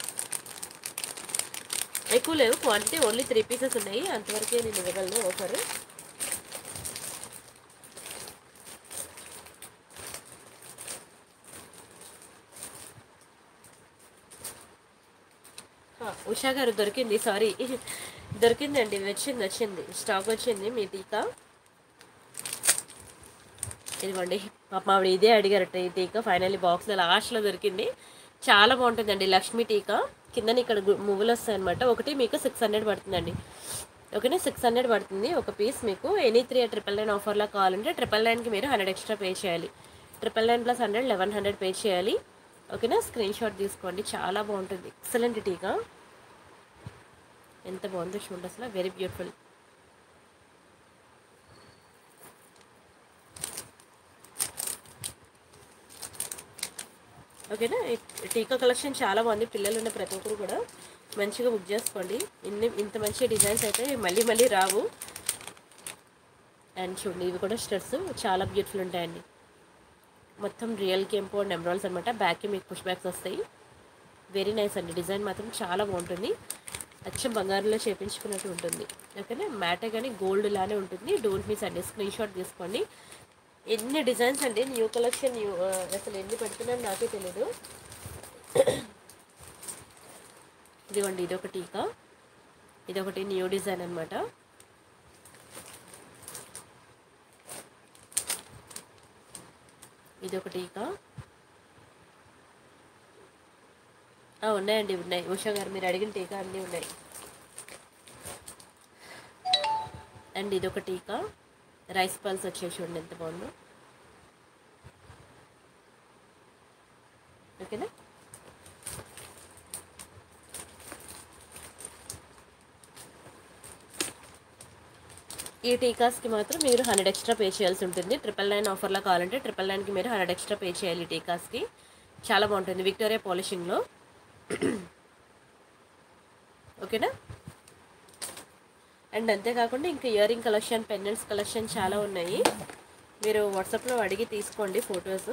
ఎక్కువ లేవు క్వాంటిటీ, ఓన్లీ త్రీ పీసెస్ ఉన్నాయి, అంతవరకే నేను ఇవ్వగలను ఆఫర్. ఉషా గారు దొరికింది, సారీ దొరికిందండి, వచ్చింది వచ్చింది స్టాక్ వచ్చింది మీ టీకా. ఇదిగోండి, పాప ఆవిడ ఇదే అడిగారట. ఈ టీకా ఫైనల్లీ బాక్స్లో లాస్ట్లో దొరికింది, చాలా బాగుంటుందండి. లక్ష్మీ టీకా కిందని ఇక్కడ మువ్వులు వస్తాయి అనమాట. ఒకటి మీకు సిక్స్ హండ్రెడ్ పడుతుందండి. ఓకేనా, సిక్స్ హండ్రెడ్ పడుతుంది ఒక పీస్. మీకు ఎనీ త్రీ ట్రిపుల్ నైన్ ఆఫర్లో కావాలంటే ట్రిపుల్ నైన్కి మీరు హండ్రెడ్ ఎక్స్ట్రా పే చేయాలి. Triple nine plus hundred eleven hundred pay చేయాలి. ఓకేనా, స్క్రీన్ షాట్ తీసుకోండి. చాలా బాగుంటుంది, ఎక్సలెంట్ టీకా. ఎంత బాగుందో చూడండి అసలు, వెరీ బ్యూటిఫుల్. ఓకేనా, టీకా కలెక్షన్ చాలా బాగుంది. పిల్లలు ఉన్న ప్రతి ఒక్కరు కూడా మంచిగా బుక్ చేసుకోండి. ఇన్ని ఇంత మంచి డిజైన్స్ అయితే మళ్ళీ మళ్ళీ రావు. అండ్ చూడండి, ఇవి కూడా స్టడ్స్ చాలా బ్యూటిఫుల్ ఉంటాయండి. మొత్తం రియల్ కెంపో అండ్ ఎంబ్రాయిడ్స్ అనమాట. బ్యాక్కి మీకు పుష్ బ్యాక్స్ వస్తాయి. వెరీ నైస్ అండి, డిజైన్ మాత్రం చాలా బాగుంటుంది. అచ్చం బంగారంలో చేపించుకున్నట్టు ఉంటుంది. ఓకేనా, మ్యాటే కానీ గోల్డ్ లానే ఉంటుంది. డోంట్ మిస్ అండి, స్క్రీన్ షాట్ తీసుకోండి. ఎన్ని డిజైన్స్ అండి, న్యూ కలెక్షన్ న్యూ, అసలు ఎన్ని పెడుతున్నాను నాకే తెలీదు. ఇదిగోండి, ఇదొక టీకా, ఇదొకటి న్యూ డిజైన్ అనమాట. ఇదొక టీకా, ఉన్నాయండి ఉన్నాయి. ఉషా గారు మీరు అడిగిన టీకా అన్నీ ఉన్నాయి అండ్ ఇదొక టీకా. రైస్ పల్స్ వచ్చేసి ఉండి ఎంత బాగుందో. ఓకేనా, ఈ టీకాస్కి మాత్రం మీరు హండ్రెడ్ ఎక్స్ట్రా పే చేయాల్సి ఉంటుంది. ట్రిపుల్ నైన్ ఆఫర్లో కావాలంటే ట్రిపుల్ నైన్కి మీరు హండ్రెడ్ ఎక్స్ట్రా పే చేయాలి ఈ టీకాస్కి. చాలా బాగుంటుంది విక్టోరియా పాలిషింగ్లో. ఓకేనా, అండ్ అంతేకాకుండా ఇంకా ear ring collection, pendants collection చాలా ఉన్నాయి. మీరు వాట్సాప్లో అడిగి తీసుకోండి ఫొటోస్.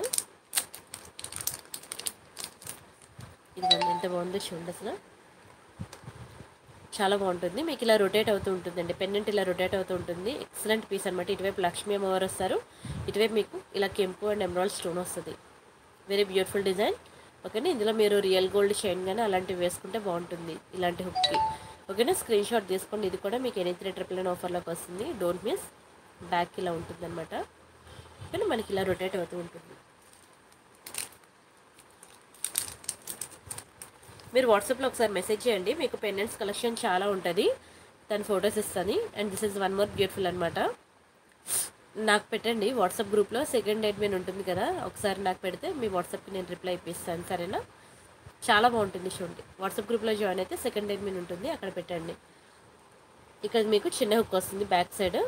ఇది ఎంత బాగుందో చూడండి, అసలు చాలా బాగుంటుంది. మీకు ఇలా రొటేట్ అవుతూ ఉంటుందండి పెండెంట్, ఇలా రొటేట్ అవుతూ ఉంటుంది. ఎక్సలెంట్ పీస్ అనమాట. ఇటువైపు లక్ష్మీ అమ్మవారు వస్తారు, ఇటువైపు మీకు ఇలా కెంపు అండ్ ఎమరాల్డ్ స్టోన్ వస్తుంది. Very beautiful design. ఓకేనా, ఇందులో మీరు రియల్ గోల్డ్ చైన్ కానీ అలాంటివి వేసుకుంటే బాగుంటుంది ఇలాంటి హుక్కి. ఓకేనా, స్క్రీన్ షాట్ తీసుకోండి. ఇది కూడా మీకు ఎనీ త్రీ ట్రిపుల్ నైన్ ఆఫర్లోకి వస్తుంది. Don't miss. బ్యాక్ ఇలా ఉంటుంది అనమాట. ఓకేనా, మనకి ఇలా రొటేట్ అవుతూ ఉంటుంది. మీరు వాట్సాప్లో ఒకసారి మెసేజ్ చేయండి, మీకు పెండెంట్స్ కలెక్షన్ చాలా ఉంటుంది. దాని ఫొటోస్ ఇస్తాను. And this is one more beautiful అనమాట. నాకు పెట్టండి వాట్సాప్ గ్రూప్లో, సెకండ్ అడ్మిన్ ఉంటుంది కదా, ఒకసారి నాకు పెడితే మీ వాట్సాప్కి నేను రిప్లై ఇప్పిస్తాను, సరేనా? చాలా బాగుంటుంది చూడండి. వాట్సాప్ గ్రూప్లో జాయిన్ అయితే సెకండ్ అడ్మిన్ ఉంటుంది, అక్కడ పెట్టండి. ఇక్కడ మీకు చిన్న హుక్ వస్తుంది బ్యాక్ సైడ్.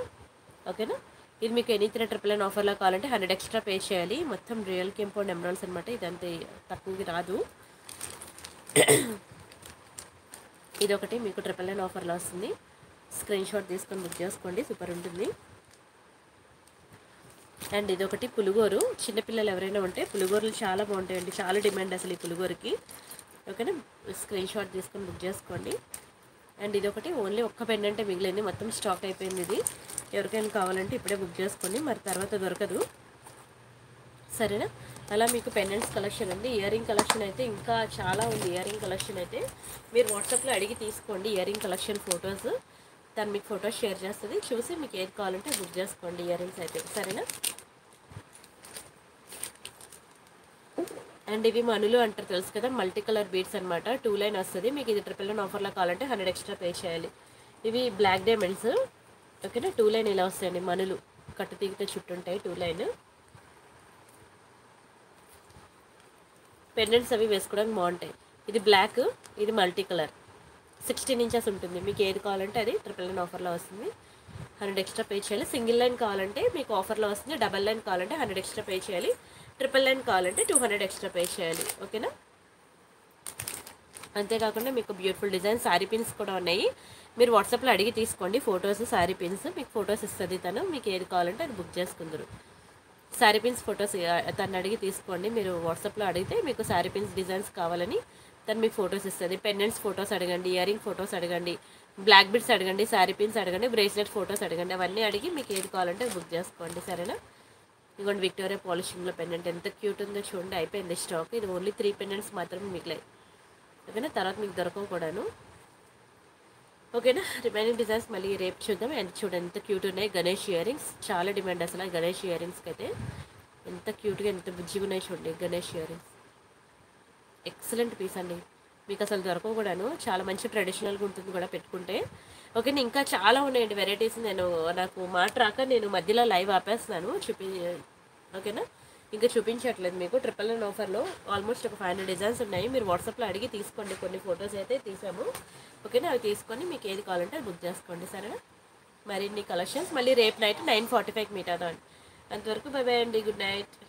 ఓకేనా, ఇది మీకు ఎనీ త్రీ ట్రిపుల్ నైన్ ఆఫర్లో కావాలంటే హండ్రెడ్ ఎక్స్ట్రా పే చేయాలి. మొత్తం రియల్ కెంప్ అండ్ ఎమరాల్డ్స్ అనమాట. ఇదంతా తక్కువకి రాదు. ఇదొకటి మీకు ట్రిపుల్ నైన్ ఆఫర్లో వస్తుంది. స్క్రీన్ షాట్ తీసుకొని బుక్ చేసుకోండి, సూపర్ ఉంటుంది. అండ్ ఇదొకటి పులిగోరు. చిన్నపిల్లలు ఎవరైనా ఉంటే పులిగోరులు చాలా బాగుంటాయండి, చాలా డిమాండ్ అసలు ఈ పులిగోరుకి. ఓకేనా, స్క్రీన్ షాట్ తీసుకొని బుక్ చేసుకోండి. అండ్ ఇదొకటి ఓన్లీ ఒక్క పెండెంటే మిగిలింది, మొత్తం స్టాక్ అయిపోయింది. ఇది ఎవరికైనా కావాలంటే ఇప్పుడే బుక్ చేసుకోండి, మరి తర్వాత దొరకదు, సరేనా? అలా మీకు పెండెంట్స్ కలెక్షన్ ఉంది. ఇయర్ రింగ్ కలెక్షన్ అయితే ఇంకా చాలా ఉంది. ఇయర్ రింగ్ కలెక్షన్ అయితే మీరు వాట్సాప్లో అడిగి తీసుకోండి ఇయర్ రింగ్ కలెక్షన్ ఫొటోస్. తను మీకు ఫొటోస్ షేర్ చేస్తుంది, చూసి మీకు ఏది కావాలంటే బుక్ చేసుకోండి ఇయర్ రింగ్స్ అయితే, సరేనా? అండ్ ఇవి మనులు అంటారు తెలుసు కదా, మల్టీ కలర్ బీడ్స్ అనమాట. టూ లైన్ వస్తుంది మీకు. ఇది ట్రిపుల్ నైన్ ఆఫర్లో కావాలంటే హండ్రెడ్ ఎక్స్ట్రా పే చేయాలి. ఇవి బ్లాక్ డైమండ్స్. ఓకేనా, టూ లైన్ ఇలా వస్తాయండి మనులు, కట్టు తీగితే చుట్టుంటాయి టూ లైన్. పెండెంట్స్ అవి వేసుకోవడానికి బాగుంటాయి. ఇది బ్లాక్, ఇది మల్టీ కలర్. సిక్స్టీన్ ఇంచెస్ ఉంటుంది. మీకు ఏది కావాలంటే అది ట్రిపుల్ నైన్ ఆఫర్లో వస్తుంది. హండ్రెడ్ ఎక్స్ట్రా పే చేయాలి. సింగిల్ లైన్ కావాలంటే మీకు ఆఫర్లో వస్తుంది. డబల్ లైన్ కావాలంటే హండ్రెడ్ ఎక్స్ట్రా పే చేయాలి. ట్రిపుల్ లైన్ కావాలంటే టూ హండ్రెడ్ ఎక్స్ట్రా పే చేయాలి. ఓకేనా, అంతేకాకుండా మీకు బ్యూటిఫుల్ డిజైన్ శారీ పిన్స్ కూడా ఉన్నాయి. మీరు వాట్సాప్లో అడిగి తీసుకోండి ఫొటోస్. శారీ పిన్స్ మీకు ఫొటోస్ ఇస్తుంది తను, మీకు ఏది కావాలంటే అది బుక్ చేసుకుందరు. శారీ పిన్స్ ఫొటోస్ తను అడిగి తీసుకోండి. మీరు వాట్సాప్లో అడిగితే మీకు శారీ పిన్స్ డిజైన్స్ కావాలని తను మీకు ఫొటోస్ ఇస్తుంది. పెండెంట్స్ ఫొటోస్ అడగండి, ఇయర్ రింగ్ ఫొటోస్ అడగండి, బ్లాక్ బిడ్స్ అడగండి, శారీ పిన్స్ అడగండి, బ్రేస్లెట్ ఫొటోస్ అడగండి. అవన్నీ అడిగి మీకు ఏది కావాలంటే బుక్ చేసుకోండి, సరేనా? ఇంకోటి విక్టోరియా పాలిషింగ్లో పెండెంట్ ఎంత క్యూట్ ఉందో చూడండి. అయిపోయింది స్టాక్. ఇది ఓన్లీ త్రీ పెండెంట్స్ మాత్రమే మిగిలాయి. ఓకేనా, తర్వాత మీకు దొరకవు కూడాను. ఓకేనా, రిమైనింగ్ డిజైన్స్ మళ్ళీ రేపు చూద్దాం. అండ్ చూడండి ఎంత క్యూట్ ఉన్నాయి. గణేష్ ఇయర్ రింగ్స్ చాలా డిమాండ్ అసలు. గణేష్ ఇయర్ రింగ్స్కి అయితే ఎంత క్యూట్గా ఎంత బుజ్జిగా ఉన్నాయి చూడండి Ganesh ear rings. Excellent piece అండి, మీకు అసలు దొరకవు కూడాను. చాలా మంచి ట్రెడిషనల్గా ఉంటుంది కూడా పెట్టుకుంటే. ఓకేనా, ఇంకా చాలా ఉన్నాయండి వెరైటీస్. నేను నాకు మాట రాక నేను మధ్యలో లైవ్ ఆపేస్తున్నాను చూపి. ఓకేనా, ఇంకా చూపించట్లేదు మీకు. ట్రిపుల్ నైన్ ఆఫర్లో ఆల్మోస్ట్ ఒక ఫైవ్ హండ్రెడ్ డిజైన్స్ ఉన్నాయి. మీరు వాట్సాప్లో అడిగి తీసుకోండి. కొన్ని ఫొటోస్ అయితే తీసాము. ఓకేనా, అవి తీసుకొని మీకు ఏది కావాలంటే బుక్ చేసుకోండి, సరేనా? మరిన్ని కలెక్షన్స్ మళ్ళీ రేపు నైట్ నైన్ ఫార్టీ ఫైవ్కి మీట్ అవుతాం. అంతవరకు బై బై అండి, గుడ్ నైట్.